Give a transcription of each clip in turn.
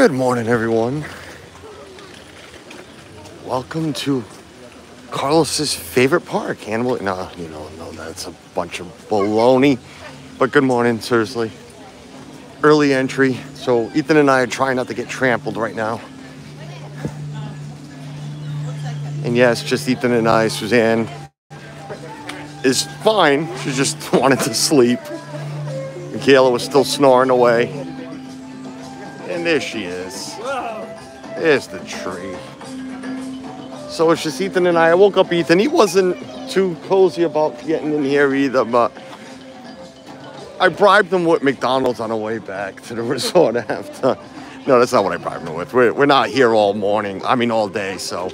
Good morning, everyone. Welcome to Carlos's favorite park, Animal. No, that's a bunch of baloney. But good morning, seriously. Early entry, so Ethan and I are trying not to get trampled right now. And yes, just Ethan and I. Suzanne is fine. She just wanted to sleep. Michaela was still snoring away. And there she is. There's the tree. So it's just Ethan and I. I woke up Ethan. He wasn't too cozy about getting in here either, but I bribed him with McDonald's on the way back to the resort after. No, that's not what I bribed him with. We're not here all morning. I mean, all day, so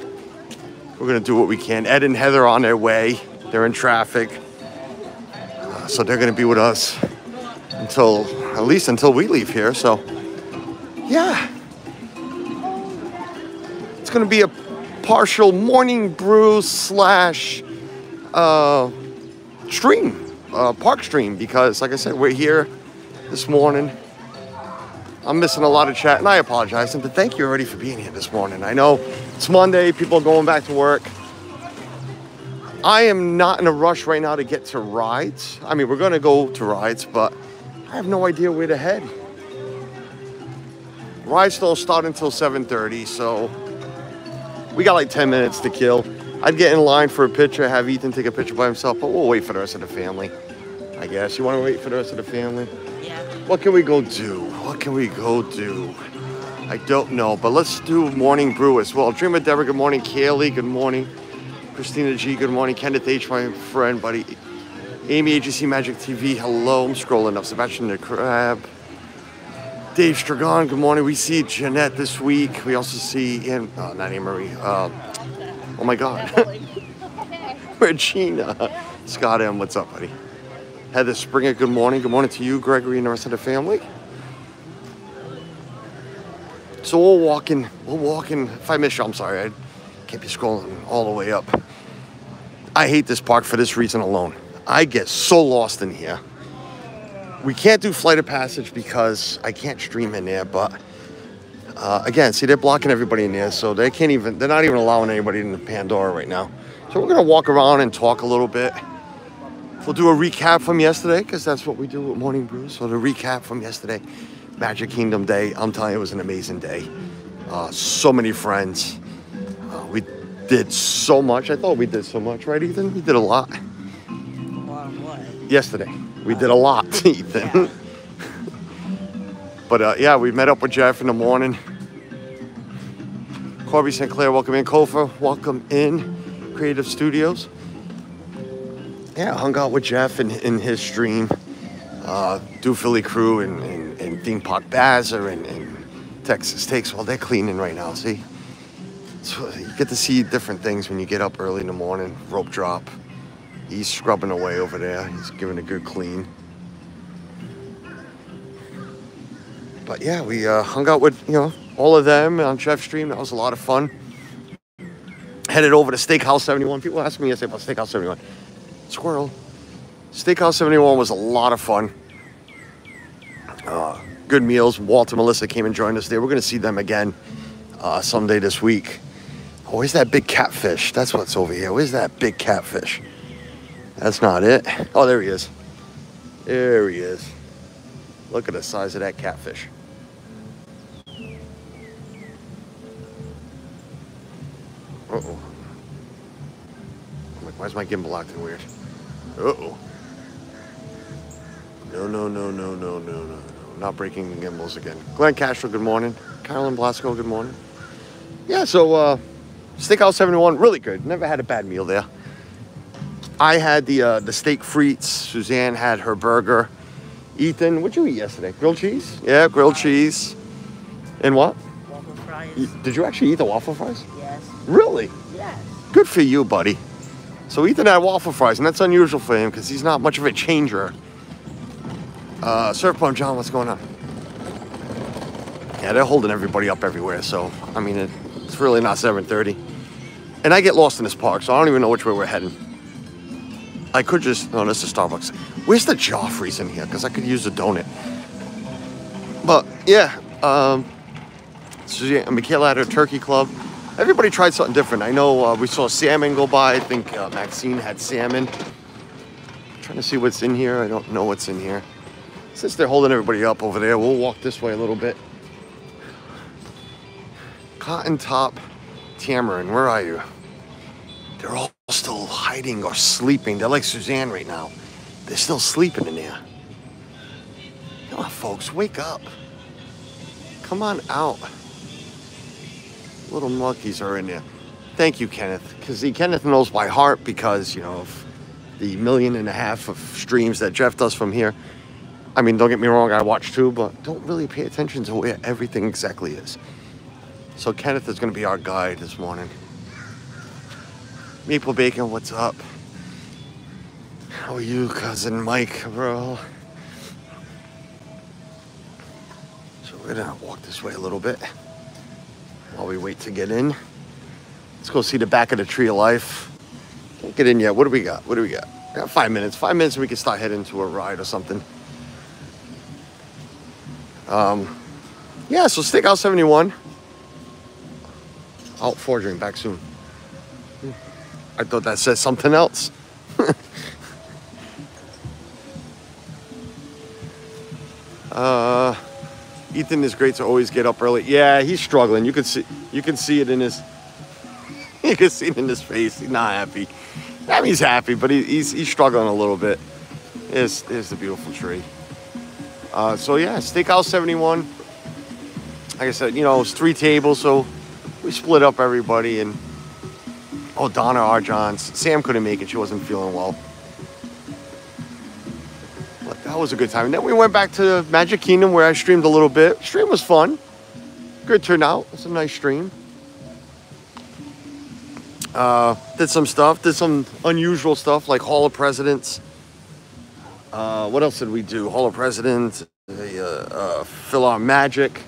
we're gonna do what we can. Ed and Heather are on their way. They're in traffic. So they're gonna be with us at least until we leave here. So yeah, it's gonna be a partial morning brew slash park stream, because like I said, we're here this morning. I'm missing a lot of chat, and I apologize, but thank you already for being here this morning. I know it's Monday, people are going back to work. I am not in a rush right now to get to rides. I mean, we're gonna go to rides, but I have no idea where to head. Rides don't start until 7:30, so we got like 10 minutes to kill. I'd get in line for a picture, have Ethan take a picture by himself, but we'll wait for the rest of the family, I guess. You wanna wait for the rest of the family? Yeah. What can we go do? What can we go do? I don't know, but let's do morning brew as well. Dreamer Deborah, good morning. Kaylee, good morning. Christina G, good morning. Kenneth H, my friend, buddy. Amy, AGC Magic TV, hello. I'm scrolling up. Sebastian the Crab. Dave Stragon, good morning. We see Jeanette this week. We also see not Anne Marie. Oh my God. Regina. Scott M, what's up, buddy? Heather Springer, good morning. Good morning to you, Gregory, and the rest of the family. So we're walking. If I miss you, I'm sorry. I can't be scrolling all the way up. I hate this park for this reason alone. I get so lost in here. We can't do Flight of Passage because I can't stream in there, but again, see, they're blocking everybody in there, so they can't even, they're not even allowing anybody into Pandora right now. So we're gonna walk around and talk a little bit. We'll do a recap from yesterday, because that's what we do with Morning Brew. So the recap from yesterday, Magic Kingdom Day. I'm telling you, it was an amazing day. So many friends. We did so much. I thought we did so much, right, Ethan? We did a lot. A lot of what? Yesterday. We did a lot, Ethan. Yeah. But yeah, we met up with Jeff in the morning. Corby St. Clair, welcome in. Kofa, welcome in. Creative Studios. Yeah, hung out with Jeff in his stream. Do Philly Crew and Theme Park Bazzer and Texas Takes. Well, they're cleaning right now, see? So you get to see different things when you get up early in the morning. Rope drop. He's scrubbing away over there. He's giving a good clean. But yeah, we hung out with, all of them on Jeff's stream. That was a lot of fun. Headed over to Steakhouse 71. People asked me yesterday about Steakhouse 71. Squirrel. Steakhouse 71 was a lot of fun. Good meals. Walt and Melissa came and joined us there. We're going to see them again someday this week. Oh, where's that big catfish? That's what's over here. Where's that big catfish? That's not it. Oh, there he is. There he is. Look at the size of that catfish. Uh-oh. I'm like, why is my gimbal acting weird? Uh-oh. No. Not breaking gimbals again. Glenn Castro, good morning. Carolyn Blasco, good morning. Yeah, so Steakhouse 71, really good. Never had a bad meal there. I had the steak frites. Suzanne had her burger. Ethan, what'd you eat yesterday? Grilled cheese? Yeah, grilled cheese. And what? Waffle fries. Did you actually eat the waffle fries? Yes. Really? Yes. Good for you, buddy. So Ethan had waffle fries, and that's unusual for him because he's not much of a changer. Surf Pump John, what's going on? Yeah, they're holding everybody up everywhere, so, I mean, it's really not 7:30. And I get lost in this park, so I don't even know which way we're heading. I could just, no, this is Starbucks. Where's the Joffrey's in here? Because I could use a donut. But yeah, Suzanne, Michaela had her turkey club. Everybody tried something different. I know we saw salmon go by. I think Maxine had salmon. I'm trying to see what's in here. I don't know what's in here. Since they're holding everybody up over there, we'll walk this way a little bit. Cotton Top Tamarin, where are you? They're all still hiding or sleeping. They're like Suzanne right now. They're still sleeping in there. Come on, folks, wake up. Come on out. Little monkeys are in there. Thank you, Kenneth. Because Kenneth knows by heart because, you know, of the 1.5 million of streams that Jeff does from here. I mean, don't get me wrong, I watch too, but don't really pay attention to where everything exactly is. So Kenneth is going to be our guide this morning. Maple Bacon, what's up? How are you, cousin Mike, bro? So we're gonna walk this way a little bit while we wait to get in. Let's go see the back of the Tree of Life. Can't get in yet. What do we got? What do we got? We got 5 minutes. 5 minutes and we can start heading to a ride or something. Yeah, so Steakhouse 71. Out foraging, back soon. I thought that said something else. Ethan is great to always get up early. Yeah, he's struggling. You can see it in his face. He's not happy. I mean, he's happy, but he's struggling a little bit. There's the beautiful tree. So yeah, Steakhouse 71. Like I said, you know, it's 3 tables, so we split up everybody. And oh, Donna R. Johns. Sam couldn't make it. She wasn't feeling well. But that was a good time. And then we went back to Magic Kingdom where I streamed a little bit. Stream was fun. Good turnout. It's a nice stream. Did some stuff. Did some unusual stuff like Hall of Presidents. What else did we do? Hall of Presidents. Fill Our Magic.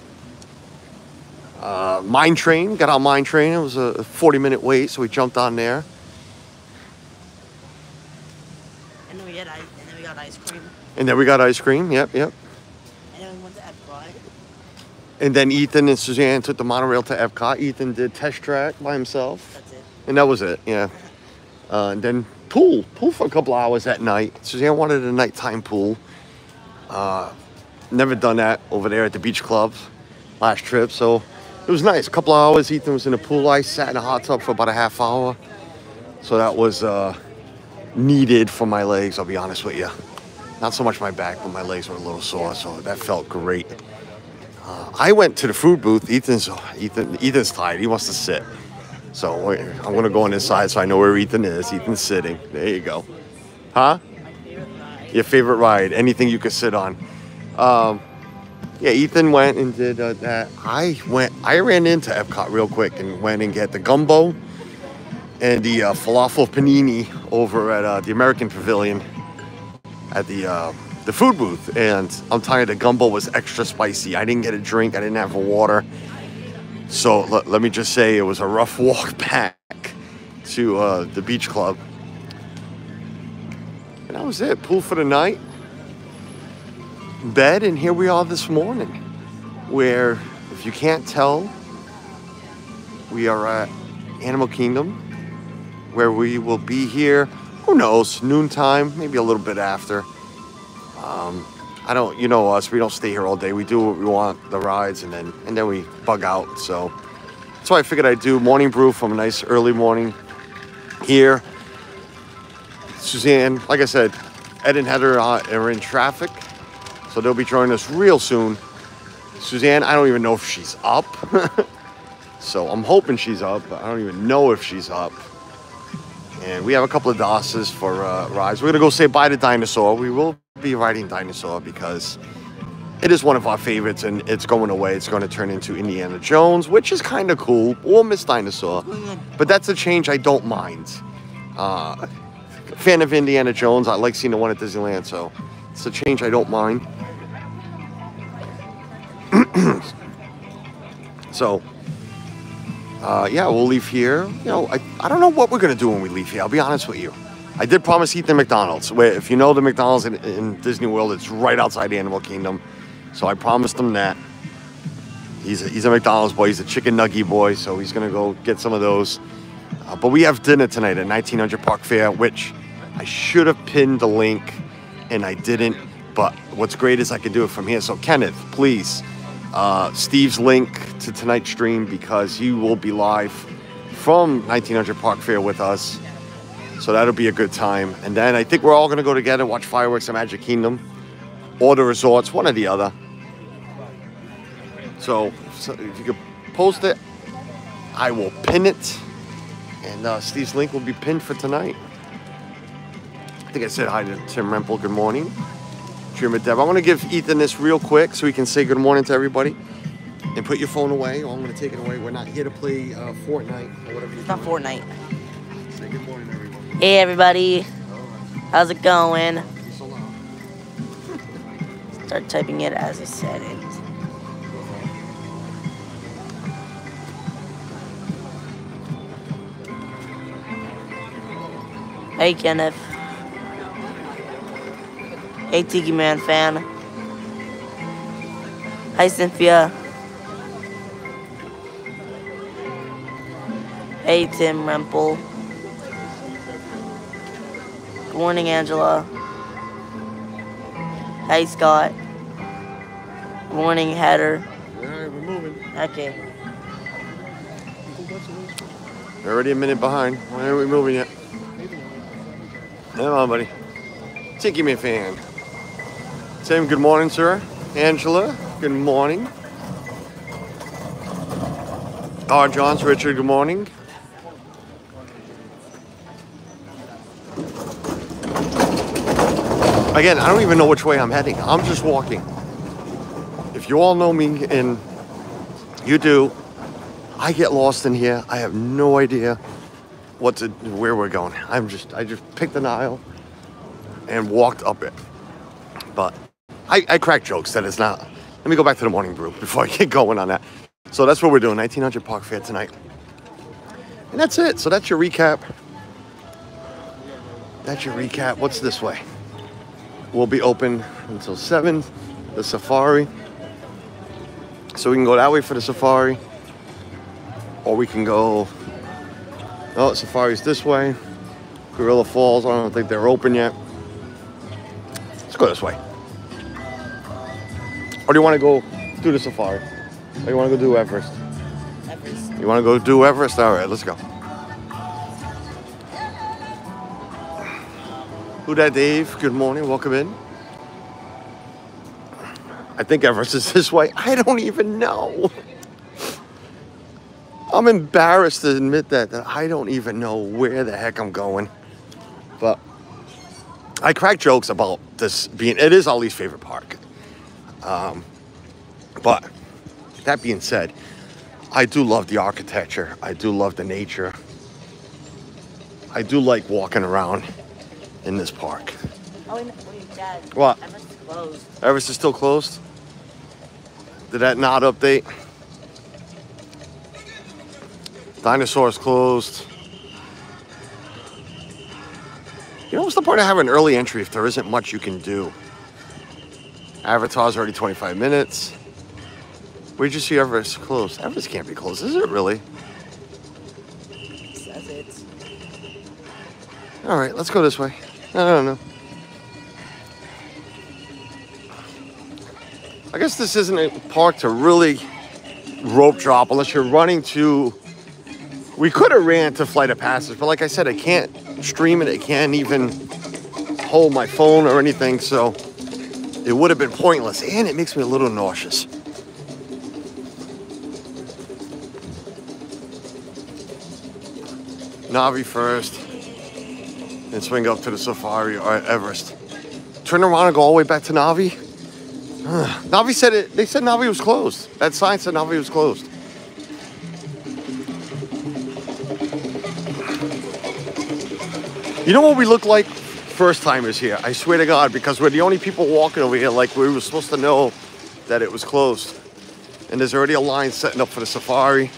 Mine Train, got on Mine Train. It was a 40-minute wait, so we jumped on there. And then we got ice cream. And then we got ice cream, yep. And then we went to Epcot. And then Ethan and Suzanne took the monorail to Epcot. Ethan did Test Track by himself. That's it. And that was it, yeah. And then pool for a couple hours at night. Suzanne wanted a nighttime pool. Never done that over there at the beach club last trip, so it was nice. A couple of hours, Ethan was in a pool. I sat in a hot tub for about a half hour. So that was needed for my legs, I'll be honest with you. Not so much my back, but my legs were a little sore, so that felt great. I went to the food booth. Ethan's tired. He wants to sit. So I'm going to go on his side so I know where Ethan is. Ethan's sitting. There you go. Huh? Your favorite ride. Anything you could sit on. Yeah, Ethan went and did that. I ran into Epcot real quick and went and got the gumbo and the falafel panini over at the American Pavilion at the food booth. And I'm tired. The gumbo was extra spicy. I didn't get a drink. I didn't have a water. So let me just say it was a rough walk back to the beach club. And that was it. Pool for the night. Bed, and here we are this morning, where if you can't tell, we are at Animal Kingdom, where we will be here, who knows, noontime, maybe a little bit after. I don't, you know us, we don't stay here all day. We do what we want, the rides, and then we bug out. So that's why I figured I'd do morning brew from a nice early morning here. Suzanne, like I said, Ed and Heather are in traffic. So they'll be joining us real soon. Suzanne, I don't even know if she's up. So I'm hoping she's up, but I don't even know if she's up. And we have a couple of dosses for rides. We're gonna go say bye to Dinosaur. We will be riding Dinosaur because it is one of our favorites and it's going away. It's gonna turn into Indiana Jones, which is kind of cool. We'll miss Dinosaur, but that's a change I don't mind. Fan of Indiana Jones. I like seeing the one at Disneyland, so it's a change I don't mind. So yeah, we'll leave here. You know, I don't know what we're gonna do when we leave here, I'll be honest with you. I did promise Ethan McDonald's, where if you know the McDonald's in Disney World, it's right outside Animal Kingdom. So I promised him that. He's a McDonald's boy. He's a chicken nugget boy, so he's gonna go get some of those. But we have dinner tonight at 1900 Park Fair, which I should have pinned the link and I didn't. But what's great is I can do it from here. So Kenneth, please, Steve's link to tonight's stream, because you will be live from 1900 Park Fair with us. So that'll be a good time. And then I think we're all gonna go together, watch fireworks at Magic Kingdom or the resorts, one or the other. So if you could post it, I will pin it. And Steve's link will be pinned for tonight. I think I said hi to Tim Remple. Good morning. Dreamer Deb. I want to give Ethan this real quick so he can say good morning to everybody. And put your phone away. Or I'm going to take it away. We're not here to play Fortnite or whatever you're doing. It's not Fortnite. Say good morning, everybody. Hey, everybody. How's it going? Start typing it as I said it. Hey, Kenneth. Hey, Tiki Man fan. Hi, Cynthia. Hey, Tim Remple. Good morning, Angela. Hey, Scott. Good morning, Heather. All right, we're moving. Okay. We're already a minute behind. Why aren't we moving yet? Come on, buddy. Tiki Man fan. Tim, good morning, sir. Angela, good morning. R. Johns, Richard, good morning. Again, I don't even know which way I'm heading. I'm just walking. If you all know me, and you do, I get lost in here. I have no idea where we're going. I just picked an aisle and walked up it. But I crack jokes that it's not. Let me go back to the morning brew before I get going on that. So that's what we're doing, 1900 Park Fair tonight. And that's it. So that's your recap. That's your recap. What's this way? We'll be open until 7, the safari. So we can go that way for the safari, or we can go... Oh, safari's this way. Gorilla Falls, I don't think they're open yet. Let's go this way. Or do you want to go do the safari? Or you want to go do Everest? Everest. You want to go do Everest? All right, let's go. Who that, Dave? Good morning, welcome in. I think Everest is this way. I don't even know. I'm embarrassed to admit that I don't even know where the heck I'm going. But I crack jokes about this being, it is our least favorite park. But that being said, I do love the architecture. I do love the nature. I do like walking around in this park. Oh, and Dad, what? Everest is closed. Everest is still closed? Did that not update? Dinosaur is closed. You know, what's the point of having early entry if there isn't much you can do? Avatar's already 25 minutes. Where'd you see Everest closed? Everest can't be closed, is it really? Says it. All right, let's go this way. No. I guess this isn't a park to really rope drop unless you're running to... We could have ran to Flight of Passage, but like I said, I can't stream it. I can't even hold my phone or anything, so it would have been pointless. And it makes me a little nauseous. Navi first, and swing up to the safari or Everest. Turn around and go all the way back to Navi. Navi said it. They said Navi was closed. That sign said Navi was closed. You know what we look like? First timers here. I swear to God, because we're the only people walking over here like we were supposed to know that it was closed. And there's already a line setting up for the safari.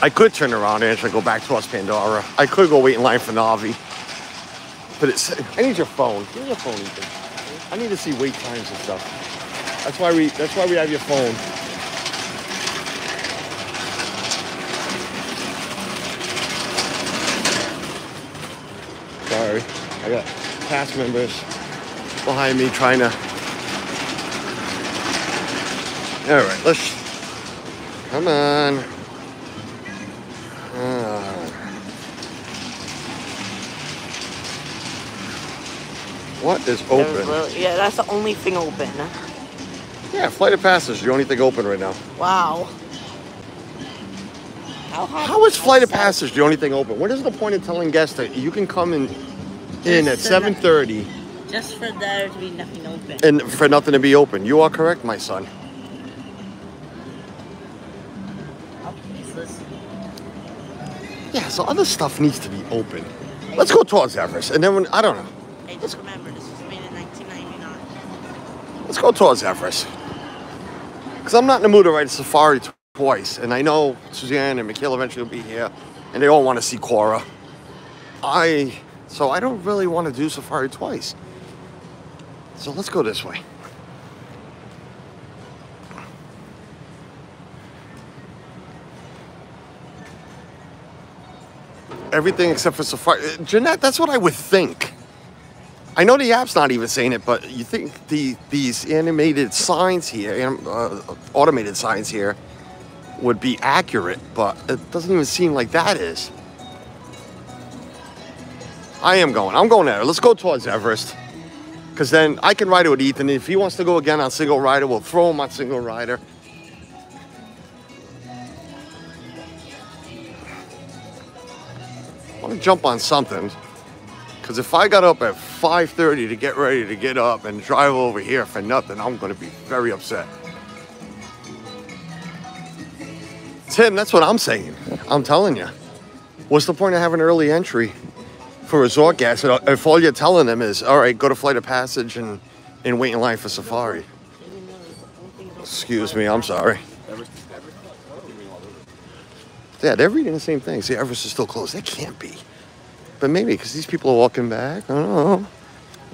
I could turn around and actually go back towards Pandora. I could go wait in line for Navi. But it's, I need your phone. Give me your phone, Ethan. I need to see wait times and stuff. That's why we have your phone. Sorry, I got cast members behind me trying to. All right, let's. Come on. What is open? Really, yeah, that's the only thing open. Yeah, Flight of Passage, the only thing open right now. Wow. How is Flight of Passage the only thing open? What is the point of telling guests that you can come in at 7:30? Just for there to be nothing open. And for nothing to be open. You are correct, my son. Yeah, so other stuff needs to be open. Let's go towards Everest. And then when, I don't know. I just remember this was made in 1999. Let's go towards Everest. Because I'm not in the mood to ride a safari twice. And I know Suzanne and Michaela eventually will be here. And they all want to see Cora. So I don't really want to do safari twice. So let's go this way. Everything except for safari. Jeanette, that's what I would think. I know the app's not even saying it, but you think these animated signs here, automated signs here, would be accurate, but it doesn't even seem like that is. I'm going there. Let's go towards Everest. Because then I can ride it with Ethan. If he wants to go again on single rider, we'll throw him on single rider. I want to jump on something. Because if I got up at 5:30 to get ready to get up and drive over here for nothing, I'm going to be very upset. Tim, that's what I'm saying. I'm telling you. What's the point of having early entry for resort guests if all you're telling them is, all right, go to Flight of Passage and wait in line for safari? Excuse me, I'm sorry. Yeah, they're reading the same thing. See, Everest is still closed. That can't be. But maybe, because these people are walking back. I don't know.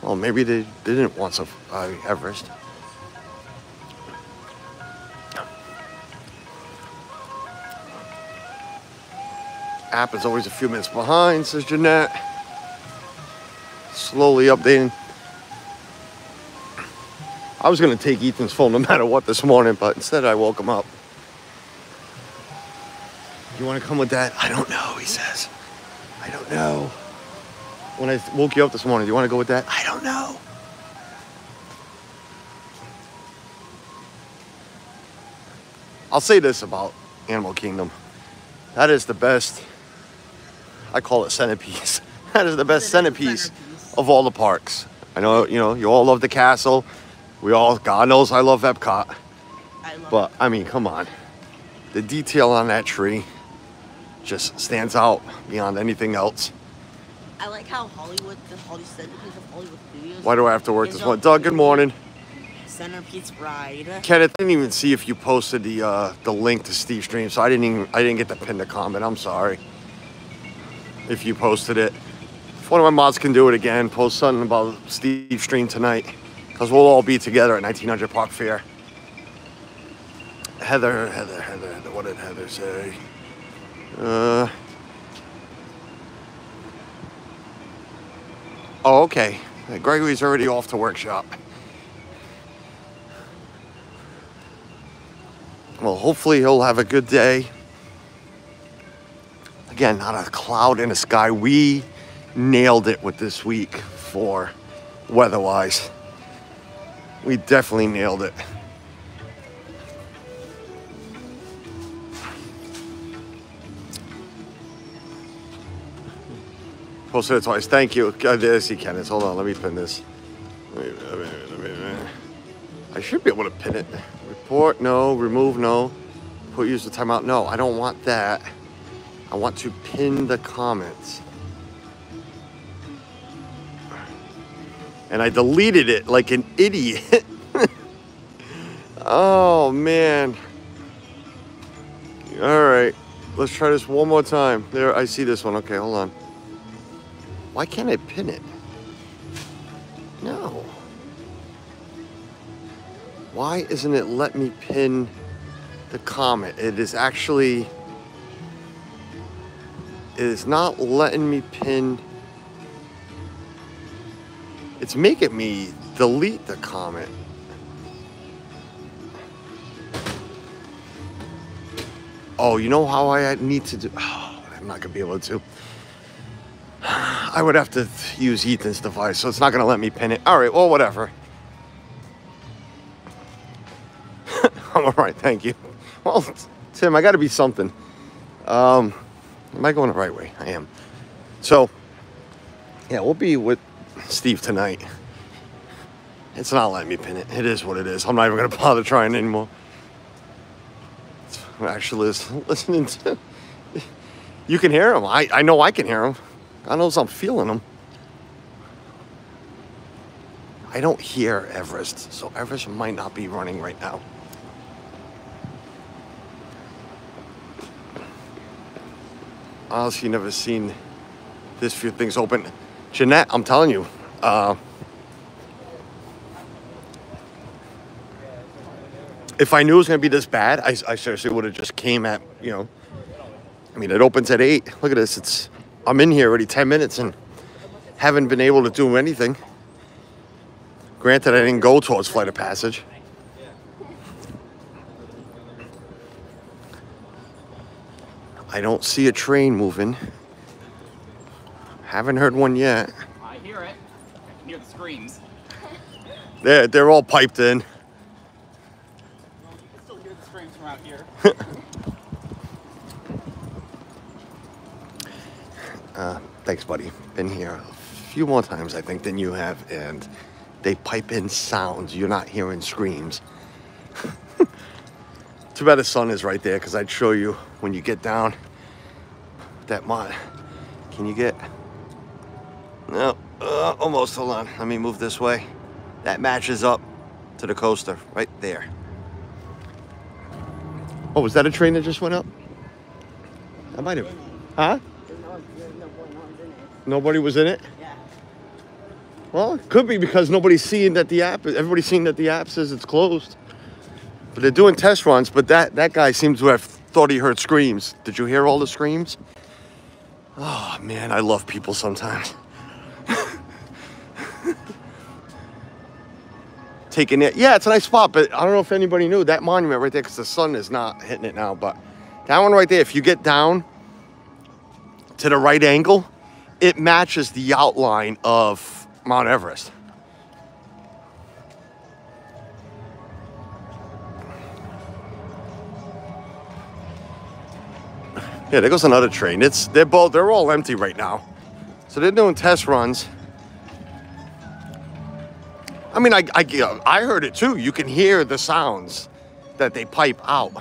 Well, maybe they didn't want some Everest. App is always a few minutes behind, says Jeanette. Slowly updating. I was going to take Ethan's phone no matter what this morning, but instead I woke him up. You want to come with that? I don't know, he says. I don't know. When I woke you up this morning, do you want to go with that? I don't know. I'll say this about Animal Kingdom. That is the best, I call it centerpiece. That is the best centerpiece of all the parks. I know, you know, you all love the castle. We all, God knows I love Epcot. But, I mean, come on. The detail on that tree just stands out beyond anything else. I like how Hollywood, the centerpiece of Hollywood Studios. Why do I have to work this one? Doug, good morning. Centerpiece ride. Kenneth, I didn't even see if you posted the link to Steve's stream, so I didn't get to pin the comment. I'm sorry if you posted it. If one of my mods can do it again, post something about Steve's stream tonight, because we'll all be together at 1900 Park Fair. Heather, what did Heather say? Oh, okay. Gregory's already off to workshop. Well, hopefully he'll have a good day. Again, not a cloud in the sky. We nailed it with this week for weather-wise. We definitely nailed it. Posted it twice. Thank you. There's he can. Hold on. Let me pin this. I should be able to pin it. Report, no. Remove, no. Put user timeout, no. I don't want that. I want to pin the comments. And I deleted it like an idiot. Oh, man. All right. Let's try this one more time. There, I see this one. Okay, hold on. Why can't I pin it? No. Why isn't it let me pin the comet? It is actually... It is not letting me pin... It's making me delete the comet. Oh, you know how I need to do... Oh, I'm not going to be able to. I would have to use Ethan's device, so it's not going to let me pin it. All right, well, whatever. I'm all right, thank you. Well, Tim, I got to be something. Am I going the right way? I am. So, yeah, we'll be with Steve tonight. It's not letting me pin it. It is what it is. I'm not even going to bother trying anymore. Actually, listening to... You can hear him. I know I can hear him. God knows I'm feeling him. I don't hear Everest, so Everest might not be running right now. Honestly, never seen this few things open. Jeanette, I'm telling you, if I knew it was going to be this bad, I seriously would have just came at, you know, I mean, it opens at 8. Look at this. It's, I'm in here already 10 minutes and haven't been able to do anything. Granted, I didn't go towards Flight of Passage. I don't see a train moving. Haven't heard one yet. I hear it. I can hear the screams. They're all piped in. Thanks, buddy. Been here a few more times, I think, than you have, and they pipe in sounds. You're not hearing screams. Too bad the sun is right there, because I'd show you when you get down that mud. Can you get... No, almost. Hold on. Let me move this way. That matches up to the coaster right there. Oh, was that a train that just went up? I might have. Huh? Nobody was in it? Yeah. Well, it could be because nobody's seeing that the app, everybody's seeing that the app says it's closed. But they're doing test runs, but that guy seems to have thought he heard screams. Did you hear all the screams? Oh, man, I love people sometimes. Taking it. Yeah, it's a nice spot, but I don't know if anybody knew that monument right there, because the sun is not hitting it now, but that one right there, if you get down to the right angle, it matches the outline of Mount Everest. Yeah, there goes another train. They're all empty right now. So they're doing test runs. I mean, I heard it too. You can hear the sounds that they pipe out.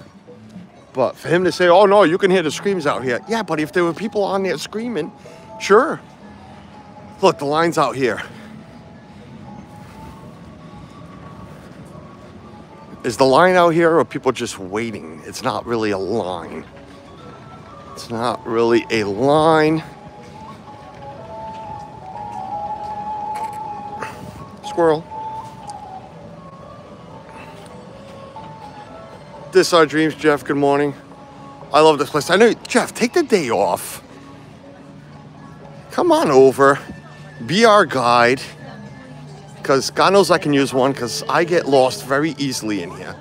But for him to say, oh no, you can hear the screams out here. Yeah, but if there were people on there screaming, sure. Look, the line's out here. Is the line out here or are people just waiting? It's not really a line. It's not really a line. Squirrel. This Our Dreams, Jeff, good morning. I love this place. I know, Jeff, take the day off. Come on over, be our guide, because God knows I can use one, because I get lost very easily in here.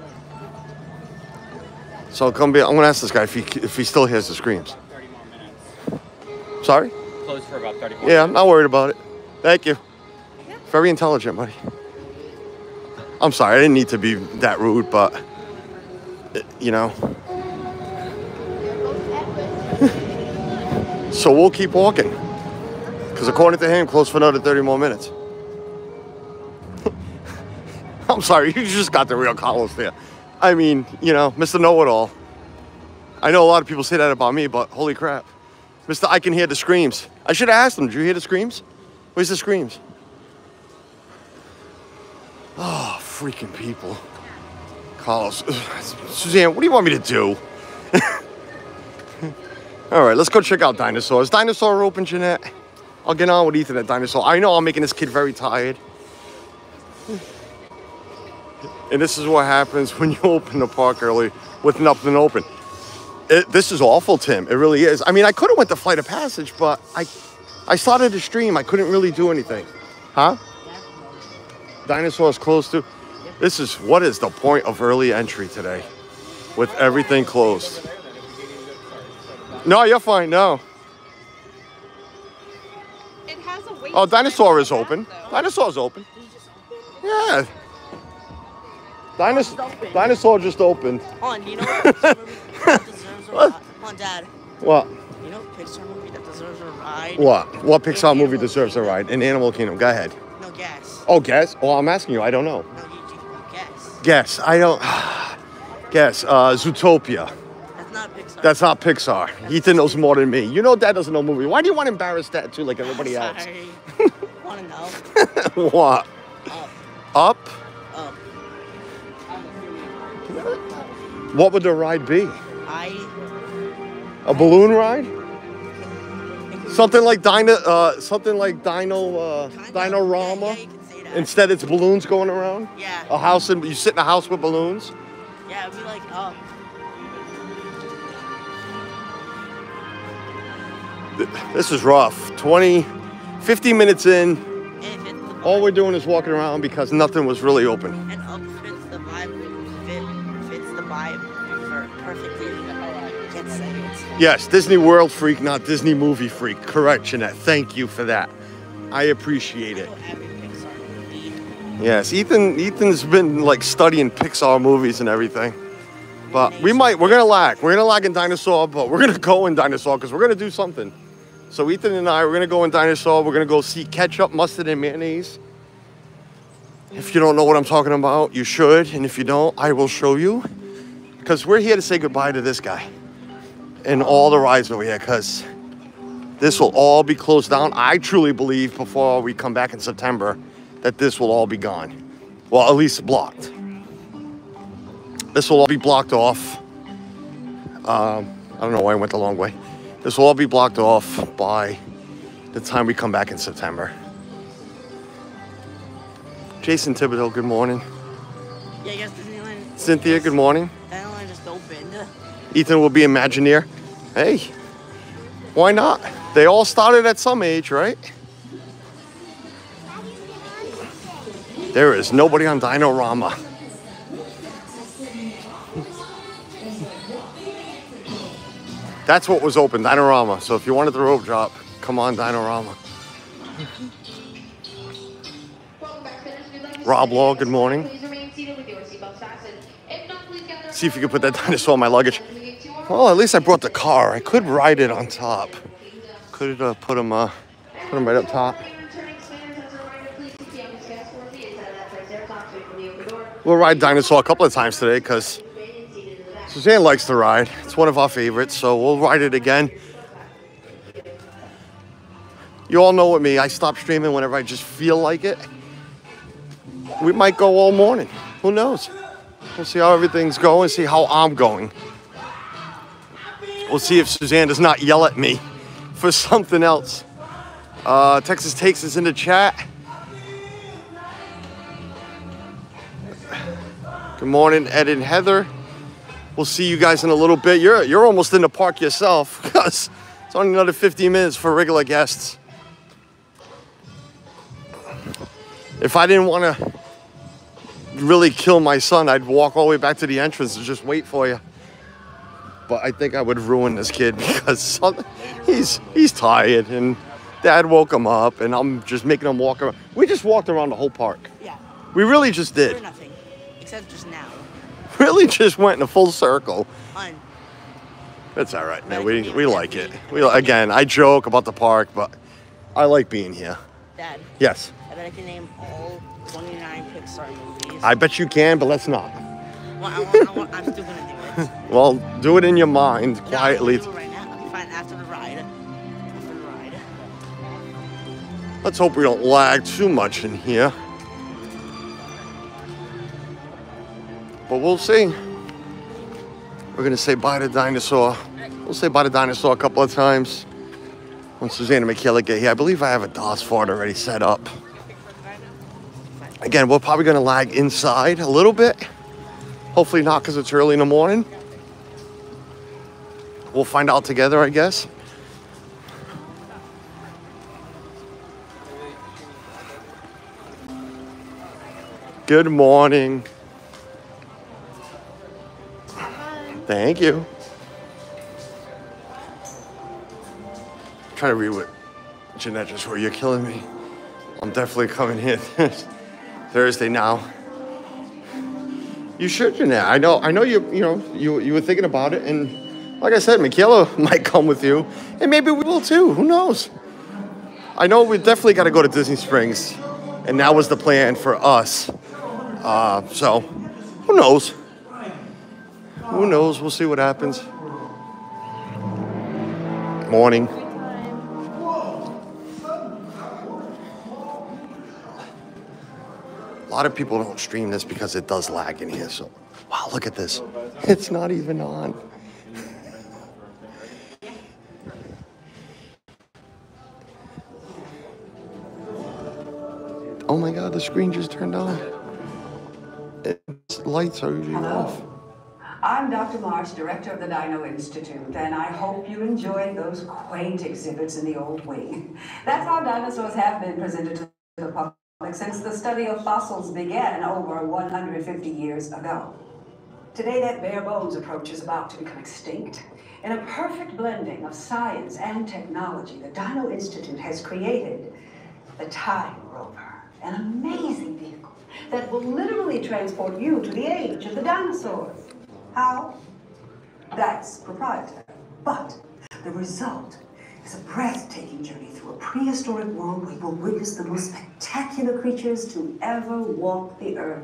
So I'm going to ask this guy if he still hears the screams. 30 more minutes. Sorry? Closed for about 30 more minutes. Yeah, I'm not worried about it. Thank you. Yeah. Very intelligent, buddy. I'm sorry, I didn't need to be that rude, but, you know. So we'll keep walking. Because according to him, close for another 30 more minutes. I'm sorry, you just got the real Carlos there. I mean, you know, Mr. Know-It-All. I know a lot of people say that about me, but holy crap. Mr. I can hear the screams. I should have asked him, did you hear the screams? Where's the screams? Oh, freaking people. Carlos, Suzanne, what do you want me to do? All right, let's go check out Dinosaur. Is Dinosaur open, Jeanette? I'll get on with Ethan at Dinosaur. I know I'm making this kid very tired. And this is what happens when you open the park early with nothing open. This is awful, Tim. It really is. I mean, I could have went to Flight of Passage, but I started to stream. I couldn't really do anything. Huh? Dinosaur's closed too. This is, what is the point of early entry today? With everything closed. No, you're fine, no. It has a wait. Oh, Dinosaur is open. Dinosaur's open. Yeah. Dinosaur just opened. Hon, you know what Pixar movie that deserves a ride? Hon, Dad. What? You know what Pixar movie that deserves a ride? What? What Pixar movie deserves a ride? In Animal Kingdom. Go ahead. No, guess. Oh, guess? Well, I'm asking you. I don't know. No, you guess. Guess. I don't... guess. Zootopia. That's not Pixar. That's not Pixar. That's Ethan knows more than me. You know Dad doesn't know movie. Why do you want to embarrass Dad, too, like everybody else? Sorry. I want to know. What? Up. Up? Up. What would the ride be? A balloon ride? Something like Dino-Rama? Yeah, instead, it's balloons going around. Yeah. A house in, you sit in a house with balloons. Yeah, it'd be like up. This is rough. 50 minutes in. All we're doing is walking around because nothing was really open. And up fits the vibe. Fits the vibe perfectly. I can't say it. Yes, Disney World freak, not Disney movie freak. Correct, Jeanette. Thank you for that. I appreciate it. Yes, Ethan's been like studying Pixar movies and everything. But we're gonna lag. We're gonna lag in Dinosaur, but we're gonna go in Dinosaur because we're gonna do something. So Ethan and I, we're gonna go in Dinosaur. We're gonna go see ketchup, mustard, and mayonnaise. If you don't know what I'm talking about, you should. And if you don't, I will show you. Because we're here to say goodbye to this guy. And all the rides over here, because this will all be closed down. I truly believe before we come back in September that this will all be gone. Well, at least blocked. This will all be blocked off. I don't know why I went the long way. This will all be blocked off by the time we come back in September. Jason Thibodeau, good morning. Yeah, yes, Disneyland. Cynthia, good morning. Disneyland just opened. Ethan will be Imagineer. Hey, why not? They all started at some age, right? There is nobody on Dino-Rama. That's what was open, Dino-Rama. So if you wanted the rope drop, come on Dino-Rama. Rob Law, good morning. See if you could put that dinosaur in my luggage. Well, at least I brought the car. I could ride it on top. Could put him right up top. We'll ride Dinosaur a couple of times today because Suzanne likes to ride. It's one of our favorites, so we'll ride it again. You all know with me, I stop streaming whenever I just feel like it. We might go all morning. Who knows? We'll see how everything's going, see how I'm going. We'll see if Suzanne does not yell at me for something else. Texas Takes is in the chat. Good morning, Ed and Heather. We'll see you guys in a little bit. You're almost in the park yourself because it's only another 15 minutes for regular guests. If I didn't want to really kill my son, I'd walk all the way back to the entrance and just wait for you. But I think I would ruin this kid because he's tired and Dad woke him up and I'm just making him walk around. We just walked around the whole park. Yeah. We really just did. For nothing, except just now. Really just went in a full circle. Fun. That's all right, man. We like it. Again, I joke about the park, but I like being here. Dad. Yes. I bet I can name all 29 Pixar movies. I bet you can, but let's not. Well, I'm still gonna do it. Well, do it in your mind quietly. No, I can't do it right now. Okay, fine. After the ride. After the ride. Let's hope we don't lag too much in here. But we'll see. We're gonna say bye to Dinosaur. We'll say bye to Dinosaur a couple of times. Once Suzanne and Michaela get here, I believe I have a DOS fart already set up. Again, we're probably gonna lag inside a little bit. Hopefully not, because it's early in the morning. We'll find out together, I guess. Good morning. Hi. Thank you. I'm trying to read what Jeanette just wrote. You're killing me. I'm definitely coming here Thursday now. You should, Jeanette. I know you were thinking about it, and like I said, Michaela might come with you, and maybe we will too. Who knows? I know we definitely got to go to Disney Springs, and that was the plan for us. So, who knows? Who knows? We'll see what happens. Morning. A lot of people don't stream this because it does lag in here. So, wow, look at this. It's not even on. Oh my God, the screen just turned on. Lights are usually off. I'm Dr. March, director of the Dino Institute, and I hope you enjoyed those quaint exhibits in the old wing. That's how dinosaurs have been presented to the public since the study of fossils began over 150 years ago. Today, that bare bones approach is about to become extinct. In a perfect blending of science and technology, the Dino Institute has created the Time Rover, an amazing vehicle that will literally transport you to the age of the dinosaurs. How? That's proprietary. But the result is a breathtaking journey through a prehistoric world where you will witness the most spectacular creatures to ever walk the earth.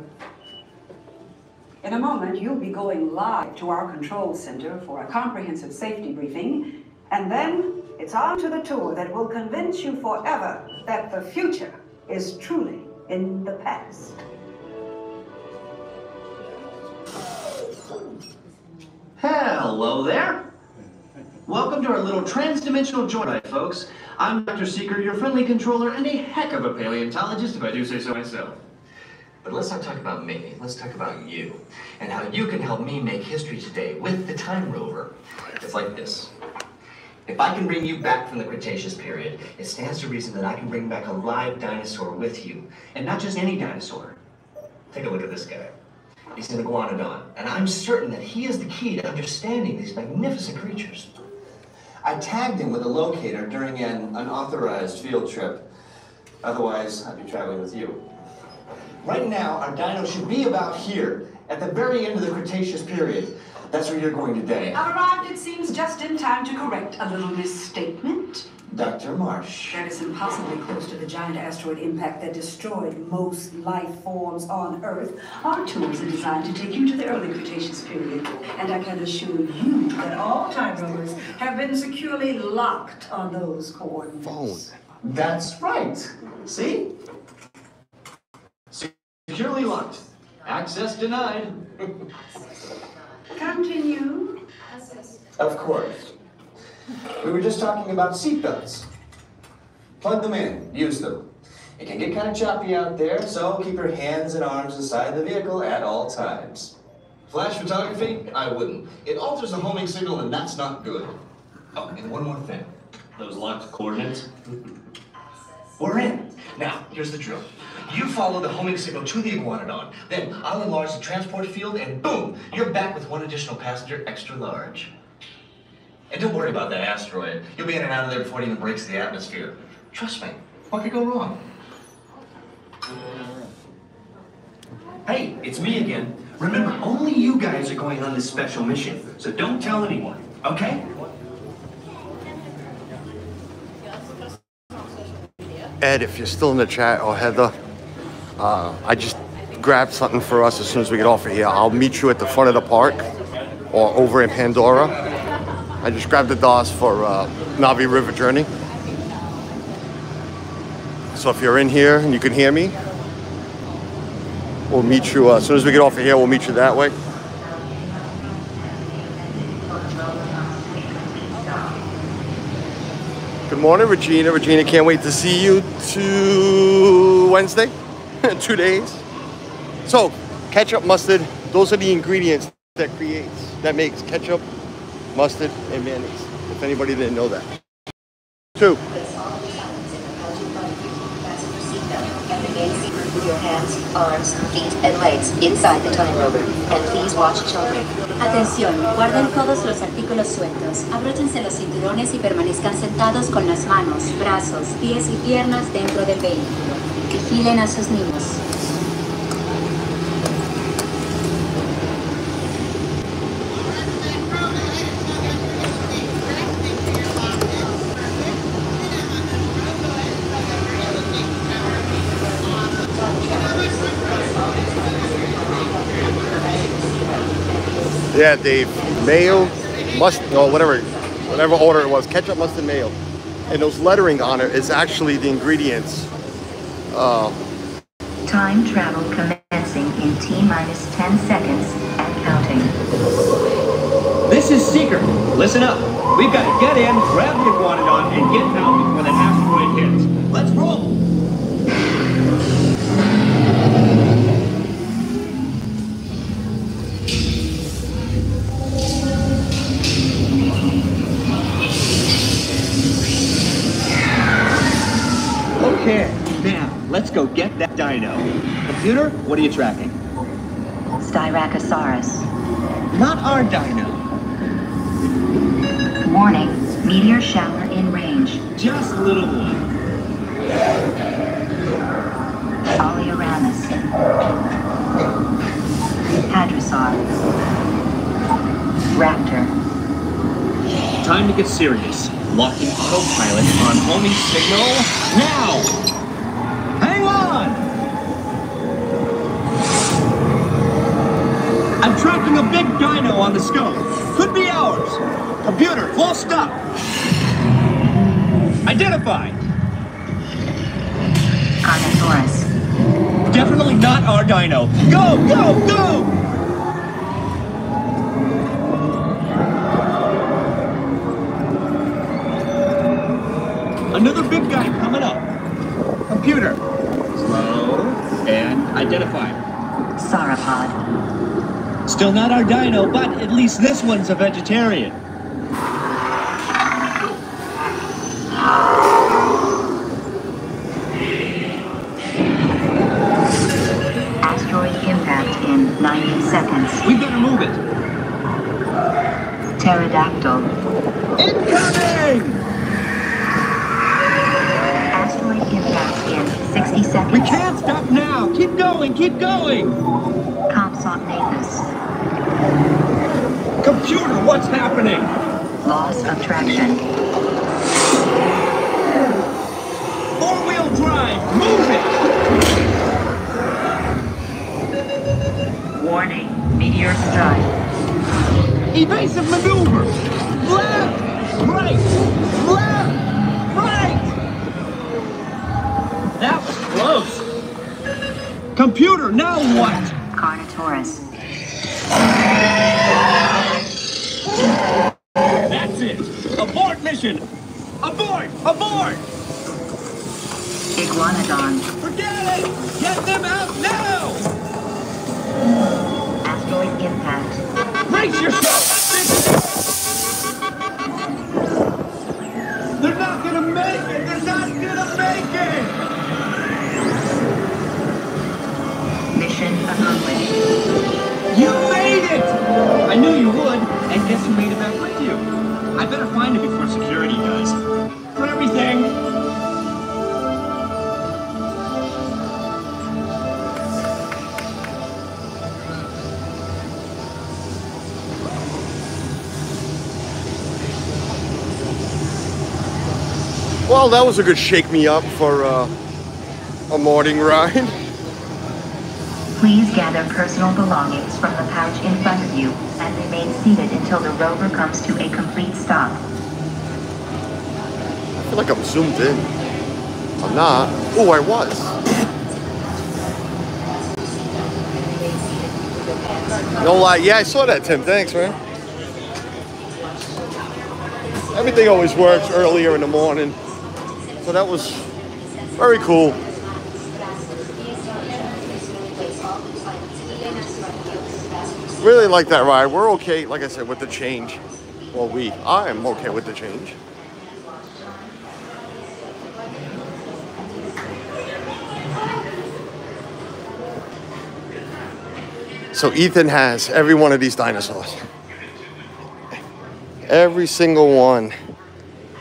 In a moment, you'll be going live to our control center for a comprehensive safety briefing, and then it's on to the tour that will convince you forever that the future is truly in the past. Hello there. Welcome to our little trans-dimensional joyride, folks. I'm Dr. Seeker, your friendly controller, and a heck of a paleontologist, if I do say so myself. But let's not talk about me. Let's talk about you, and how you can help me make history today with the Time Rover. It's like this. If I can bring you back from the Cretaceous period, it stands to reason that I can bring back a live dinosaur with you. And not just any dinosaur. Take a look at this guy. He's an Iguanodon, and I'm certain that he is the key to understanding these magnificent creatures. I tagged him with a locator during an unauthorized field trip. Otherwise, I'd be traveling with you. Right now, our dino should be about here, at the very end of the Cretaceous period. That's where you're going today. I've arrived, it seems, just in time to correct a little misstatement. Dr. Marsh. That is impossibly close to the giant asteroid impact that destroyed most life forms on Earth. Our tours are designed to take you to the early Cretaceous period, and I can assure you that all Time Rovers have been securely locked on those coordinates. That's right. See? Securely locked. Access denied. Continue. Of course. We were just talking about seatbelts. Plug them in. Use them. It can get kind of choppy out there, so keep your hands and arms inside the vehicle at all times. Flash photography? I wouldn't. It alters the homing signal, and that's not good. Oh, and one more thing. Those locked coordinates? We're in. Now, here's the drill. You follow the homing signal to the Iguanodon. Then I'll enlarge the transport field, and boom, you're back with one additional passenger extra large. And don't worry about that asteroid. You'll be in and out of there before it even breaks the atmosphere. Trust me, what could go wrong? Hey, it's me again. Remember, only you guys are going on this special mission, so don't tell anyone, okay? Ed, if you're still in the chat, or Heather, I just grabbed something for us as soon as we get off of here. I'll meet you at the front of the park or over in Pandora. I just grabbed the DOS for Navi River Journey. So if you're in here and you can hear me, we'll meet you. As soon as we get off of here, we'll meet you that way. Good morning, Regina. Regina, can't wait to see you to Wednesday. 2 days. So, ketchup, mustard, those are the ingredients that creates, that makes ketchup, mustard, and mayonnaise, if anybody didn't know that. Two. With your hands, arms, feet, and legs inside the Time Rover. And please watch children. Atención, guarden todos los artículos sueltos. Abróchense los cinturones y permanezcan sentados con las manos, brazos, pies y piernas dentro del vehículo. Vigilen a sus niños. Yeah, Dave, mayo, mustard, or whatever order it was, ketchup, mustard, mayo. And those lettering on it is actually the ingredients. Time travel commencing in T-minus 10 seconds and counting. This is Seeker. Listen up. We've got to get in, grab the Iguanodon, and get out before the asteroid hits. Let's roll. Let's go get that dino. Computer, what are you tracking? Styracosaurus. Not our dino. Warning, meteor shower in range. Just a little one. Oleoramus. Hadrosaur. Raptor. Time to get serious. Locking co-pilot on homing signal now! I'm tracking a big dino on the scope. Could be ours. Computer, full stop. Identify. Carnosaurus. Definitely not our dino. Go, go, go! Another big guy coming up. Computer. Slow and identify. Sauropod. Still not our dino, but at least this one's a vegetarian. Asteroid impact in 90 seconds. We better move it. Pterodactyl. Incoming! Asteroid impact in 60 seconds. We can't stop now! Keep going, keep going! Compsognathus. Computer, what's happening? Loss of traction. Four-wheel drive, move it! Warning, meteor strike. Evasive maneuver! Left, right! That was close! Computer, now what? Carnotaurus. That's it! Abort mission! Abort! Abort! Iguanodon. Forget it! Get them out now! Asteroid impact. Brace yourself! They're not gonna make it! They're not gonna make it! Mission accomplished. You made it! I knew you would, and guess who made it back with you? I better find it before security does. For everything! Well, that was a good shake me up for a morning ride. Please gather personal belongings from the pouch in front of you and remain seated until the rover comes to a complete stop. I feel like I'm zoomed in. I'm not. Oh, I was. No lie. Yeah, I saw that, Tim. Thanks, man. everything always works earlier in the morning. So that was very cool. Really like that ride. We're okay, like I said, with the change. Well, I'm okay with the change. So Ethan has every one of these dinosaurs. Every single one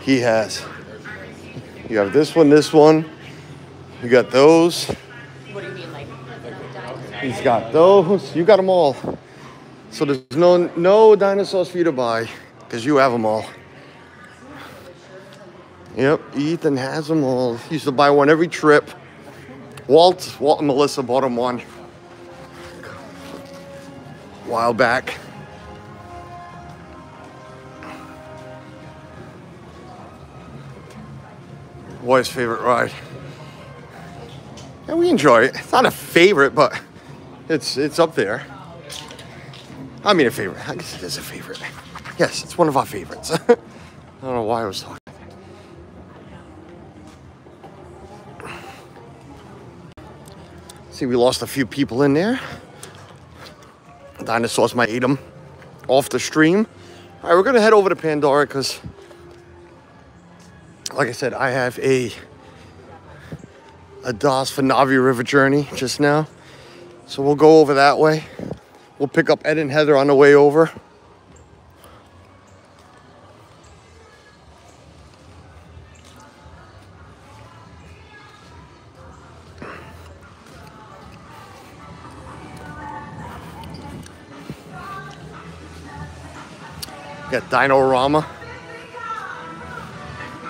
he has. You have this one, you got those. What do you mean, like? He's got those, you got them all. So there's no dinosaurs for you to buy because you have them all. Yep, Ethan has them all. He used to buy one every trip. Walt and Melissa bought him one a while back. Wife's favorite ride. And we enjoy it. It's not a favorite, but it's up there. I mean a favorite. I guess it is a favorite. Yes, it's one of our favorites. I don't know why I was talking. See, we lost a few people in there. Dinosaurs might eat them off the stream. All right, we're gonna head over to Pandora because, like I said, I have a DOS for Navi River journey just now. So we'll go over that way. We'll pick up Ed and Heather on the way over. Got Dino-Rama.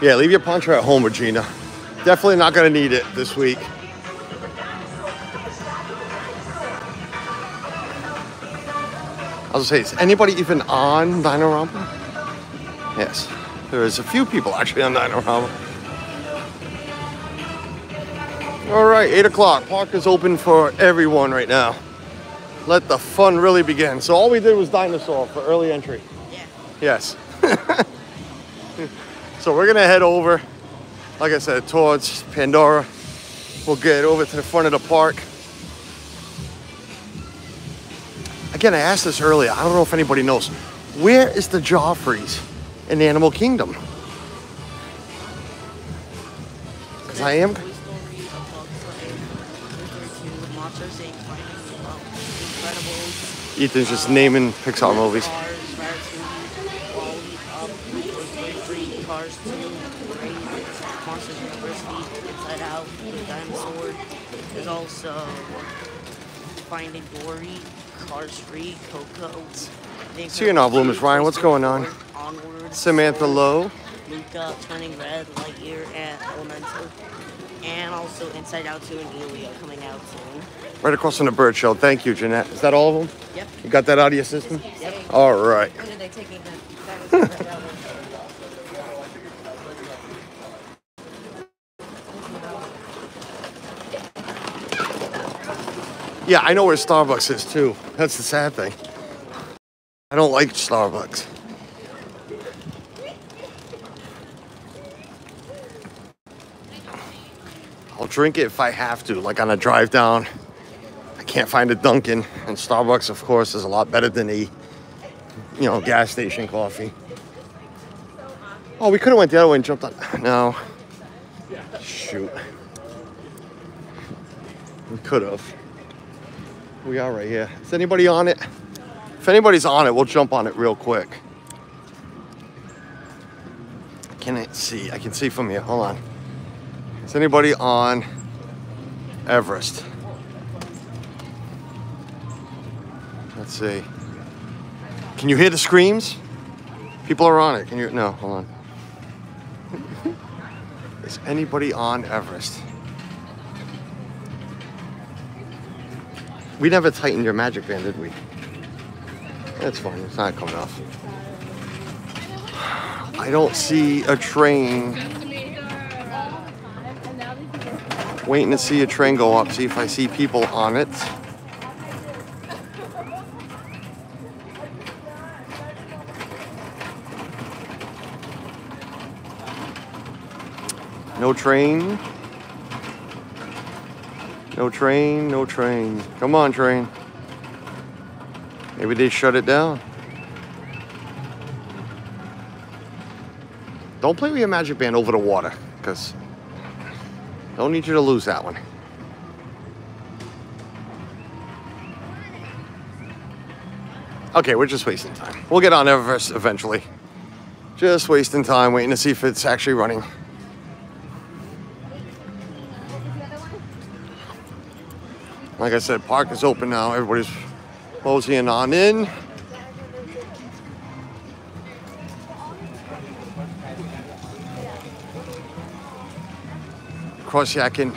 Yeah, leave your poncho at home, Regina. Definitely not gonna need it this week. I was gonna say, is anybody even on Dino-Rama? Yes, there is a few people actually on Dino-Rama. All right, 8 o'clock, park is open for everyone right now. Let the fun really begin. So all we did was dinosaur for early entry. Yeah. Yes. So we're gonna head over, like I said, towards Pandora. We'll get over to the front of the park. Again, I asked this earlier, I don't know if anybody knows. Where is the Joffrey's in the Animal Kingdom? Because I am. Ethan's just naming Pixar movies. Also, Finding Dory, Cars 3, Coco. So you're not Bloomers, Ryan. What's going on? Onwards, Samantha Lowe. Luca, Turning Red, Lightyear, and Elemental. And also Inside Out 2 and Elio coming out soon. Right across from the bird show. Thank you, Jeanette. Is that all of them? Yep. You got that out of your system? Yep. All right. When are they taking that? Yeah, I know where Starbucks is too. That's the sad thing. I don't like Starbucks. I'll drink it if I have to, like on a drive down. I can't find a Dunkin', and Starbucks, of course, is a lot better than a, gas station coffee. Oh, we could have went the other way and jumped on. No. Shoot. We could have. We are right here. Is anybody on it? If anybody's on it, we'll jump on it real quick. Can it see? I can see from here. Hold on. Is anybody on Everest? Let's see. Can you hear the screams? People are on it. Can you? No, hold on. Is anybody on Everest? We never tightened your magic band, did we? That's fine, it's not coming off. I don't see a train. Waiting to see a train go up, see if I see people on it. No train. No train, no train. Come on, train. Maybe they shut it down. Don't play with your magic band over the water, because don't need you to lose that one. Okay, we're just wasting time. We'll get on Everest eventually. Just wasting time, waiting to see if it's actually running. Like I said, park is open now. Everybody's moseying on in. Cross-yakking.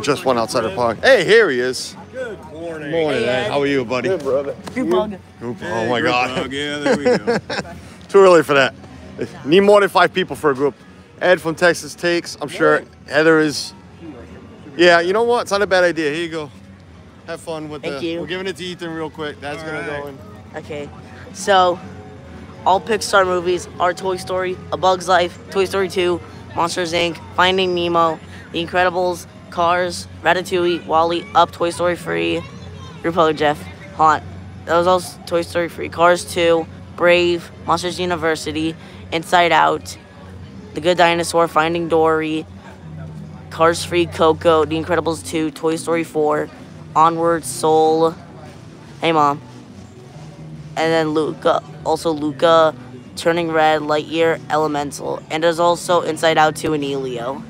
Just one outside the park. Hey, here he is. Good morning. Morning, Ed. How are you, buddy? Good, brother. Good bug. Oh, my God. Yeah, there we go. Too early for that. Need more than 5 people for a group. Ed from Texas Takes, I'm sure. Heather is. Yeah, you know what? It's not a bad idea. Here you go. Have fun with Thank you. We're giving it to Ethan real quick. That's going to go in. Okay. So, all Pixar movies are Toy Story, A Bug's Life, Toy Story 2, Monsters, Inc., Finding Nemo, The Incredibles, Cars, Ratatouille, Wall-E, Up, Toy Story 3, Repo, Jeff, Haunt. That was all Toy Story 3. Cars 2, Brave, Monsters University, Inside Out, The Good Dinosaur, Finding Dory, Cars 3, Coco, The Incredibles 2, Toy Story 4, Onward, Soul, Hey Mom, and then Luca, also Luca, Turning Red, Lightyear, Elemental, and there's also Inside Out 2 and Elio.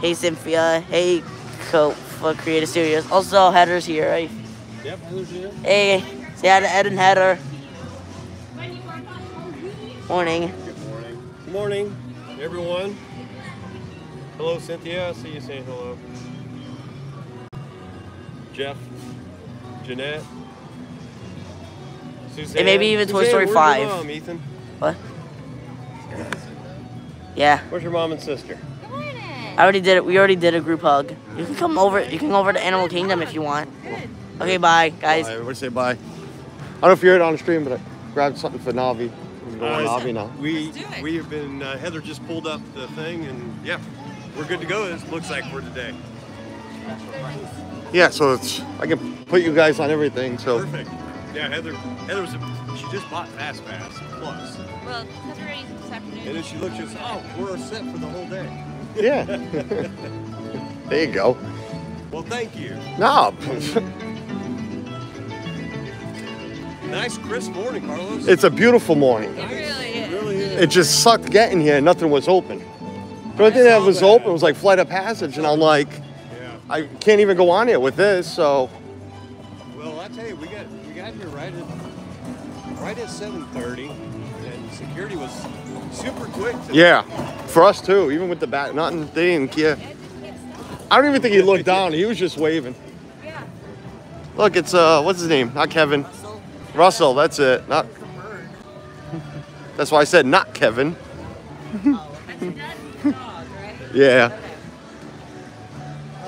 Hey Cynthia, hey Copa Creative Studios. Also Heather's here, right? Yep, Heather's here. Hey, say hi to Ed and Heather. Morning. Good morning, everyone. Hello, Cynthia. I see you saying hello. Jeff, Jeanette, Suzanne. And maybe even Toy Story 5. Where's your mom, Ethan? What? Yeah. Where's your mom and sister? Good morning. I already did it. We already did a group hug. You can come over. You can go over to Animal Kingdom if you want. Good. Okay, bye, guys. Bye. Everybody say bye. I don't know if you heard it on the stream, but I grabbed something for Navi. We've been, Heather just pulled up the thing and yeah, we're good to go. It looks like for today. Yeah, so it's, I can put you guys on everything. So perfect. Yeah, Heather was, she just bought Fast Pass Plus. Well, because we're ready this afternoon. And then she looked just, oh, we're set for the whole day. Yeah. There you go. Well, thank you. No. Nice crisp morning, Carlos. It's a beautiful morning. Nice. It really is. It just sucked getting here. Nothing was open. The only thing that was open was like Flight of Passage, and I'm like, yeah. I can't even go on here with this. So. Well, I tell you, we got here right at 7:30, and security was super quick. Today. Yeah, for us too. Even with the back, nothing. They didn't care. I don't even think he looked down. He was just waving. Yeah. Look, it's what's his name? Not Kevin. Russell, that's it. Not. That's why I said not Kevin. Oh, that's a dog, right? Yeah. That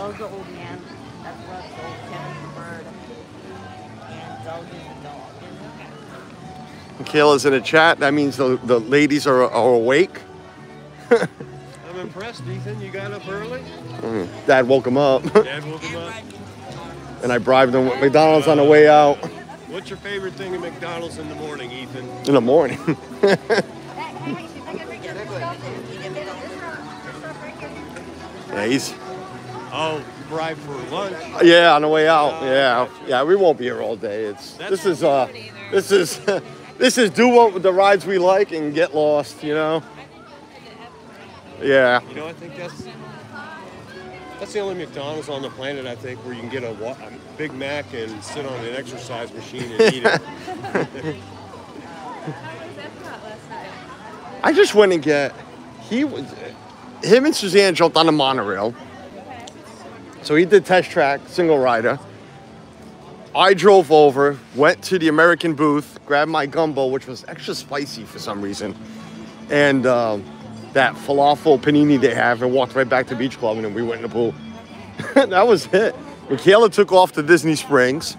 was the old man. That's Russell, Kevin's the bird, and Doug is the dog. Michaela's in a chat. That means the ladies are awake. I'm impressed, Ethan. You got up early? Dad woke him up. Dad woke him up. And I bribed him with McDonald's on the way out. What's your favorite thing at McDonald's in the morning, Ethan? In the morning. Yeah, he's. Oh, you bribed for lunch. Yeah, on the way out. Yeah, gotcha. Yeah. We won't be here all day. It's this is do what the rides we like and get lost. You know. Yeah. You know, I think that's the only McDonald's on the planet, I think, where you can get a Big Mac and sit on an exercise machine and eat it. I just went and get, him and Suzanne jumped on the monorail. So he did test track, single rider. I drove over, went to the American booth, grabbed my gumbo, which was extra spicy for some reason. And, that falafel panini they have, and walked right back to Beach Club, and then we went in the pool. That was it. Michaela took off to Disney Springs.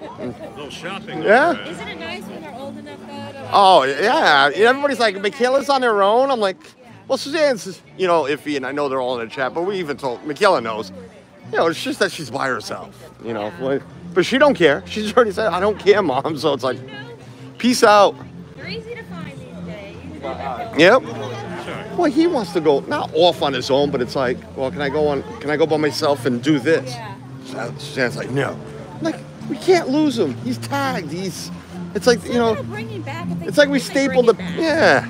A little shopping. Yeah. Isn't it nice when they're old enough? Oh, yeah. Everybody's like, Michaela's on her own? I'm like, well, Suzanne's, you know, iffy, and I know they're all in a chat, but we even told, Michaela knows. You know, it's just that she's by herself, you know. Like, but she don't care. She's already said, I don't care, Mom. So it's like, peace out. They're easy to find these days. Yep. Well, he wants to go, not off on his own, but it's like, well, can I go by myself and do this? Yeah. Suzanne's like, no. I'm like, we can't lose him. He's tagged. He's, it's like, you know, bring him back. It's like we stapled the, yeah.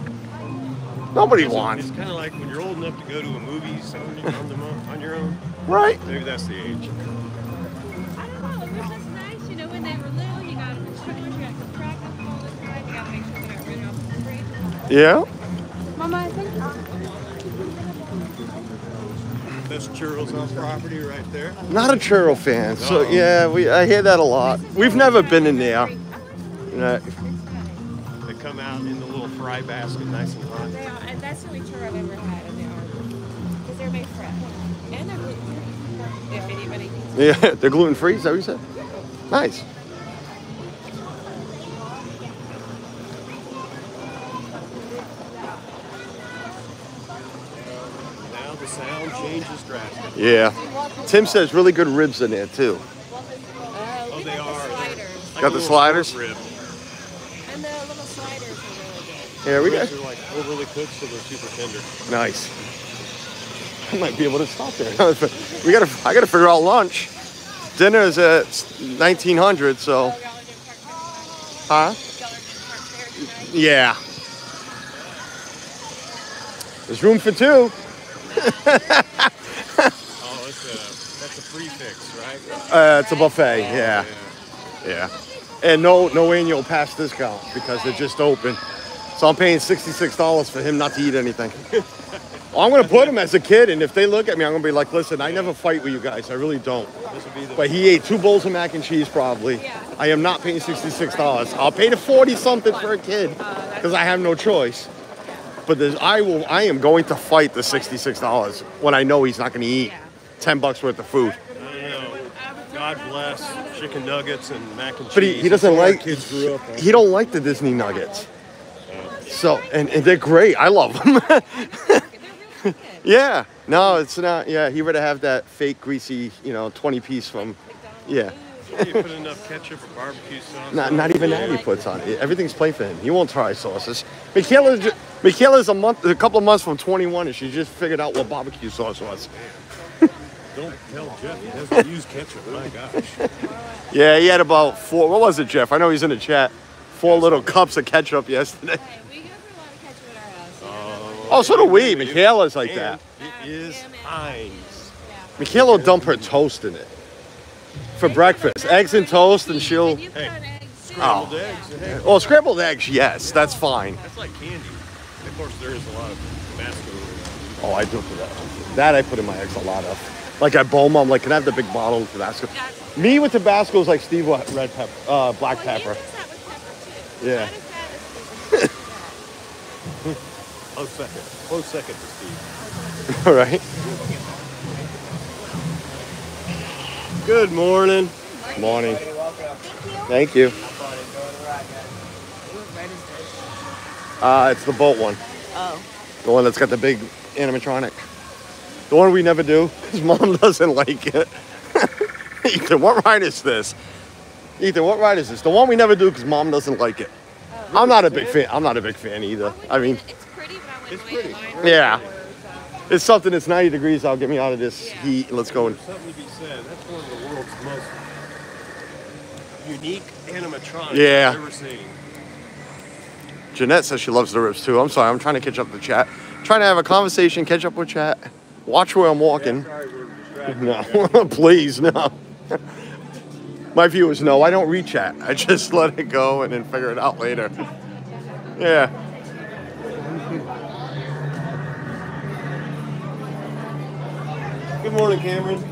Nobody wants. It's kind of like when you're old enough to go to a movie, so you come to on your own. Right. Maybe that's the age. I don't know. It was just nice, you know, when they were little, you got them in strollers, you had to practice all the time, you got to make sure they're not running off the street. Yeah. Mama, I think that's churros on property right there. Not a churro fan, so yeah, I hear that a lot. We've never been in there. No. They come out in the little fry basket, nice and hot. That's the only churro I've ever had in the Arbor, because they're made fresh. And they're gluten-free, if anybody needs it. Yeah, they're gluten-free, is that what you said? Nice. Now the sound changes drastically. Yeah. Tim says really good ribs in there, too. Oh, they are. Sliders. Got the sliders? Rib. And the little sliders are really good. Yeah, we got. They're like overly cooked, so they're super tender. Nice. I might be able to stop there. I gotta figure out lunch. Dinner is at 1900, so. Huh? Yeah. There's room for two. Oh, that's a free fix, right? It's a buffet, yeah. Yeah. And no annual pass discount because they're just open. So I'm paying $66 for him not to eat anything. I'm going to put him as a kid, and if they look at me, I'm going to be like, listen, I never fight with you guys. I really don't. But he ate 2 bowls of mac and cheese probably. I am not paying $66. I'll pay the 40-something for a kid because I have no choice. But I am going to fight the $66 when I know he's not going to eat $10 worth of food. God bless chicken nuggets and mac and cheese. But he doesn't like kids grew up on. He don't like the Disney nuggets. So and they're great. I love them. Yeah, no, it's not. Yeah, he would have that fake greasy, you know, 20-piece from. Yeah. You put enough ketchup or barbecue sauce. Not even that he puts on it. Everything's plain for him. He won't try sauces. Michaela's a couple of months from 21, and she just figured out what barbecue sauce was. Don't tell Jeff he doesn't use ketchup. My gosh. Yeah, he had about 4. What was it, Jeff? I know he's in the chat. 4 little cups of ketchup yesterday. Oh, so do we. Michaela's like that. It is Heinz. Michaela will dump her toast in it for breakfast. Eggs and toast, and she'll... Hey, scrambled eggs. Oh, scrambled eggs, yes. That's fine. That's like candy. Of course, there is a lot of Tabasco. Oh, I do put that. That I put in my eggs a lot of. Like at Boma, I'm like, can I have the big bottle of Tabasco? Me with Tabasco is like Steve with red pepper, black pepper. Yeah. Close second to Steve. All right. Good morning. Good morning. Thank you. It's the boat one. Oh. The one that's got the big animatronic. The one we never do because Mom doesn't like it. Ethan, what ride is this? Ethan, what ride is this? The one we never do because Mom doesn't like it. Oh, I'm not a big fan. I'm not a big fan either. I mean. It's pretty. Yeah. It's something that's 90 degrees. I'll get me out of this heat. Let's go. There's something to be said. That's one of the world's most unique animatronics I've ever seen. Jeanette says she loves the ribs too. I'm sorry. I'm trying to catch up with the chat. I'm trying to have a conversation, catch up with chat. Watch where I'm walking. Yeah, sorry, no, please, no. My viewers know I don't re-chat. I just let it go and then figure it out later. Yeah. Good morning, Cameron.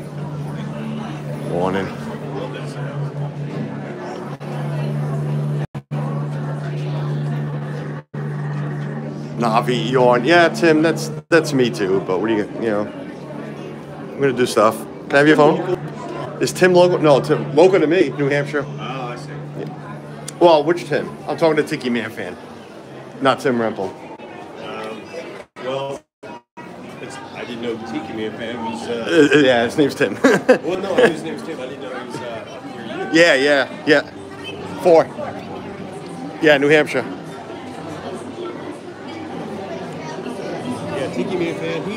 Morning. Navi yawn. Yeah, Tim, that's me too. But what are you know? I'm gonna do stuff. Can I have your phone? Is Tim local? No, Tim local to me, New Hampshire. Oh, I see. Yeah. Well, which Tim? I'm talking to Tiki Man fan. Not Tim Rempel. Well, I didn't know Tiki Man fan was. Yeah, his name's Tim. Well, no, his name's Tim. I didn't know he was near you. Yeah, yeah, yeah. 4. Yeah, New Hampshire. Yeah, Tiki Man fan.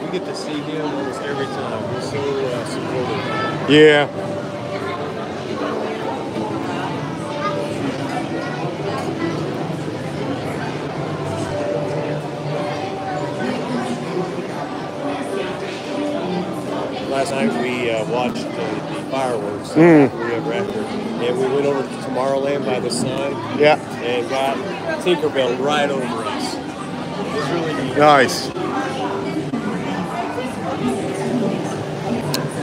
We get to see him almost every time. He's so supportive. Yeah. Last night we watched the fireworks after, and we went over to Tomorrowland by the sign. Yeah. And got Tinkerbell right over us. It was really neat. Nice.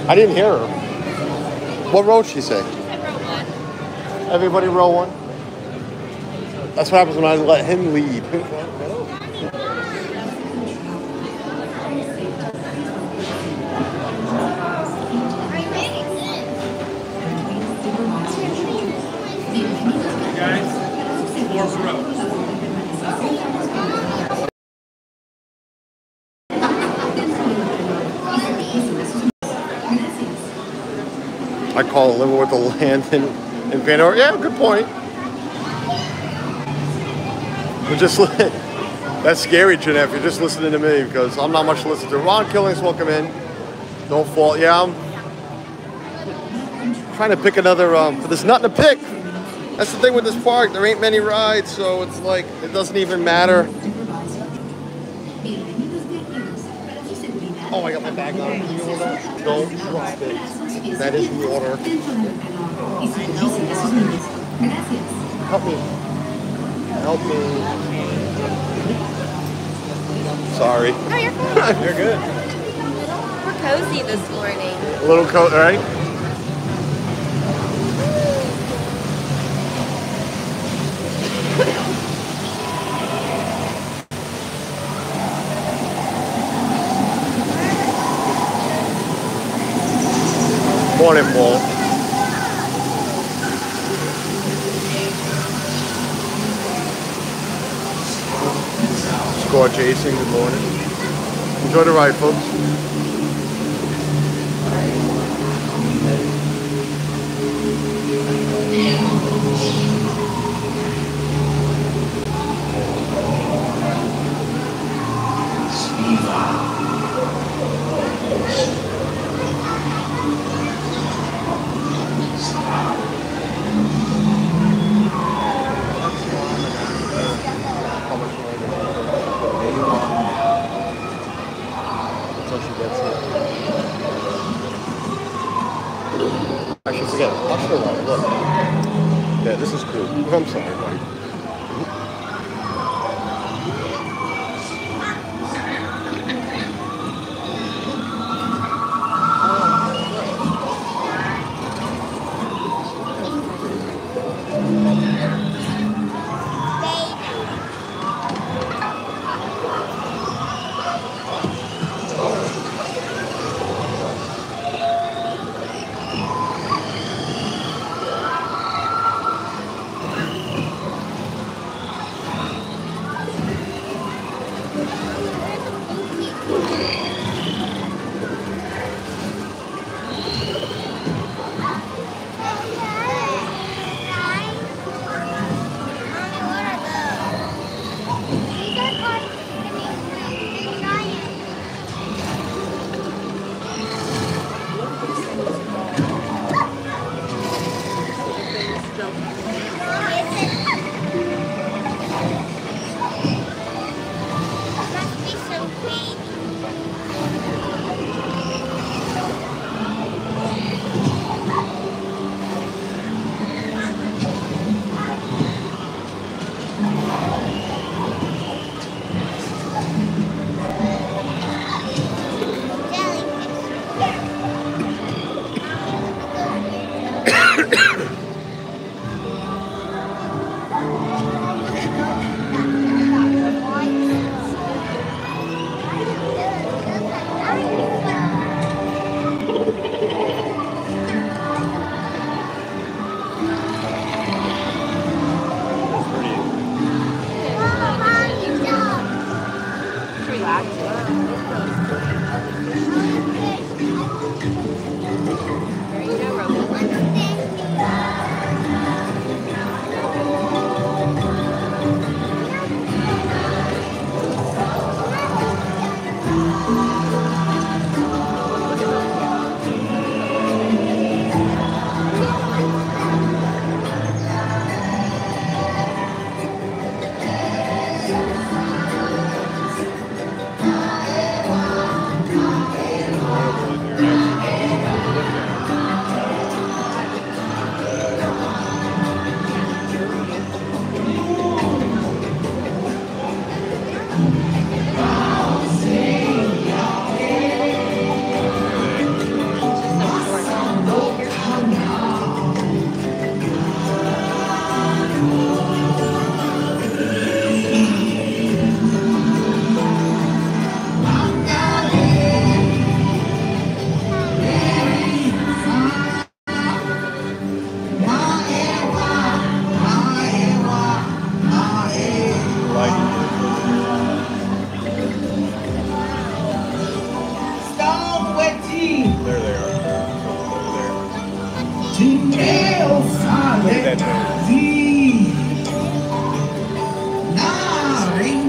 I didn't hear her. What row did she say? I row 1. Everybody row 1. That's what happens when I let him lead. I call it living with the land in Pandora. Yeah, good point. We're just that's scary, Jeanette, if you're just listening to me, because I'm not much to listen to. Ron Killings, welcome in. Don't fall. Yeah, I'm trying to pick another, but there's nothing to pick. That's the thing with this park. There ain't many rides, so it's like, it doesn't even matter. Oh, I got my bag on. You know that? Don't drop it. That is water. Help me. Help me. Sorry. No, you're fine. You're good. We're cozy this morning. A little cozy, right? Morning, Walt. Score Jason, good morning. Enjoy the ride, folks. I'm sorry, buddy.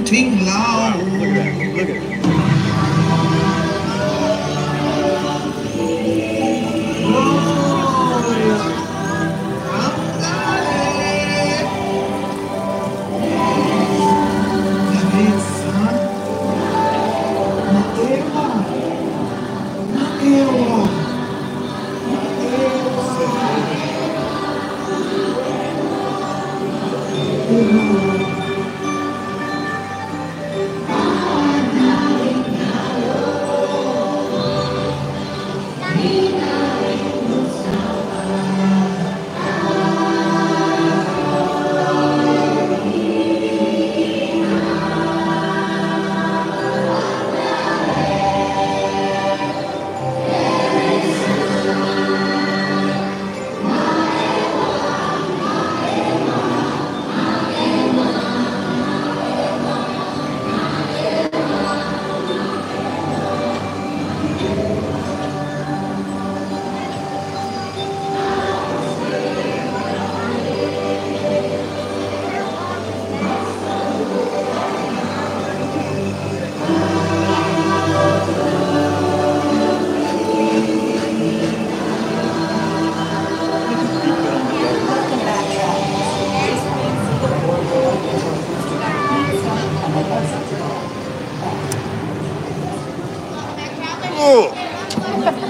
ting loud. Wow, look at that. Look at that.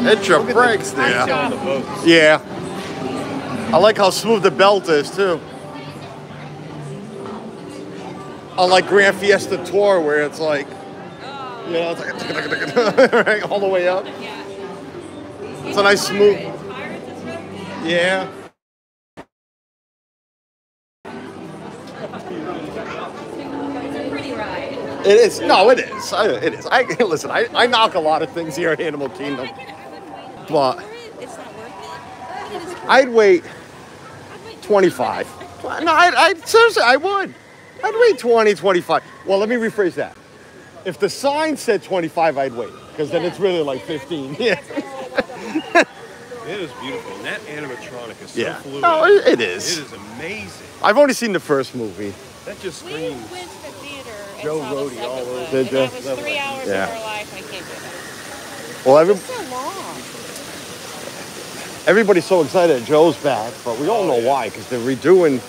Hit your brakes there. Yeah. I like how smooth the belt is too. Unlike Grand Fiesta Tour where it's like, you know, it's like right, all the way up. It's a nice smooth. Yeah. It is. No, it is. It is. Listen, I knock a lot of things here at Animal Kingdom. But it's not worth it. I'd wait 25. No, I seriously, I would. I'd wait 20, 25. Well, let me rephrase that. If the sign said 25, I'd wait, because then it's really like 15. Yeah. It is beautiful. And that animatronic is so fluid. No, it is. It is amazing. I've only seen the first movie. That just screams. We went to the theater and Joe saw the second all over. Did that was 3 hours of our life. I can't do that. Well, it's so long. Everybody's so excited that Joe's back, but we all know why, because they're redoing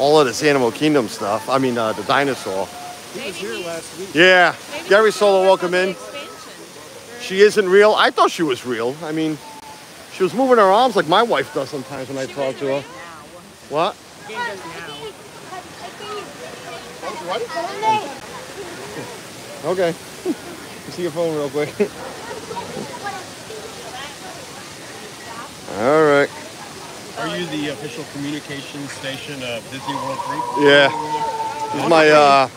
all of this Animal Kingdom stuff. I mean, the dinosaur. He was here last week. Yeah. Maybe Gary Solo, welcome in. She isn't real. I thought she was real. I mean, she was moving her arms like my wife does sometimes when I talk to her. What? Okay. See your phone real quick. All right. Are you the official communications station of Disney World 3? Yeah.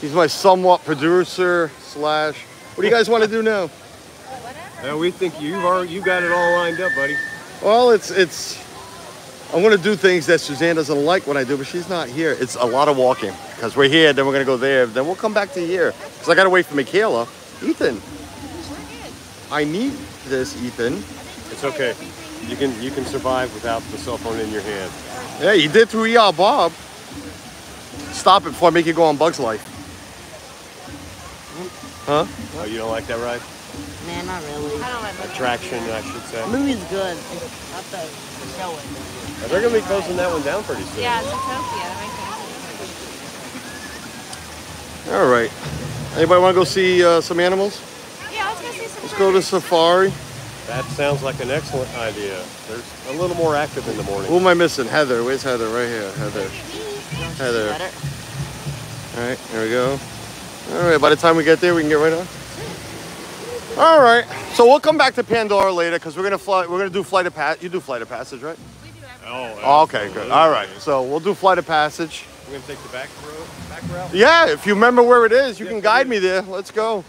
He's my somewhat producer slash. What do you guys want to do now? Whatever. We think you got it all lined up, buddy. Well, it's. I'm gonna do things that Suzanne doesn't like when I do, but she's not here. It's a lot of walking because we're here, then we're gonna go there, then we'll come back to here because I gotta wait for Michaela. Ethan. I need this, Ethan. It's okay. You can survive without the cell phone in your hand. Yeah, you did through E.R. Bob. Stop it before I make you go on Bug's Life. Huh? Oh, you don't like that ride? Man, not really. I don't like that. Attraction, I should say. The movie's good. It's not the show it. They're going to be closing that one down pretty soon. Yeah, it's Utopia. All right. Anybody want to go see some animals? Yeah, let's go see some. Let's go to Safari. That sounds like an excellent idea. They're a little more active in the morning. Who am I missing? Heather. Where's Heather? Right here. Heather. Heather. All right, here we go. All right, by the time we get there, we can get right on. All right, so we'll come back to Pandora later because we're gonna fly. We're gonna do Flight of Passage. You do Flight of Passage, right? We do. Oh, okay, good. All right, so we'll do Flight of Passage. We're gonna take the back route. Yeah, if you remember where it is, you can guide me there. Let's go.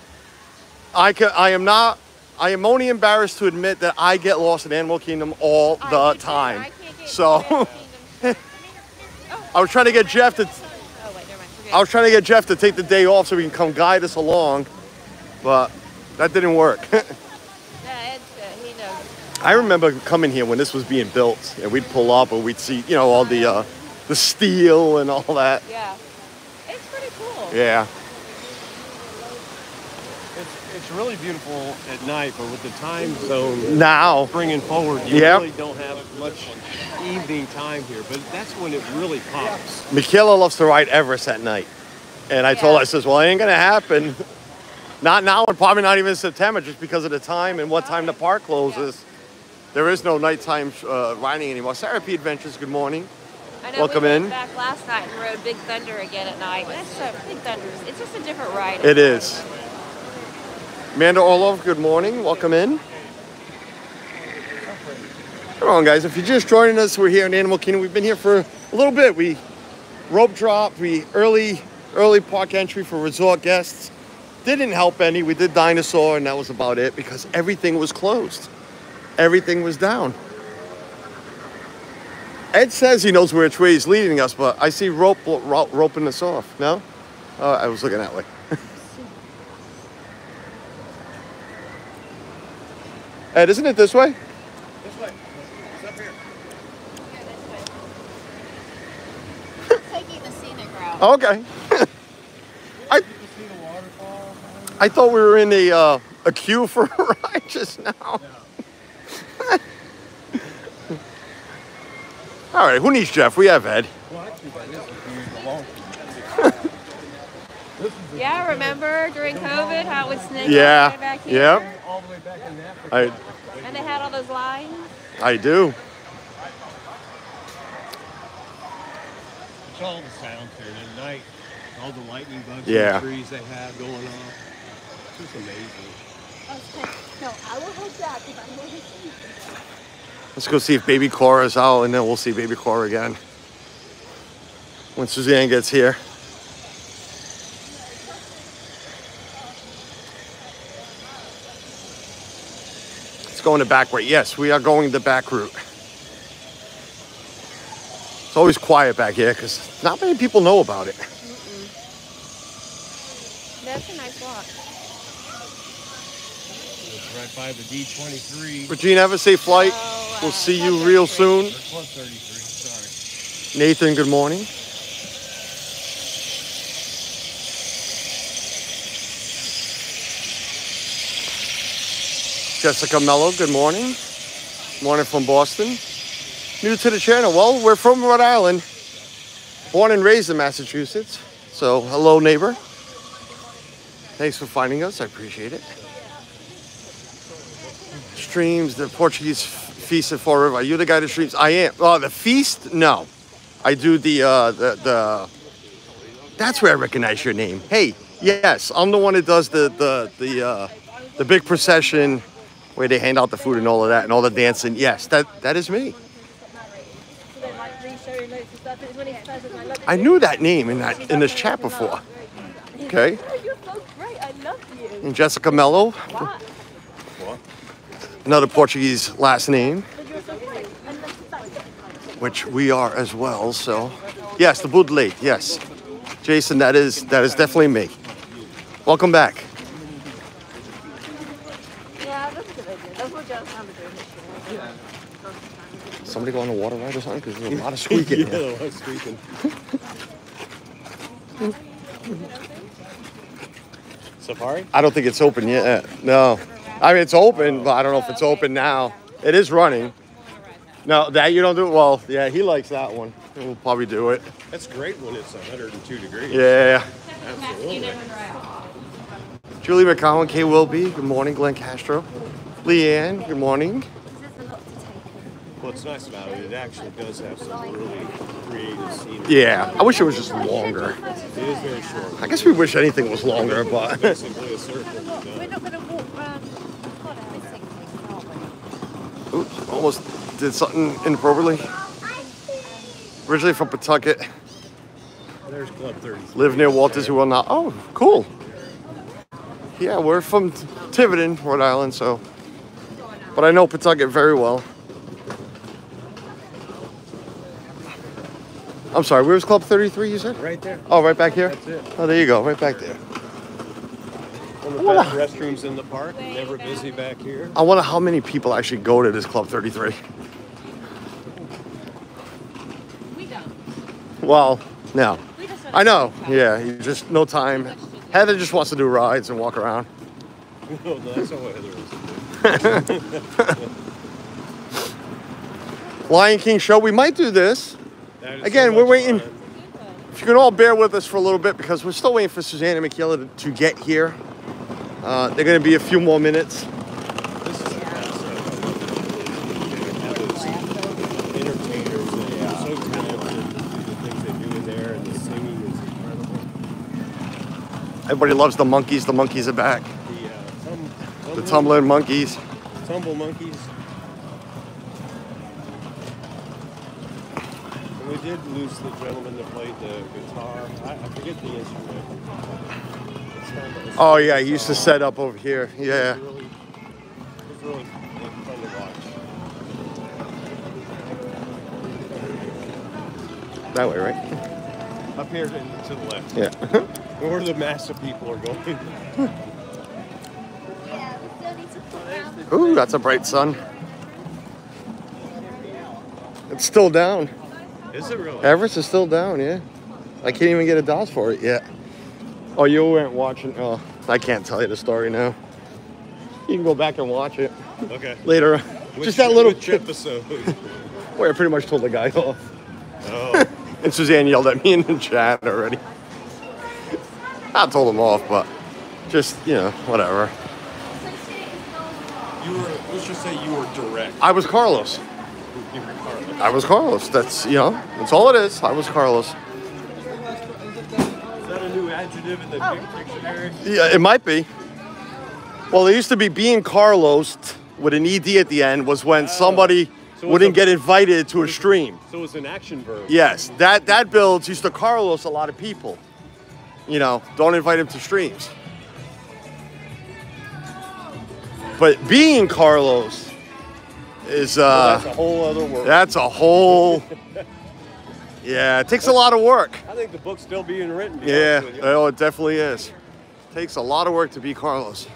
I am only embarrassed to admit that I get lost in Animal Kingdom all the time. I can't get so I was trying to get Jeff to. Oh, wait, never mind. Okay. I was trying to get Jeff to take the day off so we can come guide us along, but that didn't work. Yeah, Ed, he knows. I remember coming here when this was being built, and we'd pull up and we'd see, you know, all the steel and all that. Yeah, it's pretty cool. Yeah. It's really beautiful at night, but with the time zone now bringing forward, you really don't have much evening time here, but that's when it really pops. Michaela loves to ride Everest at night, and I told her, I says, well, it ain't gonna happen. Not now, and probably not even in September, just because of the time and what time the park closes. There is no nighttime riding anymore. Therapy Adventures, good morning. I know. Welcome in. Back last night and rode Big Thunder again at night. Big Thunder, it's just a different ride. It is. Amanda Orlov, good morning. Welcome in. Come on, guys. If you're just joining us, we're here in Animal Kingdom. We've been here for a little bit. We rope dropped. We early park entry for resort guests. Didn't help any. We did Dinosaur, and that was about it because everything was closed. Everything was down. Ed says he knows which way he's leading us, but I see roping us off. No? I was looking that way. Ed, isn't it this way? This way. It's up here. Yeah, this way. I'm taking the scenic route. Okay. You can see the waterfall. I thought we were in a queue for a ride just now. No. All right, who needs Jeff? We have Ed. Well, actually, yeah, remember during COVID how it would snake all the way back here? Yeah. All the way back in Africa. And they had all those lines? I do. It's all the sound here at night. All the lightning bugs and the trees they have going on. It's just amazing. Okay. No, I will hold that if I know the key. Let's go see if Baby Cora's out, and then we'll see Baby Cora again when Suzanne gets here. Going the back way. Yes, we are going the back route. It's always quiet back here because not many people know about it. That's a nice walk. It's right by the D23. Regina, have a safe flight. We'll see you real soon. Club 33, sorry. Nathan, good morning. Jessica Mello, good morning. Morning from Boston. New to the channel. Well, we're from Rhode Island. Born and raised in Massachusetts. So, hello, neighbor. Thanks for finding us. I appreciate it. Streams, the Portuguese Feast at Fall River. Are you the guy that streams? I am. Oh, the feast? No. I do the... That's where I recognize your name. Hey, yes, I'm the one that does the big procession where they hand out the food and all of that and all the dancing. Yes, that is me. I knew that name in this chat before. Okay. You're so great. I love you. And Jessica Mello. What? Another Portuguese last name, which we are as well. So, yes, the Budley. Yes, Jason, that is definitely me. Welcome back. Somebody go on a water ride or something? Because there's a lot of squeaking. Yeah, a lot of squeaking. Safari? I don't think it's open yet. No. I mean, it's open, but I don't know if it's open now. It is running. No, that you don't do? Well, yeah, he likes that one. We'll probably do it. That's great when it's 102 degrees. Yeah. Absolutely. Julie McCowan, K. Wilby. Good morning, Glenn Castro. Leanne, good morning. What's nice about it actually does have some really creative scenery. Yeah, I wish it was just longer. It is very short. I guess we wish anything was longer, but... Basically a circle. We're not going to walk around. Oops, almost did something inappropriately. Originally from Pawtucket. There's Club 30. Live near Walt Disney World now. Oh, cool. Yeah, we're from Tiverton, Rhode Island, so... But I know Pawtucket very well. I'm sorry, where was Club 33, you said? Right there. Oh, right back here? That's it. Oh, there you go, right back there. One of the best restrooms in the park, never busy back here. I wonder how many people actually go to this Club 33. We don't. Well, no. I know, yeah, you just, no time. Heather just wants to do rides and walk around. No, that's how Heather is. Lion King show. We might do this. Again, we're waiting. If you can all bear with us for a little bit, because we're still waiting for Suzanne and Michaela to get here. They're going to be a few more minutes. Everybody loves the monkeys. The monkeys are back. The tumbling monkeys. Tumble monkeys. And we did lose the gentleman that played the guitar. I forget the instrument. Oh yeah, he used to set up over here. Yeah. It was really fun to watch. That way, right? Up here and to the left. Yeah. Where the mass of people are going. Ooh, that's a bright sun. It's still down. Is it really? Everest is still down, yeah. I can't even get a DOS for it yet. Oh, you weren't watching. Oh, I can't tell you the story now. You can go back and watch it. Okay. Later on. Just that little episode. Where I pretty much told the guy off. Oh. And Suzanne yelled at me in the chat already. I told him off, but just, you know, whatever. You were, let's just say you were direct. I was Carlos. You were Carlos. I was Carlos. That's, you know, that's all it is. I was Carlos. Is that a new adjective in the dictionary? Yeah, it might be. Well, there used to be being Carlos with an ED at the end was when somebody... So wouldn't get invited to a stream. So it's an action verb. Yes, that builds used to Carlos a lot of people. You know, don't invite him to streams. But being Carlos is well, that's a whole other world. That's a whole. Yeah, it takes a lot of work. I think the book's still being written. Yeah, oh, it definitely is. It takes a lot of work to be Carlos.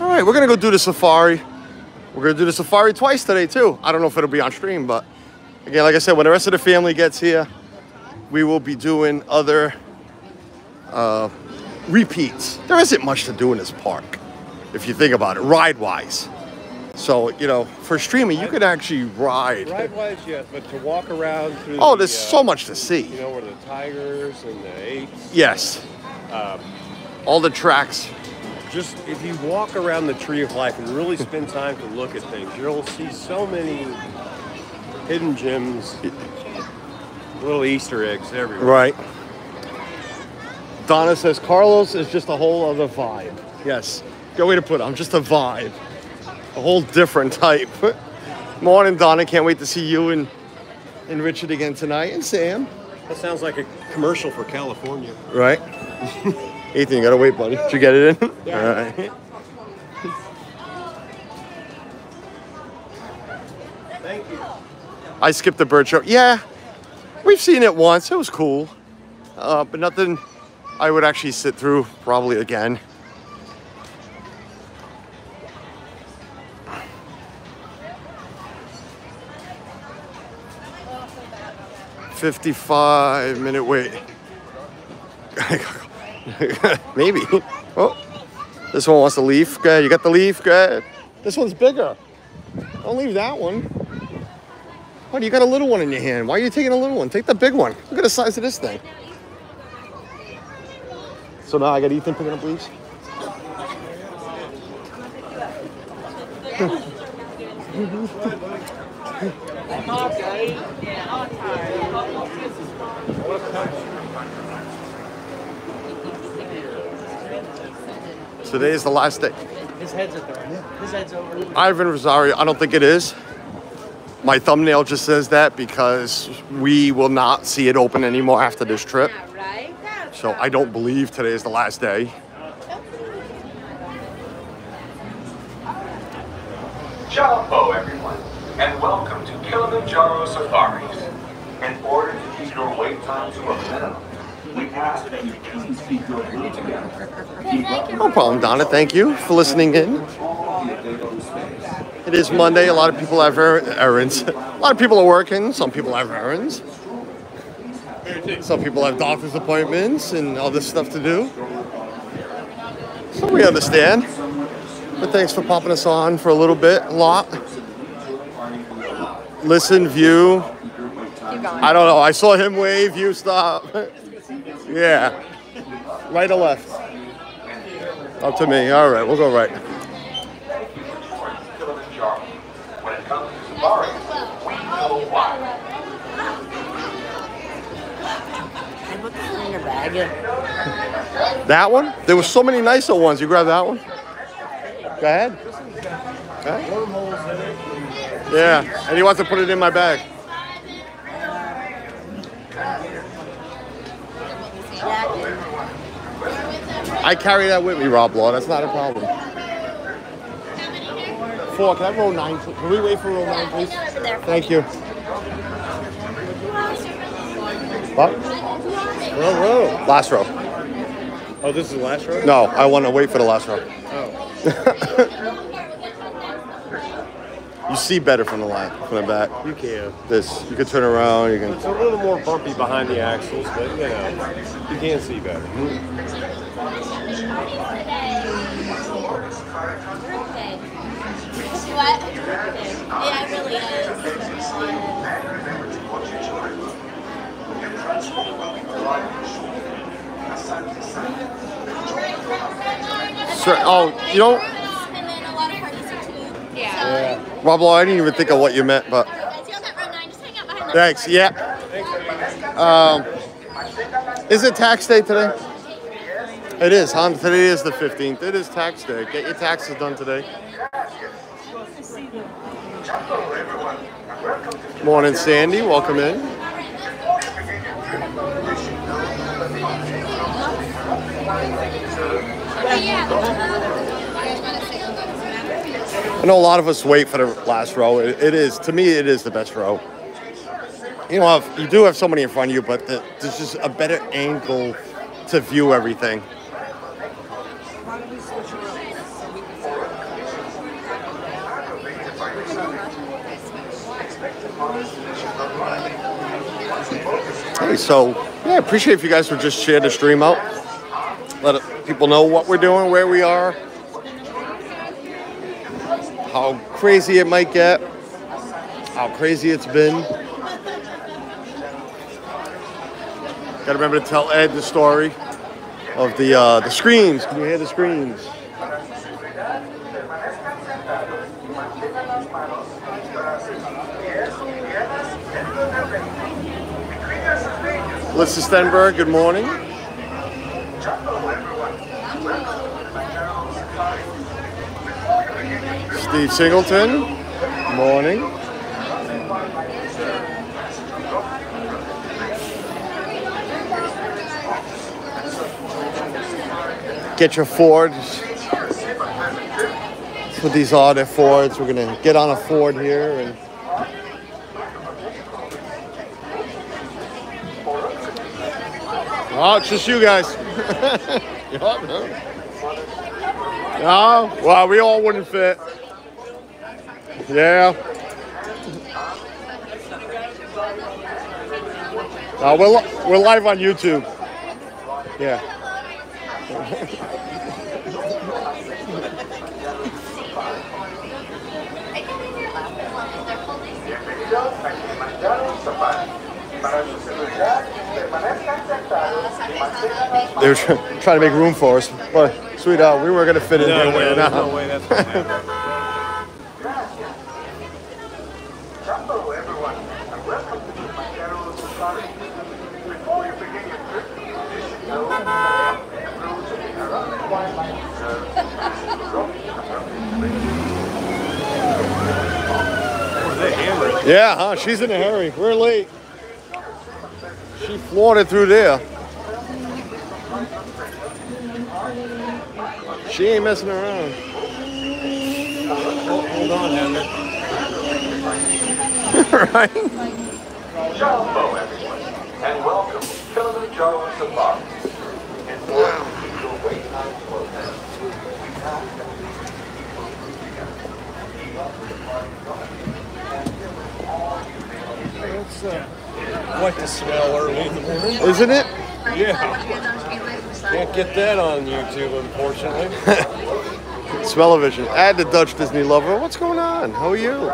All right, we're gonna go do the safari. We're gonna do the safari twice today too. I don't know if it'll be on stream, but again, like I said, when the rest of the family gets here, we will be doing other repeats. There isn't much to do in this park, if you think about it, ride-wise. So, you know, for streaming, you can actually ride. Ride-wise, yes, but to walk around through oh, there's so much to see. You know, where the tigers and the apes. Yes. All the tracks. Just if you walk around the Tree of Life and really spend time to look at things, you'll see so many hidden gems, little Easter eggs everywhere. Right. Donna says, Carlos is just a whole other vibe. Yes. Good way to put it. I'm just a vibe. A whole different type. Morning, Donna. Can't wait to see you and Richard again tonight. And Sam. That sounds like a commercial for California. Right. Ethan, you gotta wait, buddy. Did you get it in? Yeah. All right. Thank you. I skipped the bird show. Yeah, we've seen it once. It was cool, but nothing I would actually sit through probably again. -minute wait. Maybe. Oh, this one wants to leave. Good. You got the leaf. Good. This one's bigger. Don't leave that one. Oh, you got a little one in your hand. Why are you taking a little one? Take the big one. Look at the size of this thing. So now I got Ethan picking up leaves. Today is the last day. His head's at the end. His head's over. Ivan Rosario, I don't think it is. My thumbnail just says that because we will not see it open anymore after this trip. So I don't believe today is the last day. Jalapeno, everyone, and welcome to Kilimanjaro Safaris. In order to keep your wait time to a minimum, we ask that you please be good together. No problem, Donna. Thank you for listening in. It is Monday. A lot of people have errands. A lot of people are working. Some people have errands. Some people have doctor's appointments and all this stuff to do. So we understand. But thanks for popping us on for a little bit, a lot. Listen, view. I don't know. I saw him wave, you stop. Yeah. Right or left? Up to me. All right, we'll go right. That one? There were so many nicer ones. You grab that one? Go ahead. Okay. Yeah, and he wants to put it in my bag. I carry that with me, Rob Law. That's not a problem. Four. Can I roll 9? Can we wait for roll 9, please? Thank you. What? Row. Last row. Oh, this is the last row? No, I want to wait for the last row. Oh. You see better from the line, from the back. You can. This. You can turn around. You can. It's a little more bumpy behind the axles, but you know, you can see better. What? Yeah, it really is. Sure. Oh, you don't. Yeah. Rob Law, I didn't even think of what you meant, but. Thanks. Yeah. Is it tax day today? It is, huh? Today is the 15th. It is tax day. Get your taxes done today. Morning, Sandy. Welcome in. I know a lot of us wait for the last row. It is, to me, it is the best row. You know, you do have somebody in front of you, but there's just a better angle to view everything. Hey, so yeah, appreciate if you guys would just share the stream out, let people know what we're doing, where we are, how crazy it might get, how crazy it's been. Got to remember to tell Ed the story of the screams. Can you hear the screams? Melissa Stenberg, good morning. Steve Singleton, morning. Get your Ford. That's what these are, they're Fords. We're gonna get on a Ford here and oh, it's just you guys. No, well, we all wouldn't fit. Yeah. No, we're live on YouTube. Yeah. They were trying to make room for us, but sweetheart, we were going to fit in. No way, no. No way, that's what happened. Yeah, huh? She's in a hurry. We're late. She flaunted through there. She ain't messing around. Oh, hold on, Heather. Right? Hello, everyone, and welcome to Kilimanjaro Safari. And for your wait time for them, we have to be together. It's I like the smell early in the morning. Isn't it? Yeah. Can't get that on YouTube, unfortunately. Smell-o-vision. Add the Dutch Disney lover. What's going on? How are you?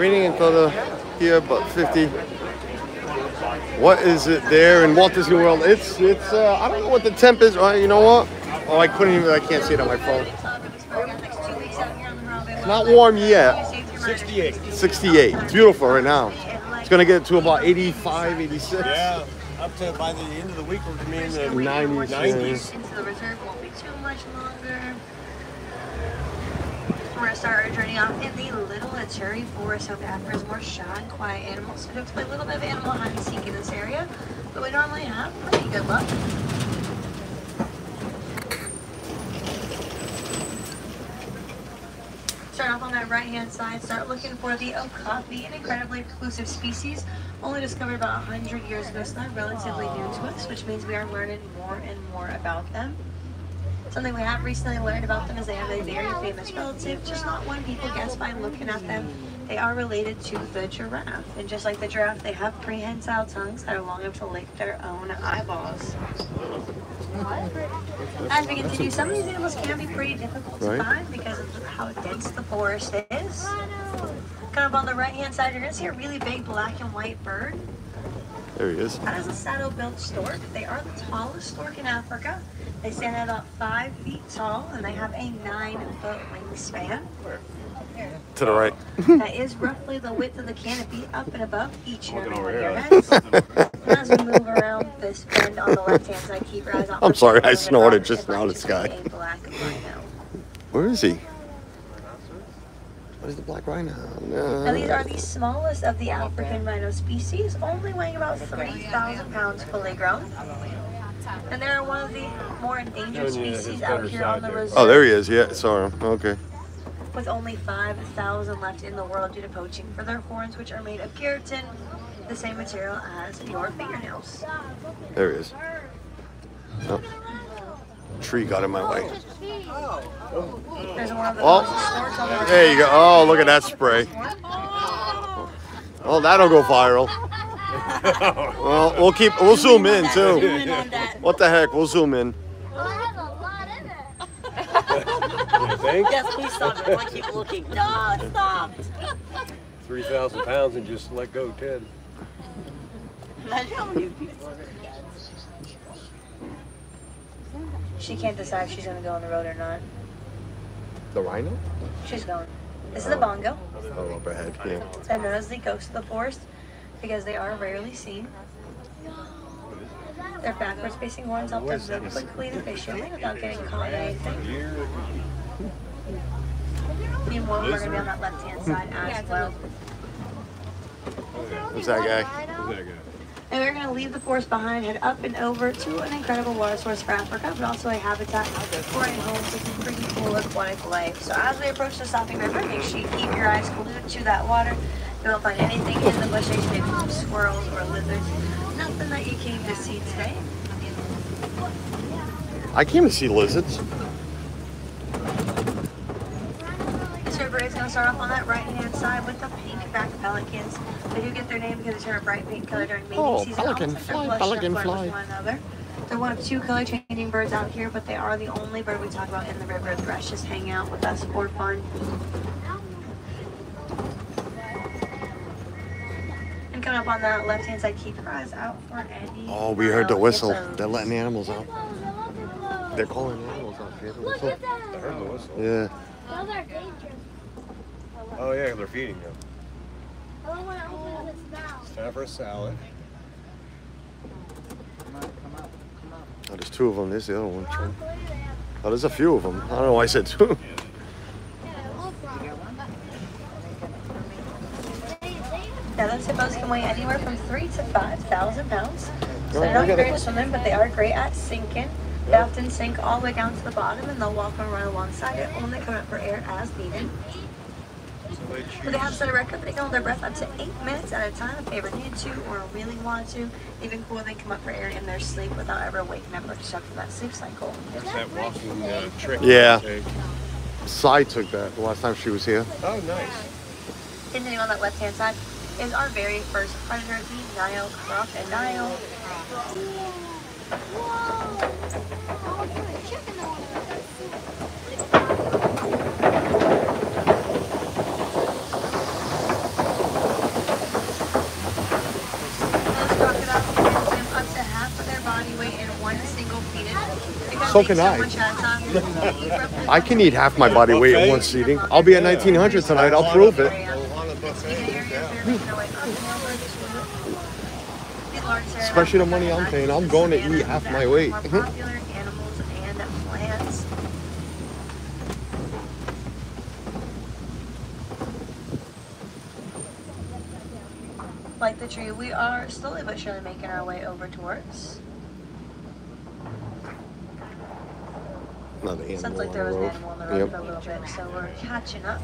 Reading in front of here, but 50. What is it there in Walt Disney World? It's I don't know what the temp is. You know what? Oh, I can't see it on my phone. It's not warm yet. 68. 68. It's beautiful right now. It's going to get to about 85, 86. Yeah, up to by the end of the week, we're going to be in the 90s. And so the reserve won't be too much longer. We're going to start our journey off in the Little Cherry Forest. So after is more shy and quiet animals. So there's a little bit of animal hide and seek in this area, but we normally have pretty good luck. Start off on that right-hand side, start looking for the okapi, an incredibly elusive species only discovered about 100 years ago. It's not relatively new to us, which means we are learning more and more about them. Something we have recently learned about them is they have a very famous relative, just not one people guess by looking at them. They are related to the giraffe, and just like the giraffe, they have prehensile tongues that are long enough to lick their own eyeballs. As we continue, some of these animals can be pretty difficult to find because of how dense the forest is. Kind of on the right-hand side, you're going to see a really big black and white bird. There he is. That is a saddle-billed stork. They are the tallest stork in Africa. They stand at about 5 feet tall, and they have a 9-foot wingspan. To the right. That is roughly the width of the canopy up and above each and every one of your heads. As we move around this bend on the left-hand side, keep your eyes on. I'm sorry, I snorted just now. This guy. Where is he? What is the black rhino? No. Now these are the smallest of the African rhino species, only weighing about 3,000 pounds fully grown. And they're one of the more endangered species out here on the reserve. Oh, there he is. Yeah, sorry. Okay. With only 5,000 left in the world due to poaching for their horns, which are made of keratin, the same material as your fingernails. There he is. Oh. Tree got in my way. Oh, there you go. Oh, look at that spray. Oh, that'll go viral. Well, we'll zoom in too. What the heck? We'll zoom in. Yes, please stop it. I keep looking. No, it stopped. 3,000 pounds and just let go, Ted. Imagine how many people are going to get. She can't decide if she's going to go on the road or not. The rhino? She's going. This is a bongo. Oh, up ahead, yeah. And known as the ghost of the forest because they are rarely seen. Their backwards-facing horns help them move quickly to fish without getting caught in anything. Meanwhile, we're going to be on that left-hand side as well. Who's that guy? Who's that guy? And we're going to leave the forest behind, head up and over to an incredible water source for Africa, but also a habitat for animals with some pretty cool aquatic life. So as we approach the stopping river, make sure you keep your eyes glued to that water. You won't find anything in the bushes, maybe some squirrels or lizards. Nothing that you came to see today. I came to see lizards. It's going to start off on that right-hand side with the pink-backed pelicans. They do get their name because they turn a bright pink color during mating season. Pelican fly. With one another. They're one of two color-changing birds out here, but they are the only bird we talk about in the river. Thrushes just hang out with us for fun. And coming up on that left-hand side, keep your eyes out for any. Oh, we heard the whistle. They're letting the animals out. They're calling the animals out. Look at that. I heard the whistle. Yeah. Those are dangerous. Oh yeah, they're feeding them. It's time for a salad. Come on. Oh, there's two of them. There's the other one. Oh, there's a few of them. I don't know why I said two. Now those hippos can weigh anywhere from 3,000 to 5,000 pounds. So they're not great at swimming, but they are great at sinking. They often sink all the way down to the bottom, and they'll walk around alongside it, only coming up for air as needed. But they have set a record that they can hold their breath up to 8 minutes at a time if they ever need to or really want to. Even cooler, they come up for air in their sleep without ever waking up or disrupting that sleep cycle. That's that walking trick. Yeah. Sai took that the last time she was here. Oh, nice. Continuing on that left-hand side, is our very first predator, the Nile crocodile. Most crocodiles can swim up to half of their body weight in one single feeding. So can I. I can eat half my body weight in one seating. I'll be at 1900 tonight. I'll prove it. Especially the money I'm paying, I'm going to eat half my weight. More popular animals and plants. Like the tree, we are slowly but surely making our way over towards. Sounds like there was an animal on the road for a little bit, so we're catching up.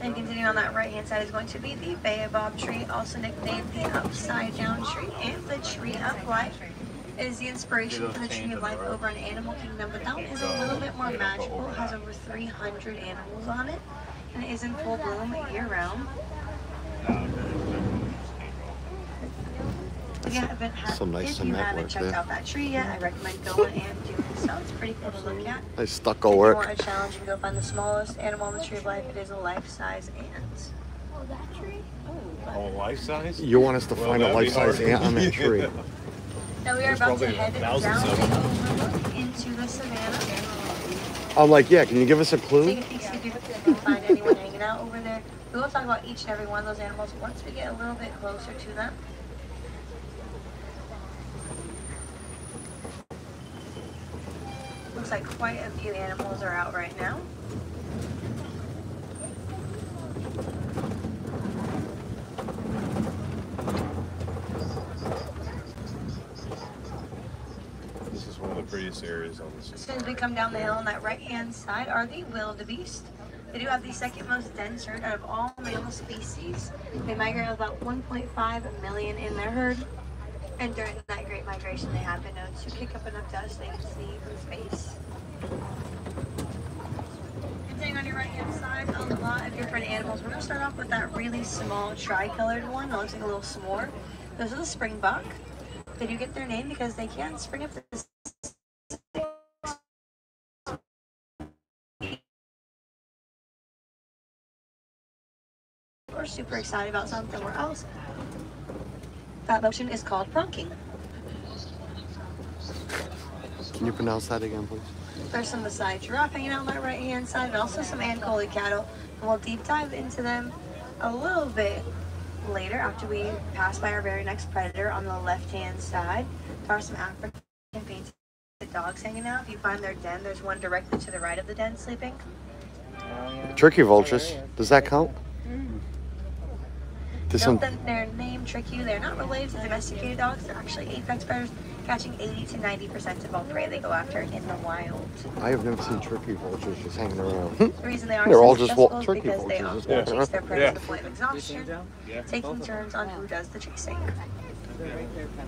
And continuing on that right-hand side is going to be the baobab tree, also nicknamed the upside-down tree, and the tree of life. It is the inspiration for the tree of life over in Animal Kingdom, but that one is a little bit more magical. It has over 300 animals on it, and it is in full bloom year-round. If you haven't checked out that tree yet, I recommend going and doing so. It's pretty cool to look at. Nice stucco work. If you want a challenge, you can go find the smallest animal in the tree of life. It is a life-size ant. Oh, that tree? Oh, life-size? You want us to find a life-size ant on that tree? Now we are about to head down and into the savannah. I'm like, yeah, can you give us a clue? Take a peek, see if you can find anyone hanging out over there. We will talk about each and every one of those animals once we get a little bit closer to them. Looks like quite a few animals are out right now. This is one of the prettiest areas on this. As soon as we come down the hill on that right-hand side are the wildebeest. They do have the second most dense herd out of all mammal species. They migrate about 1.5 million in their herd. And during that great migration, they have been known to kick up enough dust they can see from space. Continuing on your right-hand side, a lot of different animals. We're going to start off with that really small tri-colored one that looks like a little s'more. Those are the springbok. They do get their name because they can spring up the 6 feet. We're super excited about something we're else. That motion is called pronking. Can you pronounce that again, please? There's some Maasai giraffe hanging out on that right-hand side, and also some Ancoli cattle. And we'll deep dive into them a little bit later after we pass by our very next predator on the left-hand side. There are some African painted dogs hanging out. If you find their den, there's one directly to the right of the den sleeping. Turkey vultures. Does that count? Note that their name trick you. They're not related to domesticated dogs. They're actually apex predators, catching 80 to 90% of all prey they go after in the wild. I have never seen turkey vultures just hanging around. The reason they are all just turkey because they all chase their prey to the point of exhaustion, taking turns on who does the chasing.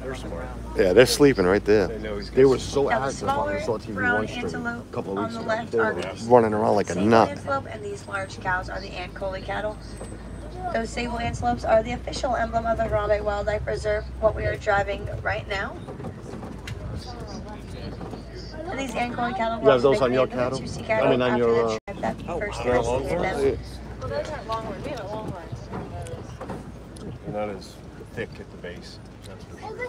They're smart. Yeah, they're sleeping right there. They were so active on this little TV one stream a couple of weeks ago. They were running around like a nut. Antelope and these large cows are the Ancoli cattle. Those sable antelopes are the official emblem of the Harambe Wildlife Reserve, what we are driving right now. And these Ancoli cattle were They're not as thick at the base. That's for sure.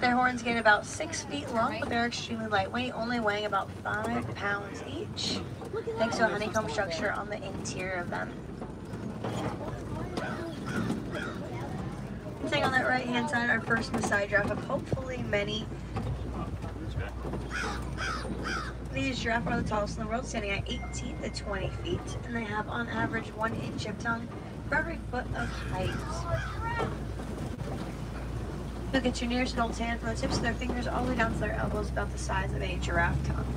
Their horns get about 6 feet long, but they're extremely lightweight, only weighing about 5 pounds each, thanks to a honeycomb structure on the interior of them. Staying on that right hand side, our first Maasai giraffe of hopefully many. These giraffes are the tallest in the world, standing at 18 to 20 feet, and they have on average 1 inch of tongue for every foot of height. Look at your nearest adult's hand from the tips of their fingers all the way down to their elbows, about the size of a giraffe tongue.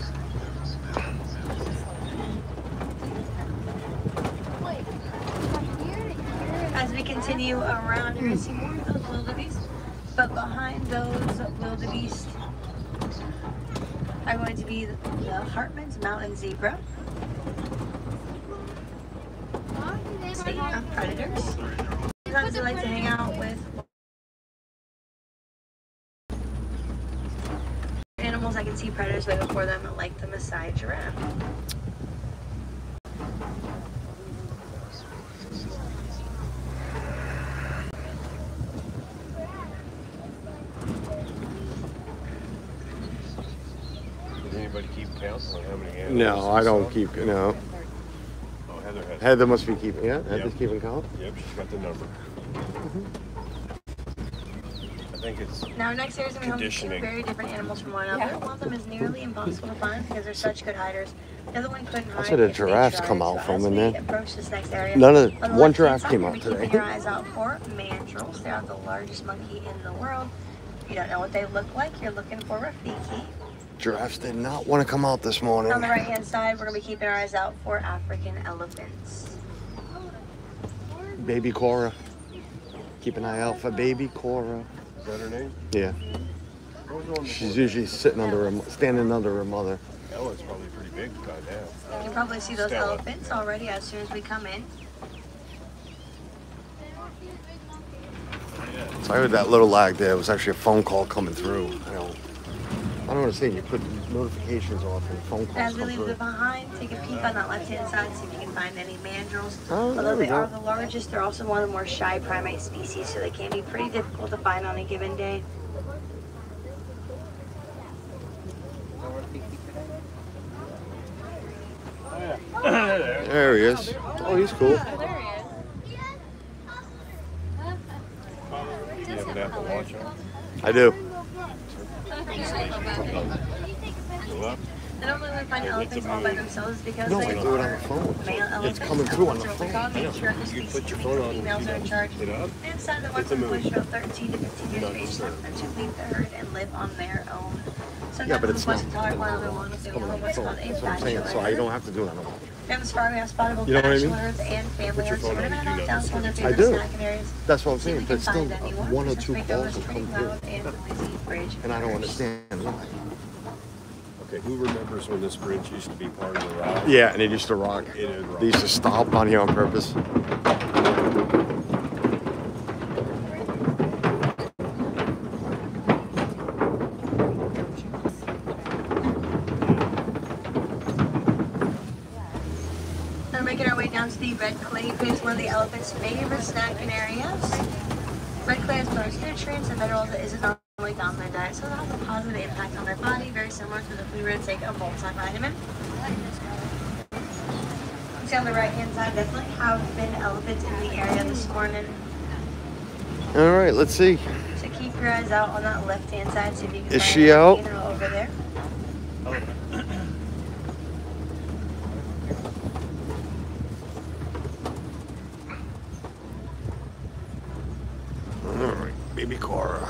As we continue around, you're going to see more of those wildebeest, but behind those wildebeest are going to be the Hartman's Mountain Zebra. flight of predators. Sometimes I like to hang out with animals I can see predators way before them, like the Maasai giraffe. Does anybody keep count on how many animals? No, I don't keep, no. Oh, Heather has. Heather must be keeping, yeah? Heather's keeping count? Yep, she's got the number. I think it's now next year's going to be two very different animals from one another. One of them is nearly impossible to find because they're such good hiders. The other one couldn't hide. That's where the giraffes come out from, and then none of the one giraffe came out today. Keep your eyes out for mandrills. They are the largest monkey in the world. If you don't know what they look like, you're looking for Rafiki. Giraffes did not want to come out this morning. On the right hand side, we're going to be keeping our eyes out for African elephants. Baby Cora. Keep an eye out for Baby Cora. Is that her name? Yeah. She's usually sitting under her, standing under her mother. Ella's probably pretty big by now. You can probably see those elephants already as soon as we come in. So I heard that little lag there. It was actually a phone call coming through. I don't want to say you put notifications off and phone calls come through. As we leave it behind, take a peek on that left-hand side, see if you can find any mandrills. Although they are the largest, they're also one of the more shy primate species, so they can be pretty difficult to find on a given day. There he is. Oh, he's cool. You have an Apple Watch on? I do. I don't really find elephants all by themselves because they do it on the phone. It's coming through on the phone. You put your phone on. Females are in charge. Inside the ones who push about 13 to 15 years of age, sometimes you leave the herd and live on their own. Yeah, but it's not. So I don't have to do that anymore. Famous farming has spottable bachelors and family herds. I do. That's what I'm saying. But still, one or two calls will come through, and I don't understand why. Okay, who remembers when this bridge used to be part of the rock? Yeah, and it used to rock. It did rock. They used to stop on here on purpose. We're making our way down to the red clay pit, one of the elephants' favorite snacking areas. Red clay has most nutrients and minerals that isn't on their diet, so it has a positive impact on their body, very similar to if we were to take a multivitamin. You see on the right-hand side, definitely have been elephants in the area this morning. All right, let's see. So keep your eyes out on that left-hand side, see if you can. Is she out? Over there. All right, baby Cora.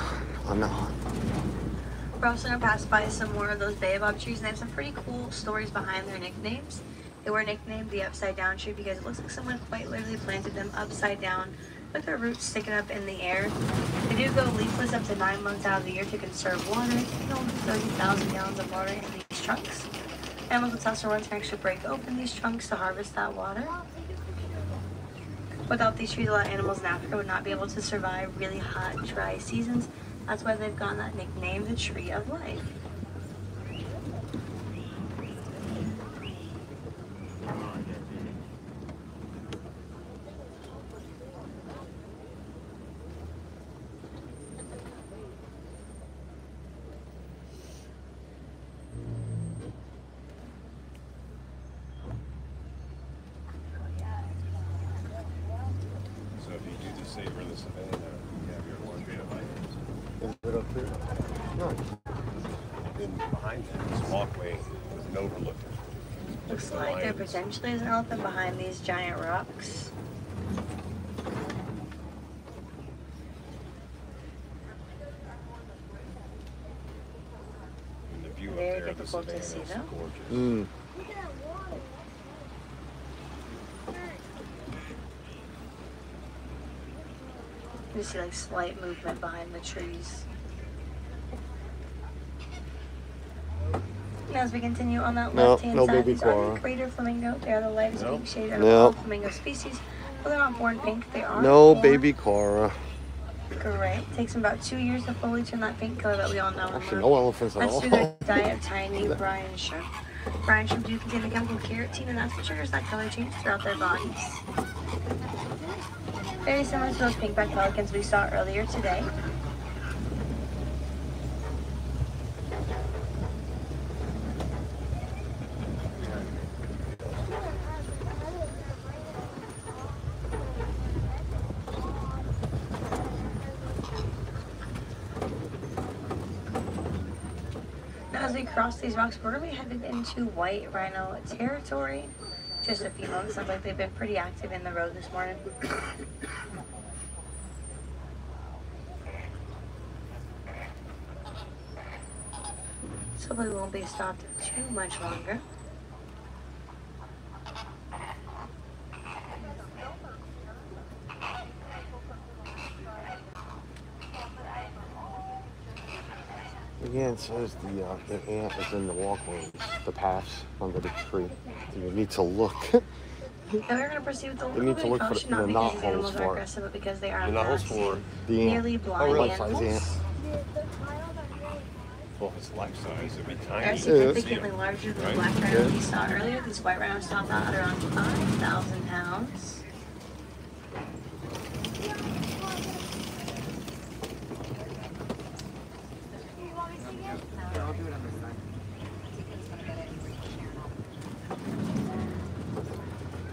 We're also going to pass by some more of those baobab trees, and they have some pretty cool stories behind their nicknames. They were nicknamed the upside down tree because it looks like someone quite literally planted them upside down with their roots sticking up in the air. They do go leafless up to 9 months out of the year to conserve water. They can hold 30,000 gallons of water in these trunks. Animals with lesser ones can actually break open these trunks to harvest that water. Without these trees, a lot of animals in Africa would not be able to survive really hot, dry seasons. That's why they've gotten that nickname, the Tree of Life. So if you do the savor of the savannah, you have your one tree of life. Right up there. Nice. And behind that is a walkway with an overlook. Looks like there potentially is an elephant behind these giant rocks. And the view up there of the savannah is gorgeous. Mm. You see like slight movement behind the trees. And as we continue on that left-hand side, these are the greater flamingo. They are the lightest pink shade of all flamingo species. Well, they're all worn pink. They are. No, warm. Baby Cora. Great. It takes them about 2 years to fully turn that pink color that we all know. Actually, no elephants at all. Let's do the Diet Tiny Brian Shrimp. Brian Shrimp do contain a chemical carotene, and that's what triggers that color change throughout their bodies. Very similar to those pink-backed pelicans we saw earlier today. Across these rocks, we're going to be headed into white rhino territory. Just a few moments. Sounds like they've been pretty active in the road this morning. So we won't be stopped too much longer. Again, so there's the ant is in the walkway, the paths under the tree. So you need to look. Now we're going to proceed with a little bit of caution, not because these animals are aggressive, but because they are nearly blind animals. Well, it's life size. It'd be tiny. They're significantly larger than the black rhino we saw earlier. These white rhinos top out at around 5,000 pounds.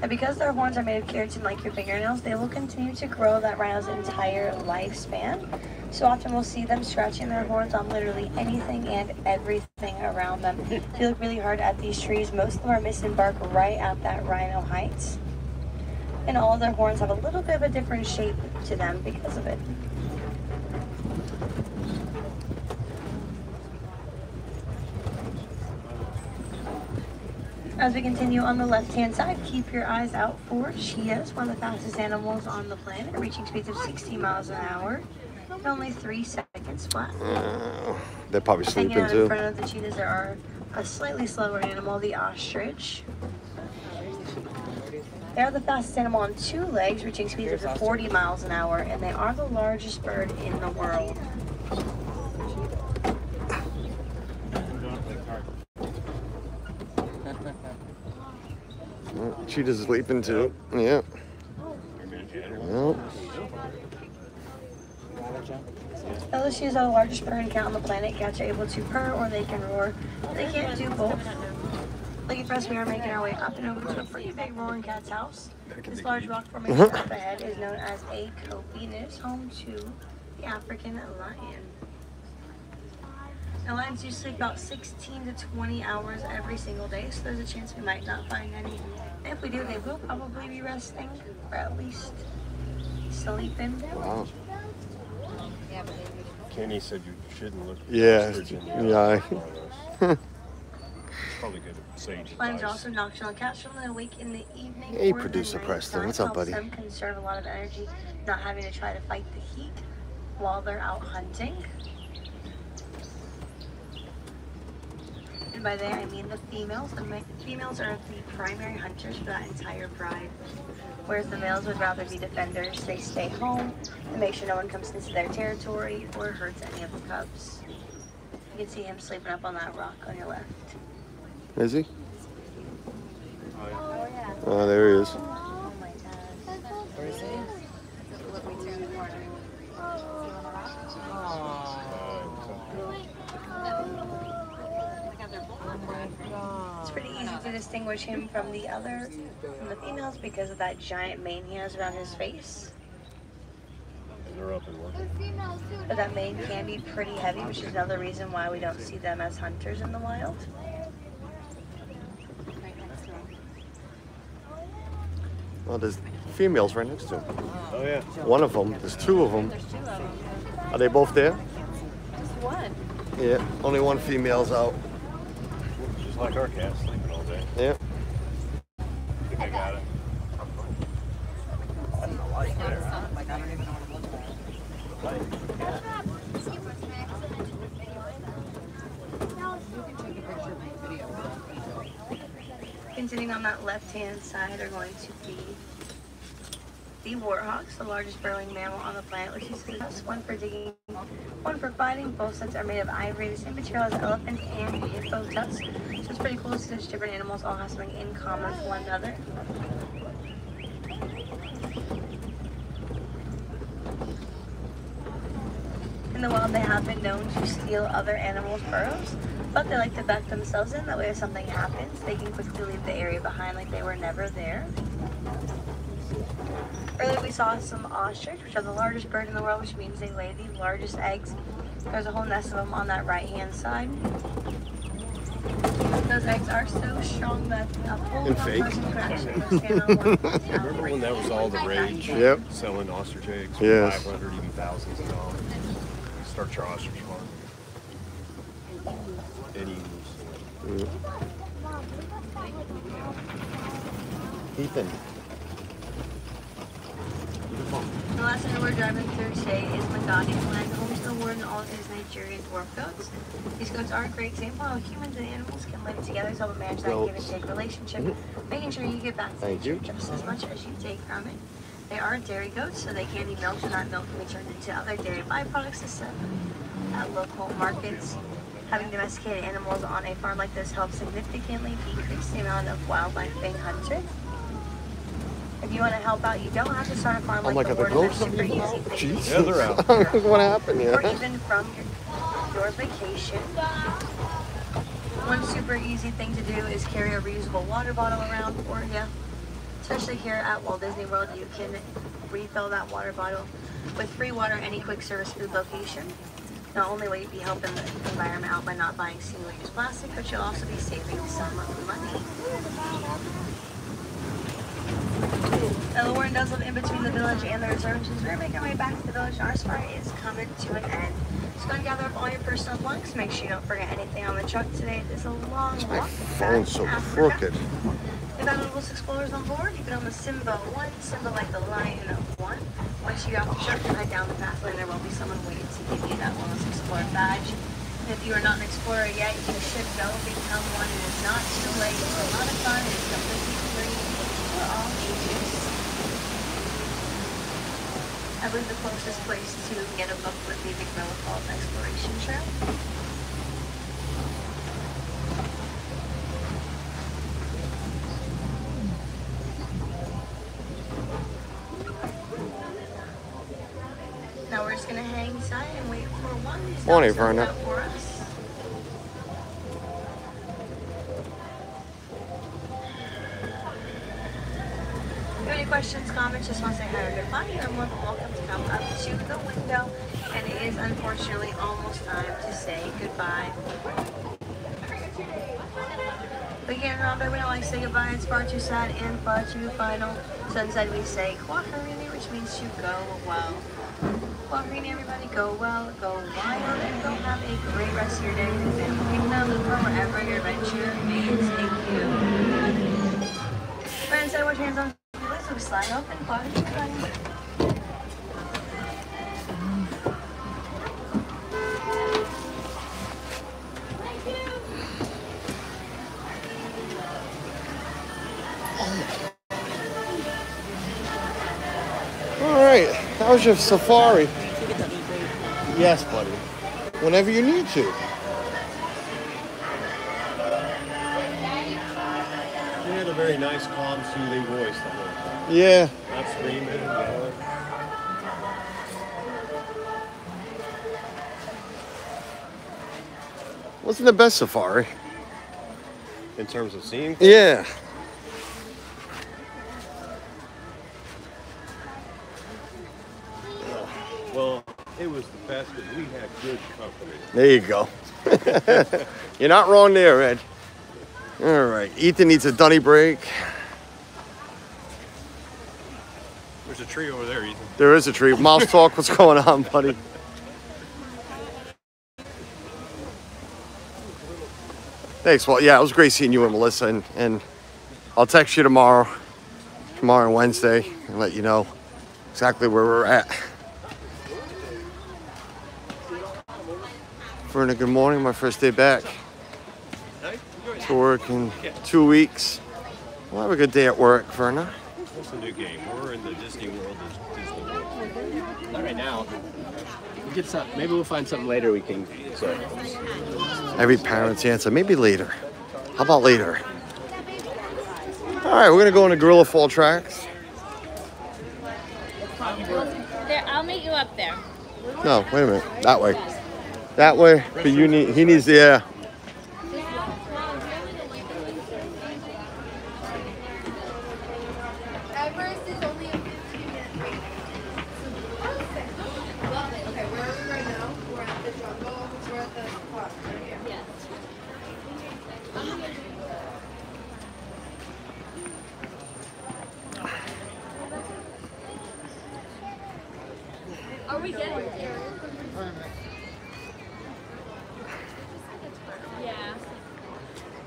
And because their horns are made of keratin like your fingernails, they will continue to grow that rhino's entire lifespan. So often we'll see them scratching their horns on literally anything and everything around them. If you look really hard at these trees, most of them are missing bark right at that rhino height. And all their horns have a little bit of a different shape to them because of it. As we continue on the left-hand side, keep your eyes out for cheetahs, one of the fastest animals on the planet, reaching speeds of 60 miles an hour in only 3 seconds flat. They're probably sleeping too. In front of the cheetahs, there are a slightly slower animal, the ostrich. They are the fastest animal on two legs, reaching speeds of 40 miles an hour, and they are the largest bird in the world. Cheetah's sleeping too. Yeah. Yep. Those cheetahs are the largest purring count on the planet. Cats are able to purr or they can roar. They can't do both. Looking for us, we are making our way up and over to a pretty big roaring cat's house. This large rock formation up ahead is known as a kobe, and it is home to the African lion. Now, lions do sleep about 16 to 20 hours every single day, so there's a chance we might not find any. And if we do, they will probably be resting, or at least sleeping. Wow. Kenny said you shouldn't look at estrogen. Yeah. Probably good at saying lions are also nocturnal cats, from the awake in the evening. Hey, producer Preston, what's up, buddy? Helps them conserve a lot of energy, not having to try to fight the heat while they're out hunting. By they, I mean the females. The females are the primary hunters for that entire pride, whereas the males would rather be defenders. They stay home and make sure no one comes into their territory or hurts any of the cubs. You can see him sleeping up on that rock on your left. Is he? Oh, yeah. Oh, there he is. Oh, my gosh. Where is he? Look, we turned the corner. Oh. It's pretty easy to distinguish him from the females because of that giant mane he has around his face. But that mane can be pretty heavy, which is another reason why we don't see them as hunters in the wild. Well, there's females right next to him. Oh yeah. One of them. There's two of them. Are they both there? Just one. Yeah. Only one female's out. Like our cat sleeping all day. Yep. I think I got it. I don't know why it's there. Like, I don't even know what it looks like. Continuing on that left hand side are going to be The warthogs, the largest burrowing mammal on the planet, which uses its one for digging, one for fighting. Both sets are made of ivory, the same material as elephants and hippo tusk. So it's pretty cool to see such different animals all have something in common with one another. In the wild, they have been known to steal other animals' burrows, but they like to back themselves in. That way, if something happens, they can quickly leave the area behind like they were never there. Earlier we saw some ostrich, which are the largest bird in the world, which means they lay the largest eggs. There's a whole nest of them on that right-hand side. Those eggs are so strong that a whole person could actually go stand on one. Remember when that was all the rage? Yep. Selling ostrich eggs for $500, even thousands of dollars. You start your ostrich farm. And eagles. Ethan. The last thing we're driving through today is McDonald's land, homes to the warden, all of his Nigerian dwarf goats. These goats are a great example how humans and animals can live together, so we'll manage that give and take relationship, making sure you get back to nature just as much as you take from it. They are dairy goats, so they can be milked, and that milk can be turned into other dairy byproducts to sell at local markets. Having domesticated animals on a farm like this helps significantly decrease the amount of wildlife being hunted. If you want to help out, you don't have to start a farm like the Lord, that's super easy. Jeez. Yeah, they're out. What happened? Yeah. Or even from your vacation. One super easy thing to do is carry a reusable water bottle around, or especially here at Walt Disney World, you can refill that water bottle with free water at any quick service food location. Not only will you be helping the environment out by not buying single-use plastic, but you'll also be saving some of the money. The warden does live in between the village and the reserve, which is we're making our way back to the village. Our safari is coming to an end. Just going to gather up all your personal belongings. Make sure you don't forget anything on the truck today. It's a long walk. Phone's so crooked. The Boundless Explorers on board. You can own the Simba 1, Simba like the Lion 1. Once you get off the truck and head down the path lane, there will be someone waiting to give you that Boundless Explorer badge. If you are not an explorer yet, you should go become one. It is not too late. It's a lot of fun. It's completely free for all ages. I believe the closest place to get a book would be McMillan Falls Exploration Trail. Now we're just going to hang tight and wait for one of these dogs to look out for us. Questions, comments, just want to say hi to everybody. You're more than welcome to come up to the window, and it is unfortunately almost time to say goodbye. But again, Robert, we don't like to say goodbye. It's far too sad and far too final. So instead we say Quaharini, which means to go well. Quaharini, everybody, go well, go wild, and go have a great rest of your day in the Animal Kingdom, Luca, wherever your adventure may take you. Friends, I wash hands on. Slide up and party. All right, that was your safari. Yes, buddy. Whenever you need to. A very nice, calm, soothing voice. Yeah. Not screaming. Wasn't the best safari in terms of seeing? Yeah. Well, it was the best, but we had good company. There you go. You're not wrong there, Ed. All right, Ethan needs a dunny break. There's a tree over there, Ethan. There is a tree. Mouse talk, what's going on, buddy? Thanks, Walt. Yeah, it was great seeing you and Melissa, and I'll text you tomorrow and Wednesday, and let you know exactly where we're at. Verna, good morning, my first day back. To work in 2 weeks. We'll have a good day at work, Verna. It's a new game. We're in the Disney World. Not right now. We get some. Maybe we'll find something later we can. Sorry. Every parent's answer. Maybe later. How about later? All right, we're gonna go into Gorilla Fall Tracks. There, I'll meet you up there. No, wait a minute. That way. That way. But you need. He needs the air.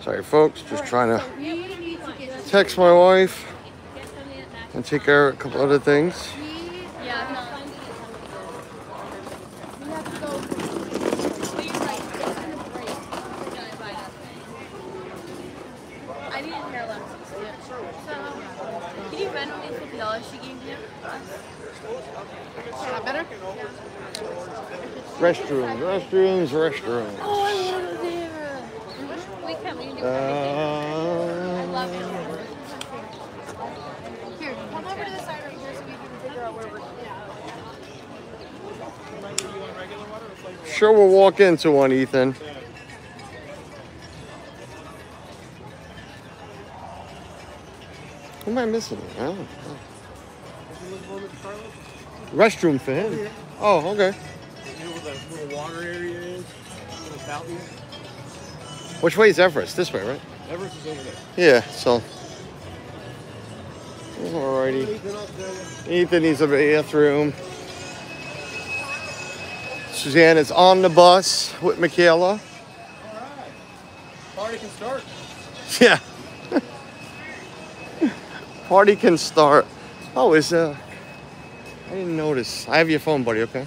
Sorry folks, just trying to text my wife and take care of a couple other things. Restrooms, restrooms, restrooms. Oh, I love there. We can't leave you. I love it. Here, come over to the side right here so we can figure out where we're going. Sure, we'll walk into one, Ethan. What am I missing? I don't know. Restroom for him. Oh, okay. Little water area is, little fountain. Which way is Everest? This way, right? Everest is over there. Yeah, so. Alrighty. Ethan needs a bathroom. Suzanne is on the bus with Michaela. Alright. Party can start. Yeah. Party can start. Oh, is I didn't notice. I have your phone, buddy, okay?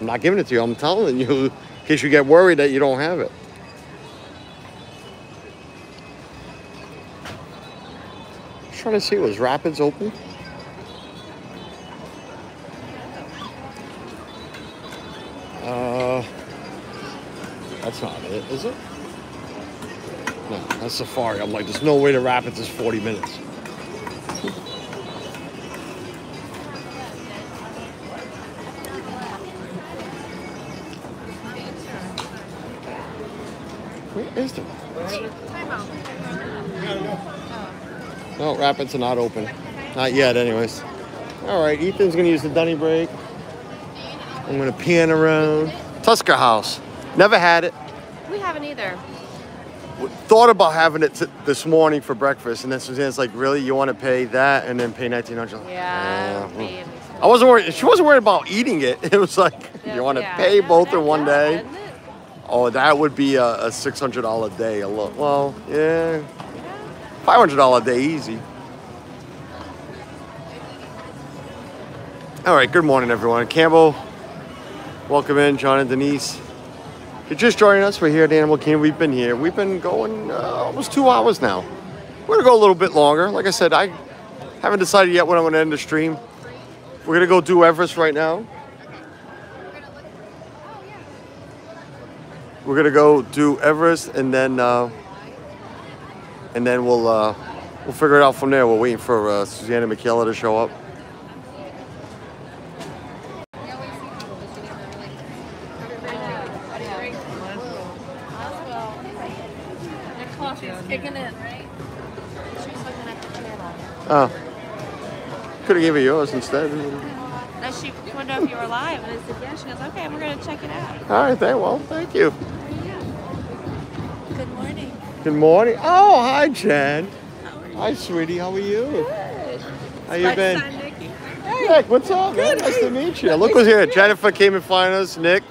I'm not giving it to you. I'm telling you in case you get worried that you don't have it. I'm trying to see, was Rapids open? That's not it, is it? No, that's Safari. I'm like, there's no way the Rapids is 40 minutes. Where is the Rapids? No, Rapids are not open. Not yet, anyways. All right, Ethan's going to use the dunny break. I'm going to pan around. Tusker House. Never had it. We haven't either. Thought about having it this morning for breakfast, and then Suzanne's like, really? You want to pay that and then pay $1900? Yeah. I wasn't worried. She wasn't worried about eating it. It was like, you want to pay both in one day? Oh, that would be a $600 day. A lot. Well, yeah, $500 day easy. All right. Good morning, everyone. Campbell, welcome in. John and Denise, if you're just joining us, we're here at Animal Kingdom. We've been here. We've been going almost 2 hours now. We're gonna go a little bit longer. Like I said, I haven't decided yet when I'm gonna end the stream. We're gonna go do Everest right now. We're gonna go do Everest, and then we'll figure it out from there. We're waiting for Suzanne and Michaela to show up. Oh, could have given you yours instead. She wanted to know if you were alive, and I said, yeah. She goes, okay, we're gonna check it out. All right, well, thank you. Good morning. Good morning. Oh, hi, Jen. How are you? Hi, sweetie. How are you? Good. How you been? I'm Nikki. Hey. Nick, what's up? Good. Nice to meet you. Look who's here. Jennifer came and found us. Nick,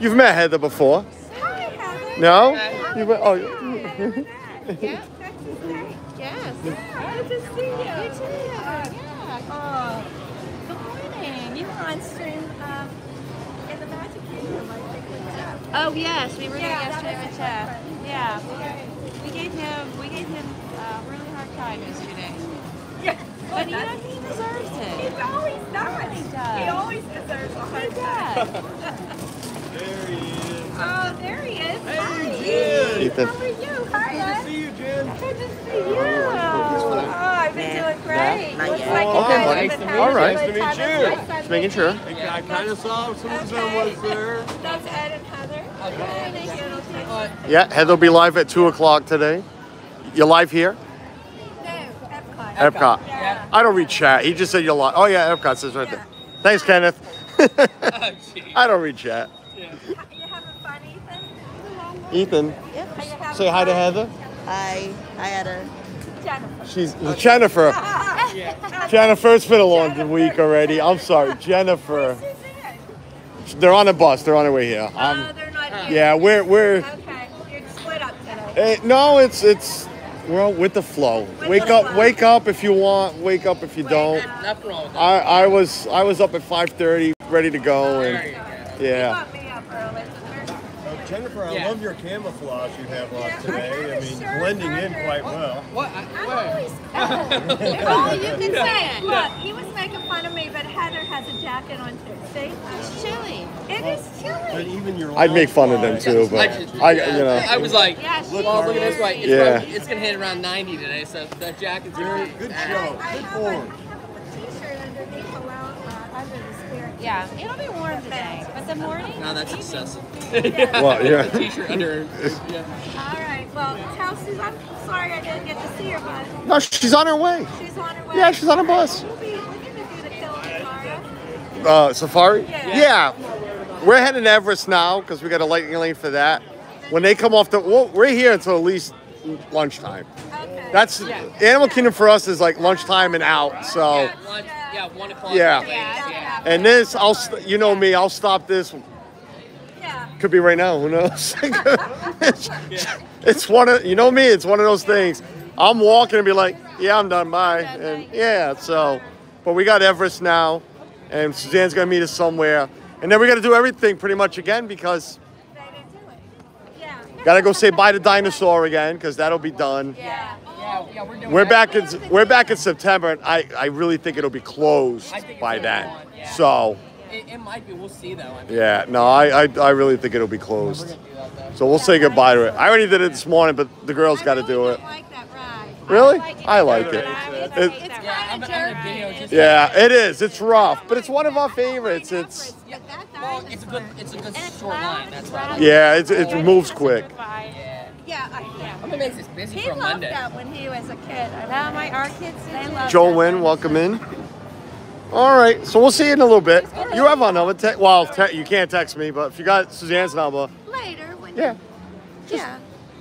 you've met Heather before. Hi, Heather. No? Hi. You met? Oh, yeah. Yeah, Texas Takes. Yes. Yeah. Good to see you. You too. Yeah. Oh. On stream in the Magic Kingdom, I think, with Jeff. Oh yes, we were there yesterday with Jeff. Yeah, we gave him a really hard pride is today. Yeah. But he deserves it. He's always nice. He always deserves a hard time. There he is. Oh, there he is. Hey, Jen. How are you? Hi, Ed. Good to see you, Jen. Good to see you. Oh, I've been doing great. Nice to meet you. Just making sure. I kind of saw some of them was there. That's Ed and Heather. Okay. Yeah, Heather will be live at 2 o'clock today. You live here? No, Epcot. Epcot. Yeah. I don't read chat. He just said you're live. Oh, yeah, Epcot says right there. Thanks, Kenneth. I don't read chat. Yeah. You having fun, Ethan? Ethan, yep. Say hi to Heather. Hi. Hi, Heather. Jennifer. Jennifer. Jennifer's been a long week already. I'm sorry, Jennifer. They're on a bus. They're on their way here. They're not here. Yeah, we're. Okay, you're split up today. No, it's. Well, with the flow. Wake up if you want. Wake up if you don't. I was up at 5:30, ready to go, and yeah. You got me up early. Jennifer, I love your camouflage you have on today. I mean, blending in quite well. What? I'm always covered. That's all you can say. Look, he was making fun of me, but Heather has a jacket on too. See? It's chilly. It is chilly. But even your I'd make fun of them too, but I was like, look at this right. It's going to hit around 90 today, so that jacket's very good. Good form. I have a t-shirt underneath a lounge under the spirit. Yeah, it'll be warm today, but the morning. No, that's excessive. Yeah. Well, yeah. T-shirt under. Yeah. All right. Well, tell Suzanne. I'm sorry I didn't get to see her, but. No, she's on her way. She's on her way. Yeah, she's on a bus. We'll be looking to do the Kilimanjaro. Safari? Yeah. We're heading to Everest now because we got a lightning lane for that. When they come off the, we're here until at least lunchtime. Okay. That's Animal Kingdom for us is like lunchtime and out. So. Yeah. Lunch, 1 o'clock. Yeah. And this, you know me, I'll stop this. Could be right now. Who knows? It's one of, you know me. It's one of those things. I'm walking and be like, yeah, I'm done. Bye. And so, but we got Everest now, and Suzanne's gonna meet us somewhere, and then we gotta do everything pretty much again because they didn't do it. Yeah. Gotta go say bye to Dinosaur again because that'll be done. Yeah. We're back in September, and I really think it'll be closed by then. So. It might be. We'll see, though. I mean, I really think it'll be closed. So we'll say goodbye to it. I already did it this morning, but the girls got to do it. Really? I like it. Yeah, it is. It's rough, but it's one of our favorites. It's a good short line. That's right. Yeah, it moves quick. Yeah. I'm amazed it's busy for Monday. He loved that when he was a kid. Now our kids, they love it. Joel Wynn, welcome in. All right, so we'll see you in a little bit. You have my number. You can't text me, but if you got Suzanne's number. Later.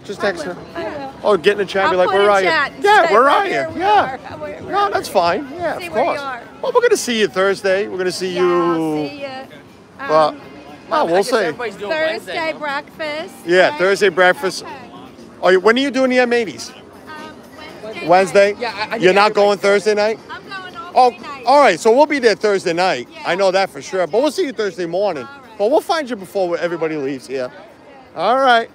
Just text her. Oh, get in the chat and be like, where are you? Yeah, where are you? Yeah. No, that's fine. Yeah, of course. Well, we're going to see you Thursday. We're going to see you. Yeah, I'll see you. Well, we'll see. Thursday breakfast. Yeah, Thursday breakfast. When are you doing the M80s? Wednesday? Yeah. You're not going Thursday night? I'm going all night. All right, so we'll be there Thursday night. Yeah. I know that for sure, but we'll see you Thursday morning. Right. But we'll find you before everybody leaves here. All right.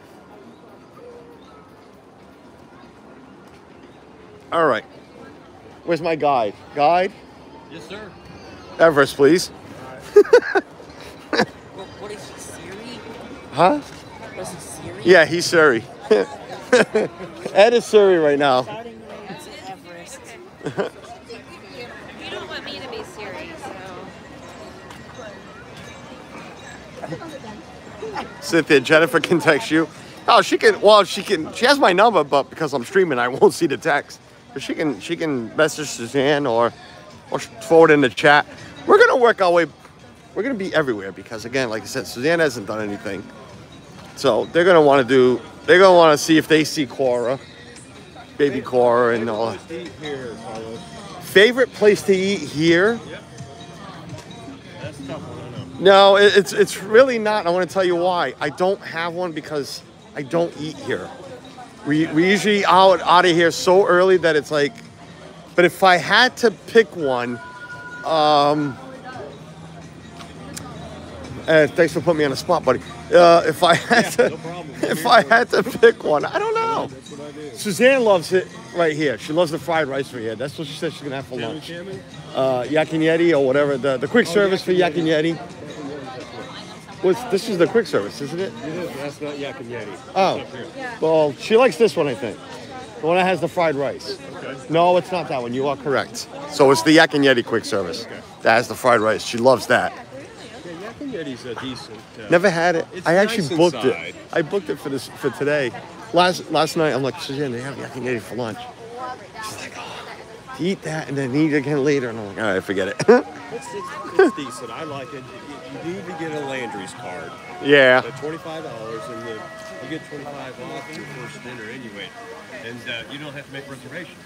All right. Where's my guide? Guide? Yes, sir. Everest, please. Right. What is he, Siri? Huh? Was he Siri? Yeah, he's Siri. Ed is Siri right now. Everest. Cynthia, Jennifer can text you. Oh, she can. Well, she can. She has my number, but because I'm streaming, I won't see the text. But she can message Suzanne or forward in the chat. We're gonna work our way. We're gonna be everywhere because, again, like I said, Suzanne hasn't done anything, so they're gonna want to do. They're gonna want to see if they see Cora, baby Cora, and all. Favorite place to eat here? Yep. That's tough. No, it's really not. I want to tell you why. I don't have one because I don't eat here. We usually eat out of here so early that it's like. But if I had to pick one, thanks for putting me on the spot, buddy. If I had to pick one, I don't know. know. Suzanne loves it right here. She loves the fried rice for here. That's what she said she's going to have for lunch. Yak and Yeti or whatever. The quick service for Yak and Yeti. This is the quick service, isn't it? It is. That's not Yak and Yeti. Oh. Yeah. Well, she likes this one, I think. The one that has the fried rice. Okay. No, it's not that one. You are correct. So it's the Yak and Yeti quick service. Okay. That has the fried rice. She loves that. Yeah, Yak and Yeti's a decent... Never had it. I actually booked it. I booked it for today. Last night, I'm like, Suzanne, they have Yak and Yeti for lunch. She's like, oh, eat that and then eat it again later. And I'm like, all right, forget it. It's decent. I like it. You need to get a Landry's card. Yeah. But $25, and you get 25 off your first dinner anyway, and you don't have to make reservations.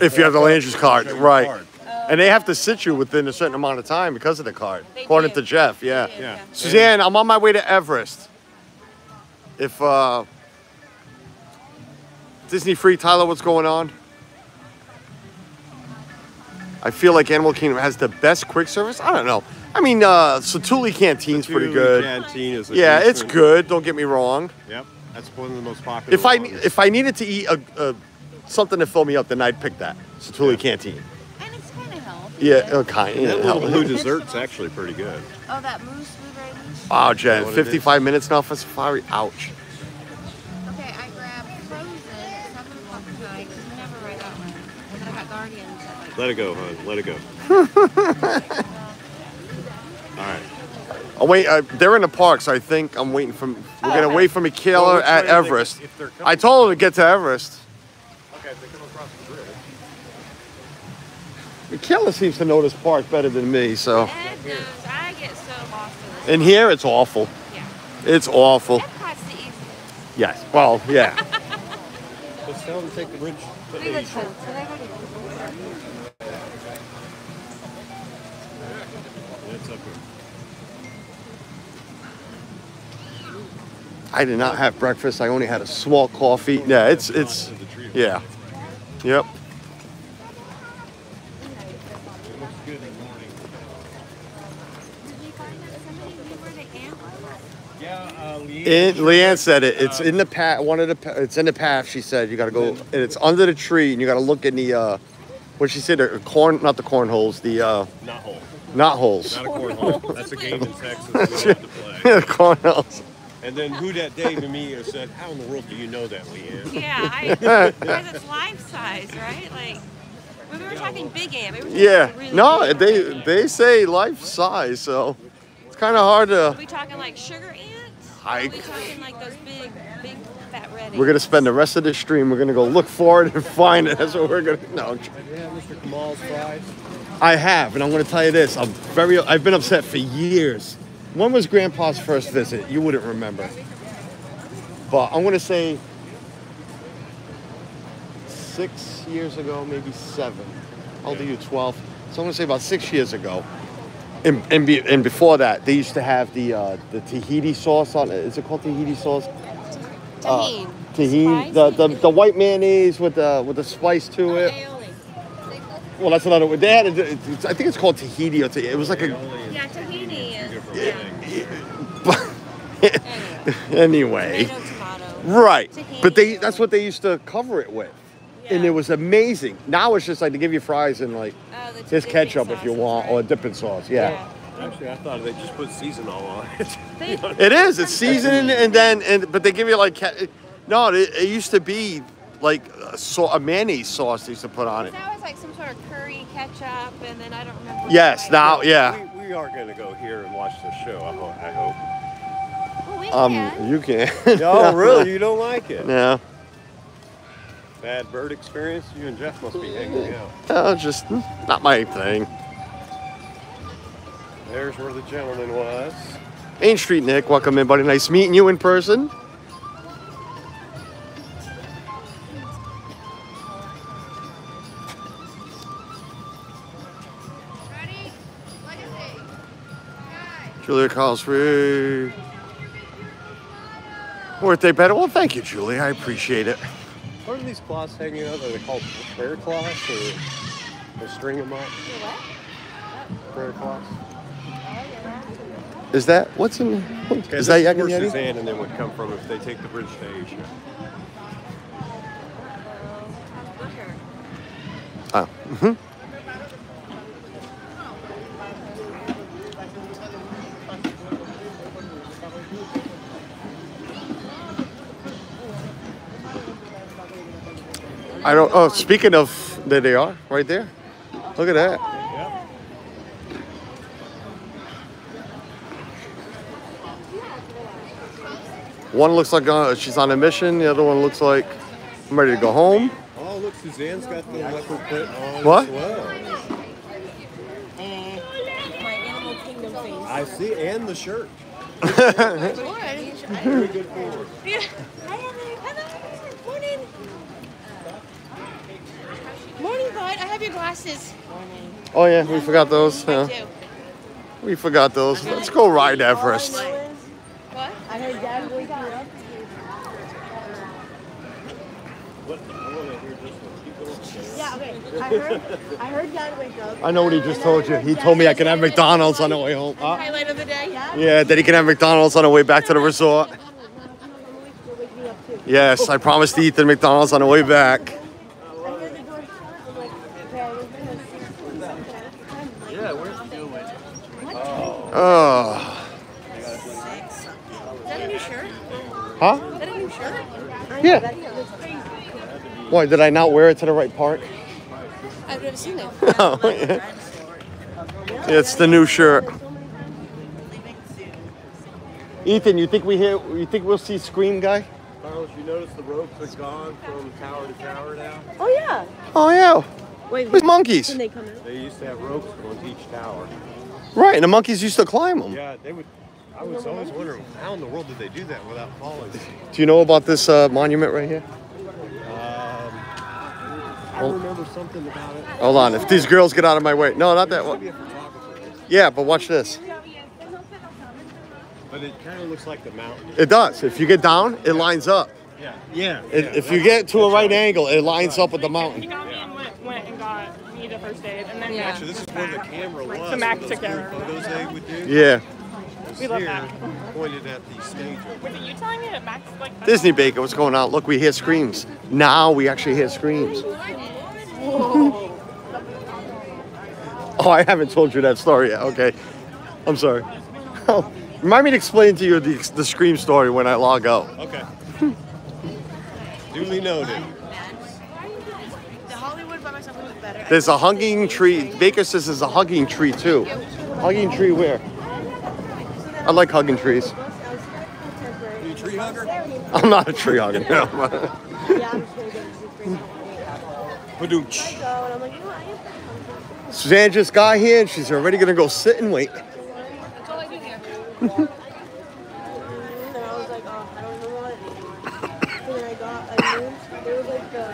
If you have the Landry's card, right? Card. And they have to sit you within a certain amount of time because of the card, according to Jeff. Yeah. Yeah. Suzanne, I'm on my way to Everest. If Disney Free, Tyler, what's going on? I feel like Animal Kingdom has the best quick service. I don't know. I mean, Satuli Canteen's pretty good. Canteen is it's good. Don't get me wrong. Yep, that's one of the most popular. If I needed to eat something to fill me up, then I'd pick that Satuli Canteen. And it's kind of healthy. Yeah, kind of. The blue dessert's actually pretty good. Oh, that mousse blueberry mousse. Wow, Jen, 55 minutes now for safari. Ouch. Okay, I grabbed frozen. It's 7 o'clock tonight. I never read that one. And then I got Guardians. Let it go, hon. Let it go. All right. Oh wait, they're in the park, so I think I'm waiting for. We're gonna wait for Michaela at Everest. I told her to get to Everest. Okay, if they come across the bridge. Michaela seems to know this park better than me, so. Ed knows. I get so lost in this. And here, it's awful. Yeah. It's awful. Epcot's the easiest. Yes. Well, yeah. Let's tell them to take the bridge. I did not have breakfast. I only had a small coffee. Yeah, yeah. Yep. Leanne said it. It's in the path. It's in the path. She said you got to go, and it's under the tree, and you got to look in the. What she said, not the cornholes, the. Knot hole. Knot holes. Not a cornhole. That's a game in Texas. We don't have to play. Cornholes. And then Houdat Dave and me said, how in the world do you know that, Leanne? Yeah, because it's life size, right? Like, when we were talking Big Ant, we were really no, they say life size, so it's kind of hard to... Are we talking like sugar ants? Are we talking like those big fat red ants? We're going to spend the rest of this stream, we're going to go look for it and find it. That's what we're going to... No. Yeah, Mr. Kamal's fries. I have, and I'm going to tell you this. I've been upset for years. When was Grandpa's first visit? You wouldn't remember. But I'm going to say 6 years ago, maybe 7. I'll do you 12. So I'm going to say about 6 years ago. And before that, they used to have the Tahiti sauce on it. Is it called Tahiti sauce? Tahini. Tahini. The white mayonnaise with the spice to it. Aioli. Well, that's another one. They had a, I think it's called Tahiti. It was like a... Yeah, Tahini is... anyway, tomato. Right, tahini. But that's what they used to cover it with, and it was amazing. Now it's just like they give you fries and like this ketchup if you want, or dipping sauce. Yeah. Actually, I thought they just put seasonal on it. It is. It's seasoned, but they give you like it used to be like a mayonnaise sauce they used to put on it. Now it's like some sort of curry ketchup, and then I don't remember. Yes. Now, yeah. We are going to go here and watch the show, I hope. Well, we can. You can. No, really? You don't like it? No. Bad bird experience? You and Jeff must be hanging out. No, just not my thing. There's where the gentleman was. Main Street Nick, welcome in, buddy. Nice meeting you in person. Julia calls for birthday better. Well, thank you, Julia. I appreciate it. What are these cloths hanging out? Are they called prayer cloths, or they string them up? What? Prayer cloths. Is that what's in? Is that Yak and Yeti? Where Suzanne and them would come from if they take the bridge to Asia. Oh. Mm-hmm. I don't. Oh, speaking of, there they are, right there. Look at that. One looks like she's on a mission. The other one looks like I'm ready to go home. Oh, look, Suzanne's got the leopard print on as well. And my Animal Kingdom face. I see, and the shirt. Very good forward. Morning. Morning, bud. I have your glasses. Morning. Oh, yeah, we forgot those. Yeah. We forgot those. Let's go ride Everest. What? I heard Dad wake you up. Yeah, okay. I heard Dad wake up. I know what he just told you. He told me I can have McDonald's on the way home. Highlight of the day, yeah? Yeah, that he can have McDonald's on the way back to the resort. Yes, I promised Ethan McDonald's on the way back. Yeah, where's the deal with it? Oh. Huh? Is that a new shirt? Yeah. Why, did I not wear it to the right park? I've never seen it. Oh, yeah. It's the new shirt. Ethan, you think we'll see Scream Guy? Carlos, you notice the ropes are gone from tower to tower now? Oh, yeah. Oh, yeah. Wait, there's monkeys. When they come out? They used to have ropes on each tower. Right, and the monkeys used to climb them. Yeah, they would. I was always wondering, how in the world did they do that without falling? Do you know about this monument right here? I remember something about it. Hold on, if these girls get out of my way. No, not that one. Yeah, but watch this. But it kind of looks like the mountain. It does. If you get down, it lines up. Yeah. Yeah. If you get to a right angle, it lines up with the mountain. He got me and went and got me the first aid. And then actually, this is where the camera was. The Mac together. Photos they would do. Yeah. We love that. Pointed at the stage. Wait, are you telling me that Max like Disney Baker was going out? Look, we hear screams. Now we actually hear screams. Whoa. Oh, I haven't told you that story yet. Okay, I'm sorry. Oh, remind me to explain to you the scream story when I log out. Okay. Duly noted. The Hollywood by myself was better. There's a hugging tree. Baker says there's a hugging tree too. Hugging tree where? I like hugging trees. Are you a tree hugger? I'm not a tree hugger. No. Suzanne just got here and she's already gonna go sit and wait. That's all I do here. And I was like, oh, I don't know what it is. And then I got a room. There was like the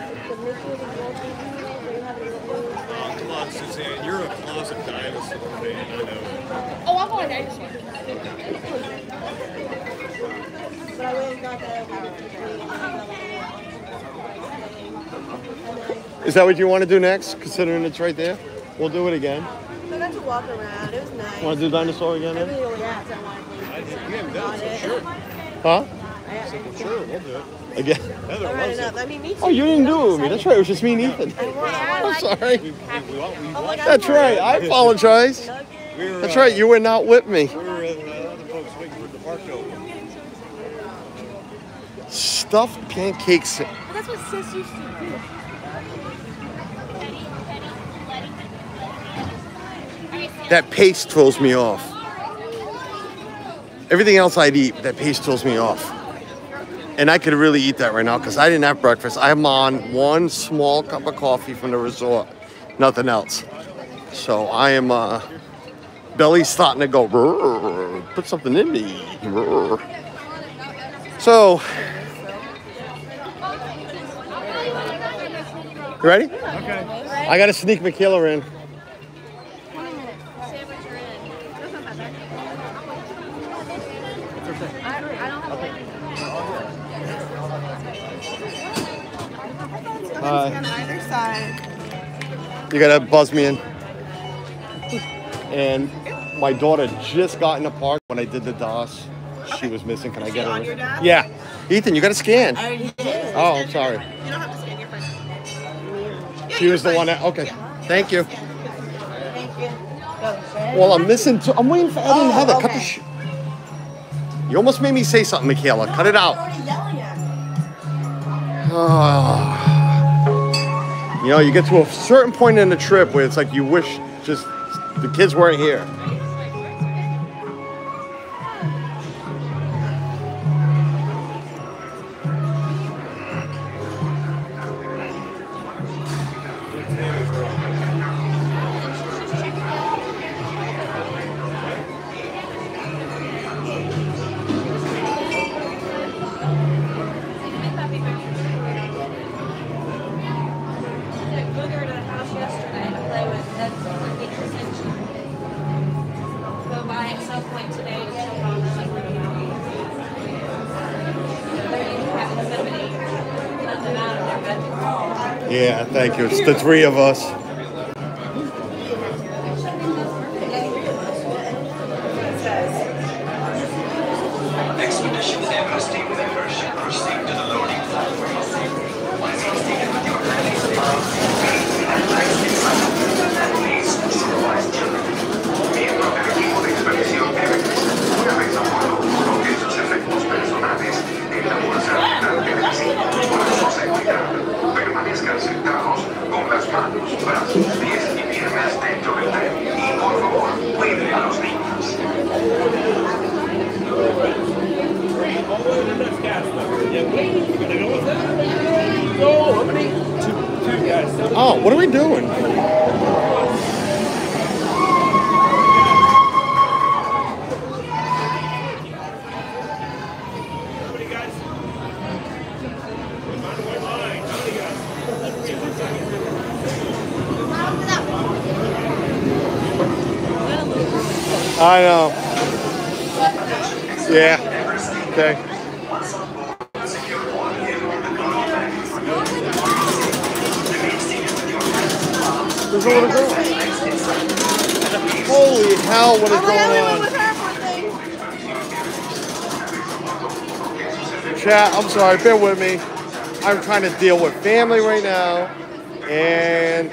Mickey and Walt TV. They have a little. Oh, come on, Suzanne. You're a closet dinosaur fan. I know. Oh, I'm on dinosaur. Is that what you want to do next, considering it's right there? We'll do it again. I got to walk around. It was nice. Want to do Dinosaur again? I really only asked that one. Huh? Sure, we'll do it. Again? Heather loves it. I mean, me too. Oh, you didn't do it with me. That's right. It was just me and Ethan. I'm sorry. That's right. I apologize. That's right. You were not with me. Stuffed pancakes. But that's what sis used to do. That paste throws me off. Everything else I'd eat, that paste throws me off. And I could really eat that right now because I didn't have breakfast. I'm on one small cup of coffee from the resort, nothing else. So I am, belly's starting to go, brrr, put something in me. Brrr. So, you ready? Okay. I gotta sneak Michaela in. You gotta buzz me in. And my daughter just got in the park when I did the DOS. She was missing. Can I get her? Yeah. Ethan, you gotta scan. I already did. Oh, I'm sorry. You don't have to scan your phone. She was the one that, okay. Yeah. Thank you. Yeah. Thank you. Well, I'm missing two. I'm waiting for Ed and Heather. Okay. Cut the sh. You almost made me say something, Michaela. No, cut it out. Oh. You know, you get to a certain point in the trip where it's like you wish just the kids weren't here. Yeah, thank you. It's the three of us. Expedition Everest members should proceed to the loading platform. Once seated with your hands above and legs in front, please supervise children. Miembros del equipo de expedición Everest, una vez a bordo, coloquen sus efectos personales en la bolsa delante de sí, con su seguridad. Permanezcan sentados con las manos, brazos, pies y piernas dentro del tren. Y por favor, cuiden a los niños. Oh, what are we doing? I know. Yeah. Okay. There's a little girl. Holy hell, what is going on? Chat, I'm sorry, bear with me. I'm trying to deal with family right now. And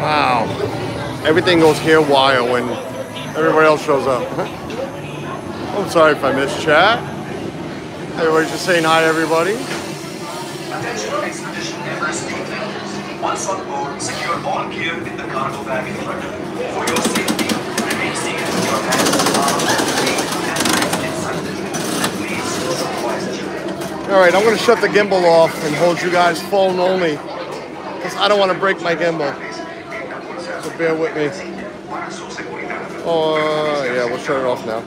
wow, everything goes here wild when everybody else shows up. I'm sorry if I missed chat. Everybody's just saying hi to everybody. Attention Expedition Everest team members. Once on board, secure all gear in the cargo bag in front. For your safety, remain seated with your hands on the. All right, I'm going to shut the gimbal off and hold you guys phone only, because I don't want to break my gimbal. So bear with me. Oh, yeah, we'll shut it off now.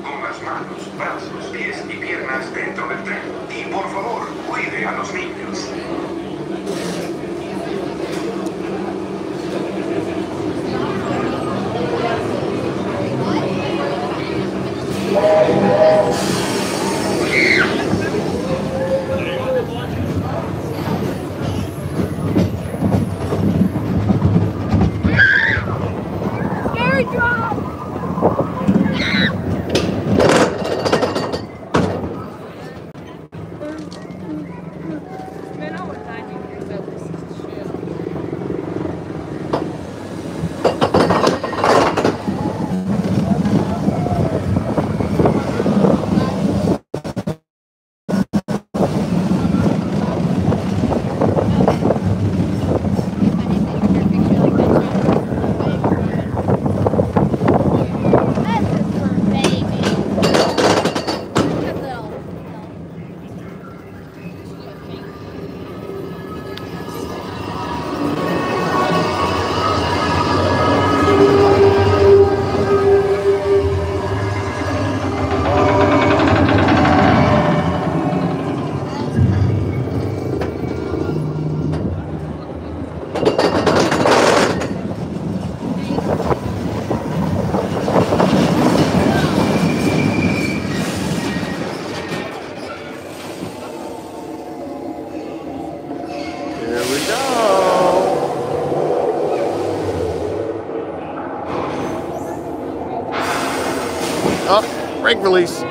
Brake release.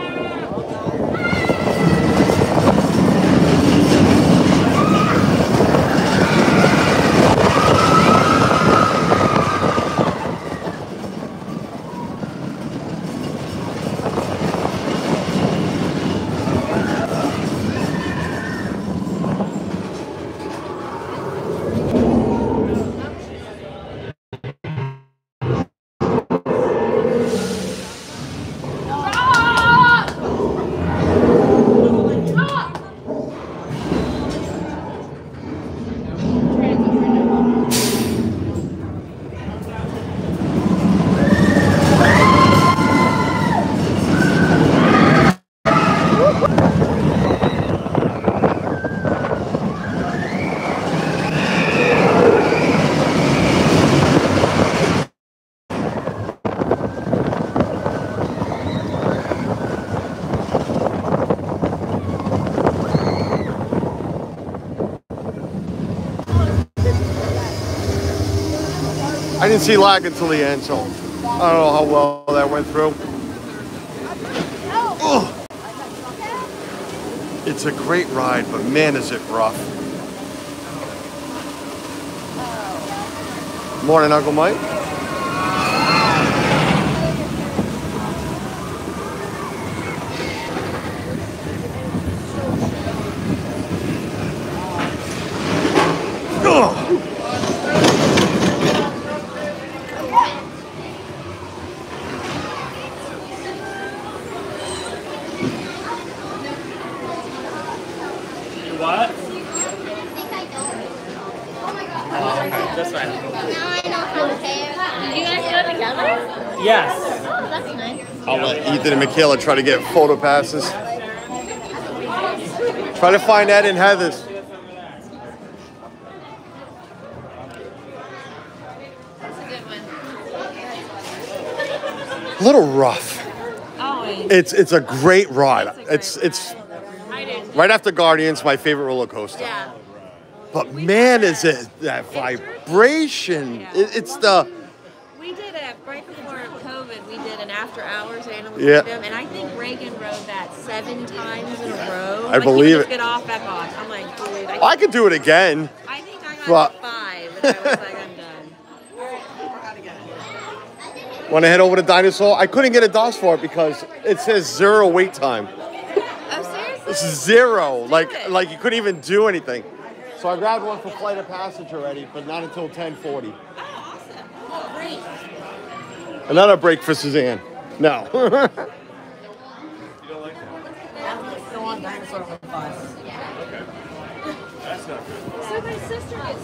I didn't see lag until the end, so I don't know how well that went through. Ugh. It's a great ride, but man, is it rough. Morning, Uncle Mike. Ethan and Michaela try to get photo passes. Try to find Ed and Heather's. A little rough. It's a great ride. It's right after Guardians, my favorite roller coaster. But man, is it that vibration? It's the. Hours at Animal Kingdom, and I think Reagan rode that 7 times in a row. I believe it. Get off, back off. I'm like, dude, I could do it again. I think I got 5, and I was like, I'm done. Want to head over to Dinosaur? I couldn't get a DOS for it because it says 0 wait time. Oh, seriously? It's 0. Like you couldn't even do anything. So I grabbed one for Flight of Passage already, but not until 10:40. Oh, awesome! Oh, great. Another break for Suzanne. No. You don't like that? Still on Dinosaur with us. Okay. That's not good. So my sister gets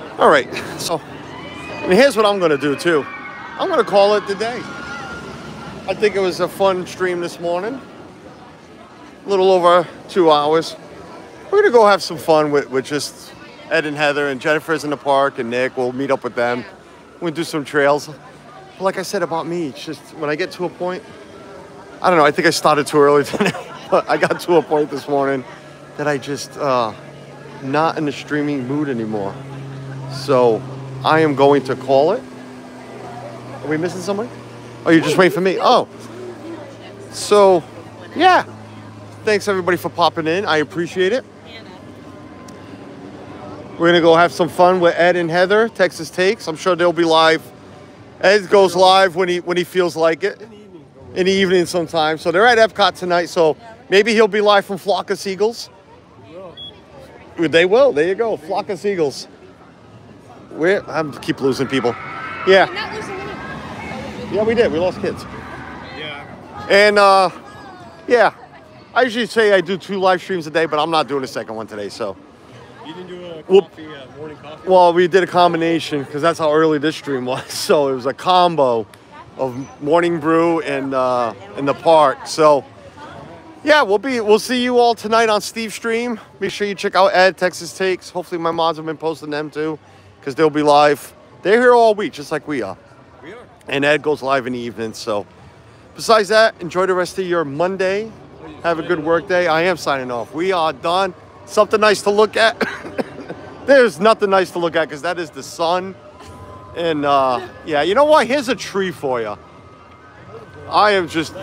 sick. All right. So, and here's what I'm going to do, too. I'm going to call it the day. I think it was a fun stream this morning. A little over 2 hours. We're going to go have some fun with just Ed and Heather, and Jennifer's in the park, and Nick. We'll meet up with them. We'll do some trails. But like I said about me, it's just when I get to a point, I don't know, I think I started too early today, but I got to a point this morning that I just not in the streaming mood anymore. So I am going to call it. Are we missing somebody? Oh, you're just waiting for me. Oh. So, yeah. Thanks everybody for popping in. I appreciate it. We're going to go have some fun with Ed and Heather, Texas Takes. I'm sure they'll be live. Ed goes live when he feels like it. In the evening sometimes. So they're at Epcot tonight, so maybe he'll be live from Flock of Seagulls. They will. There you go. Flock of Seagulls. I keep losing people. Yeah. Yeah, we did. We lost kids. Yeah. And, yeah. I usually say I do 2 live streams a day, but I'm not doing a second one today, so. You didn't do a coffee, morning coffee? Well, we did a combination because that's how early this stream was. So it was a combo of morning brew and in the park. So yeah, we'll see you all tonight on Steve's stream. Make sure you check out Ed, Texas Takes. Hopefully my mods have been posting them too because they'll be live. They're here all week just like we are. We are. And Ed goes live in the evening. So besides that, enjoy the rest of your Monday. Have a good work day. I am signing off. We are done. Something nice to look at. There's nothing nice to look at because that is the sun. And yeah, you know what? Here's a tree for you. I am just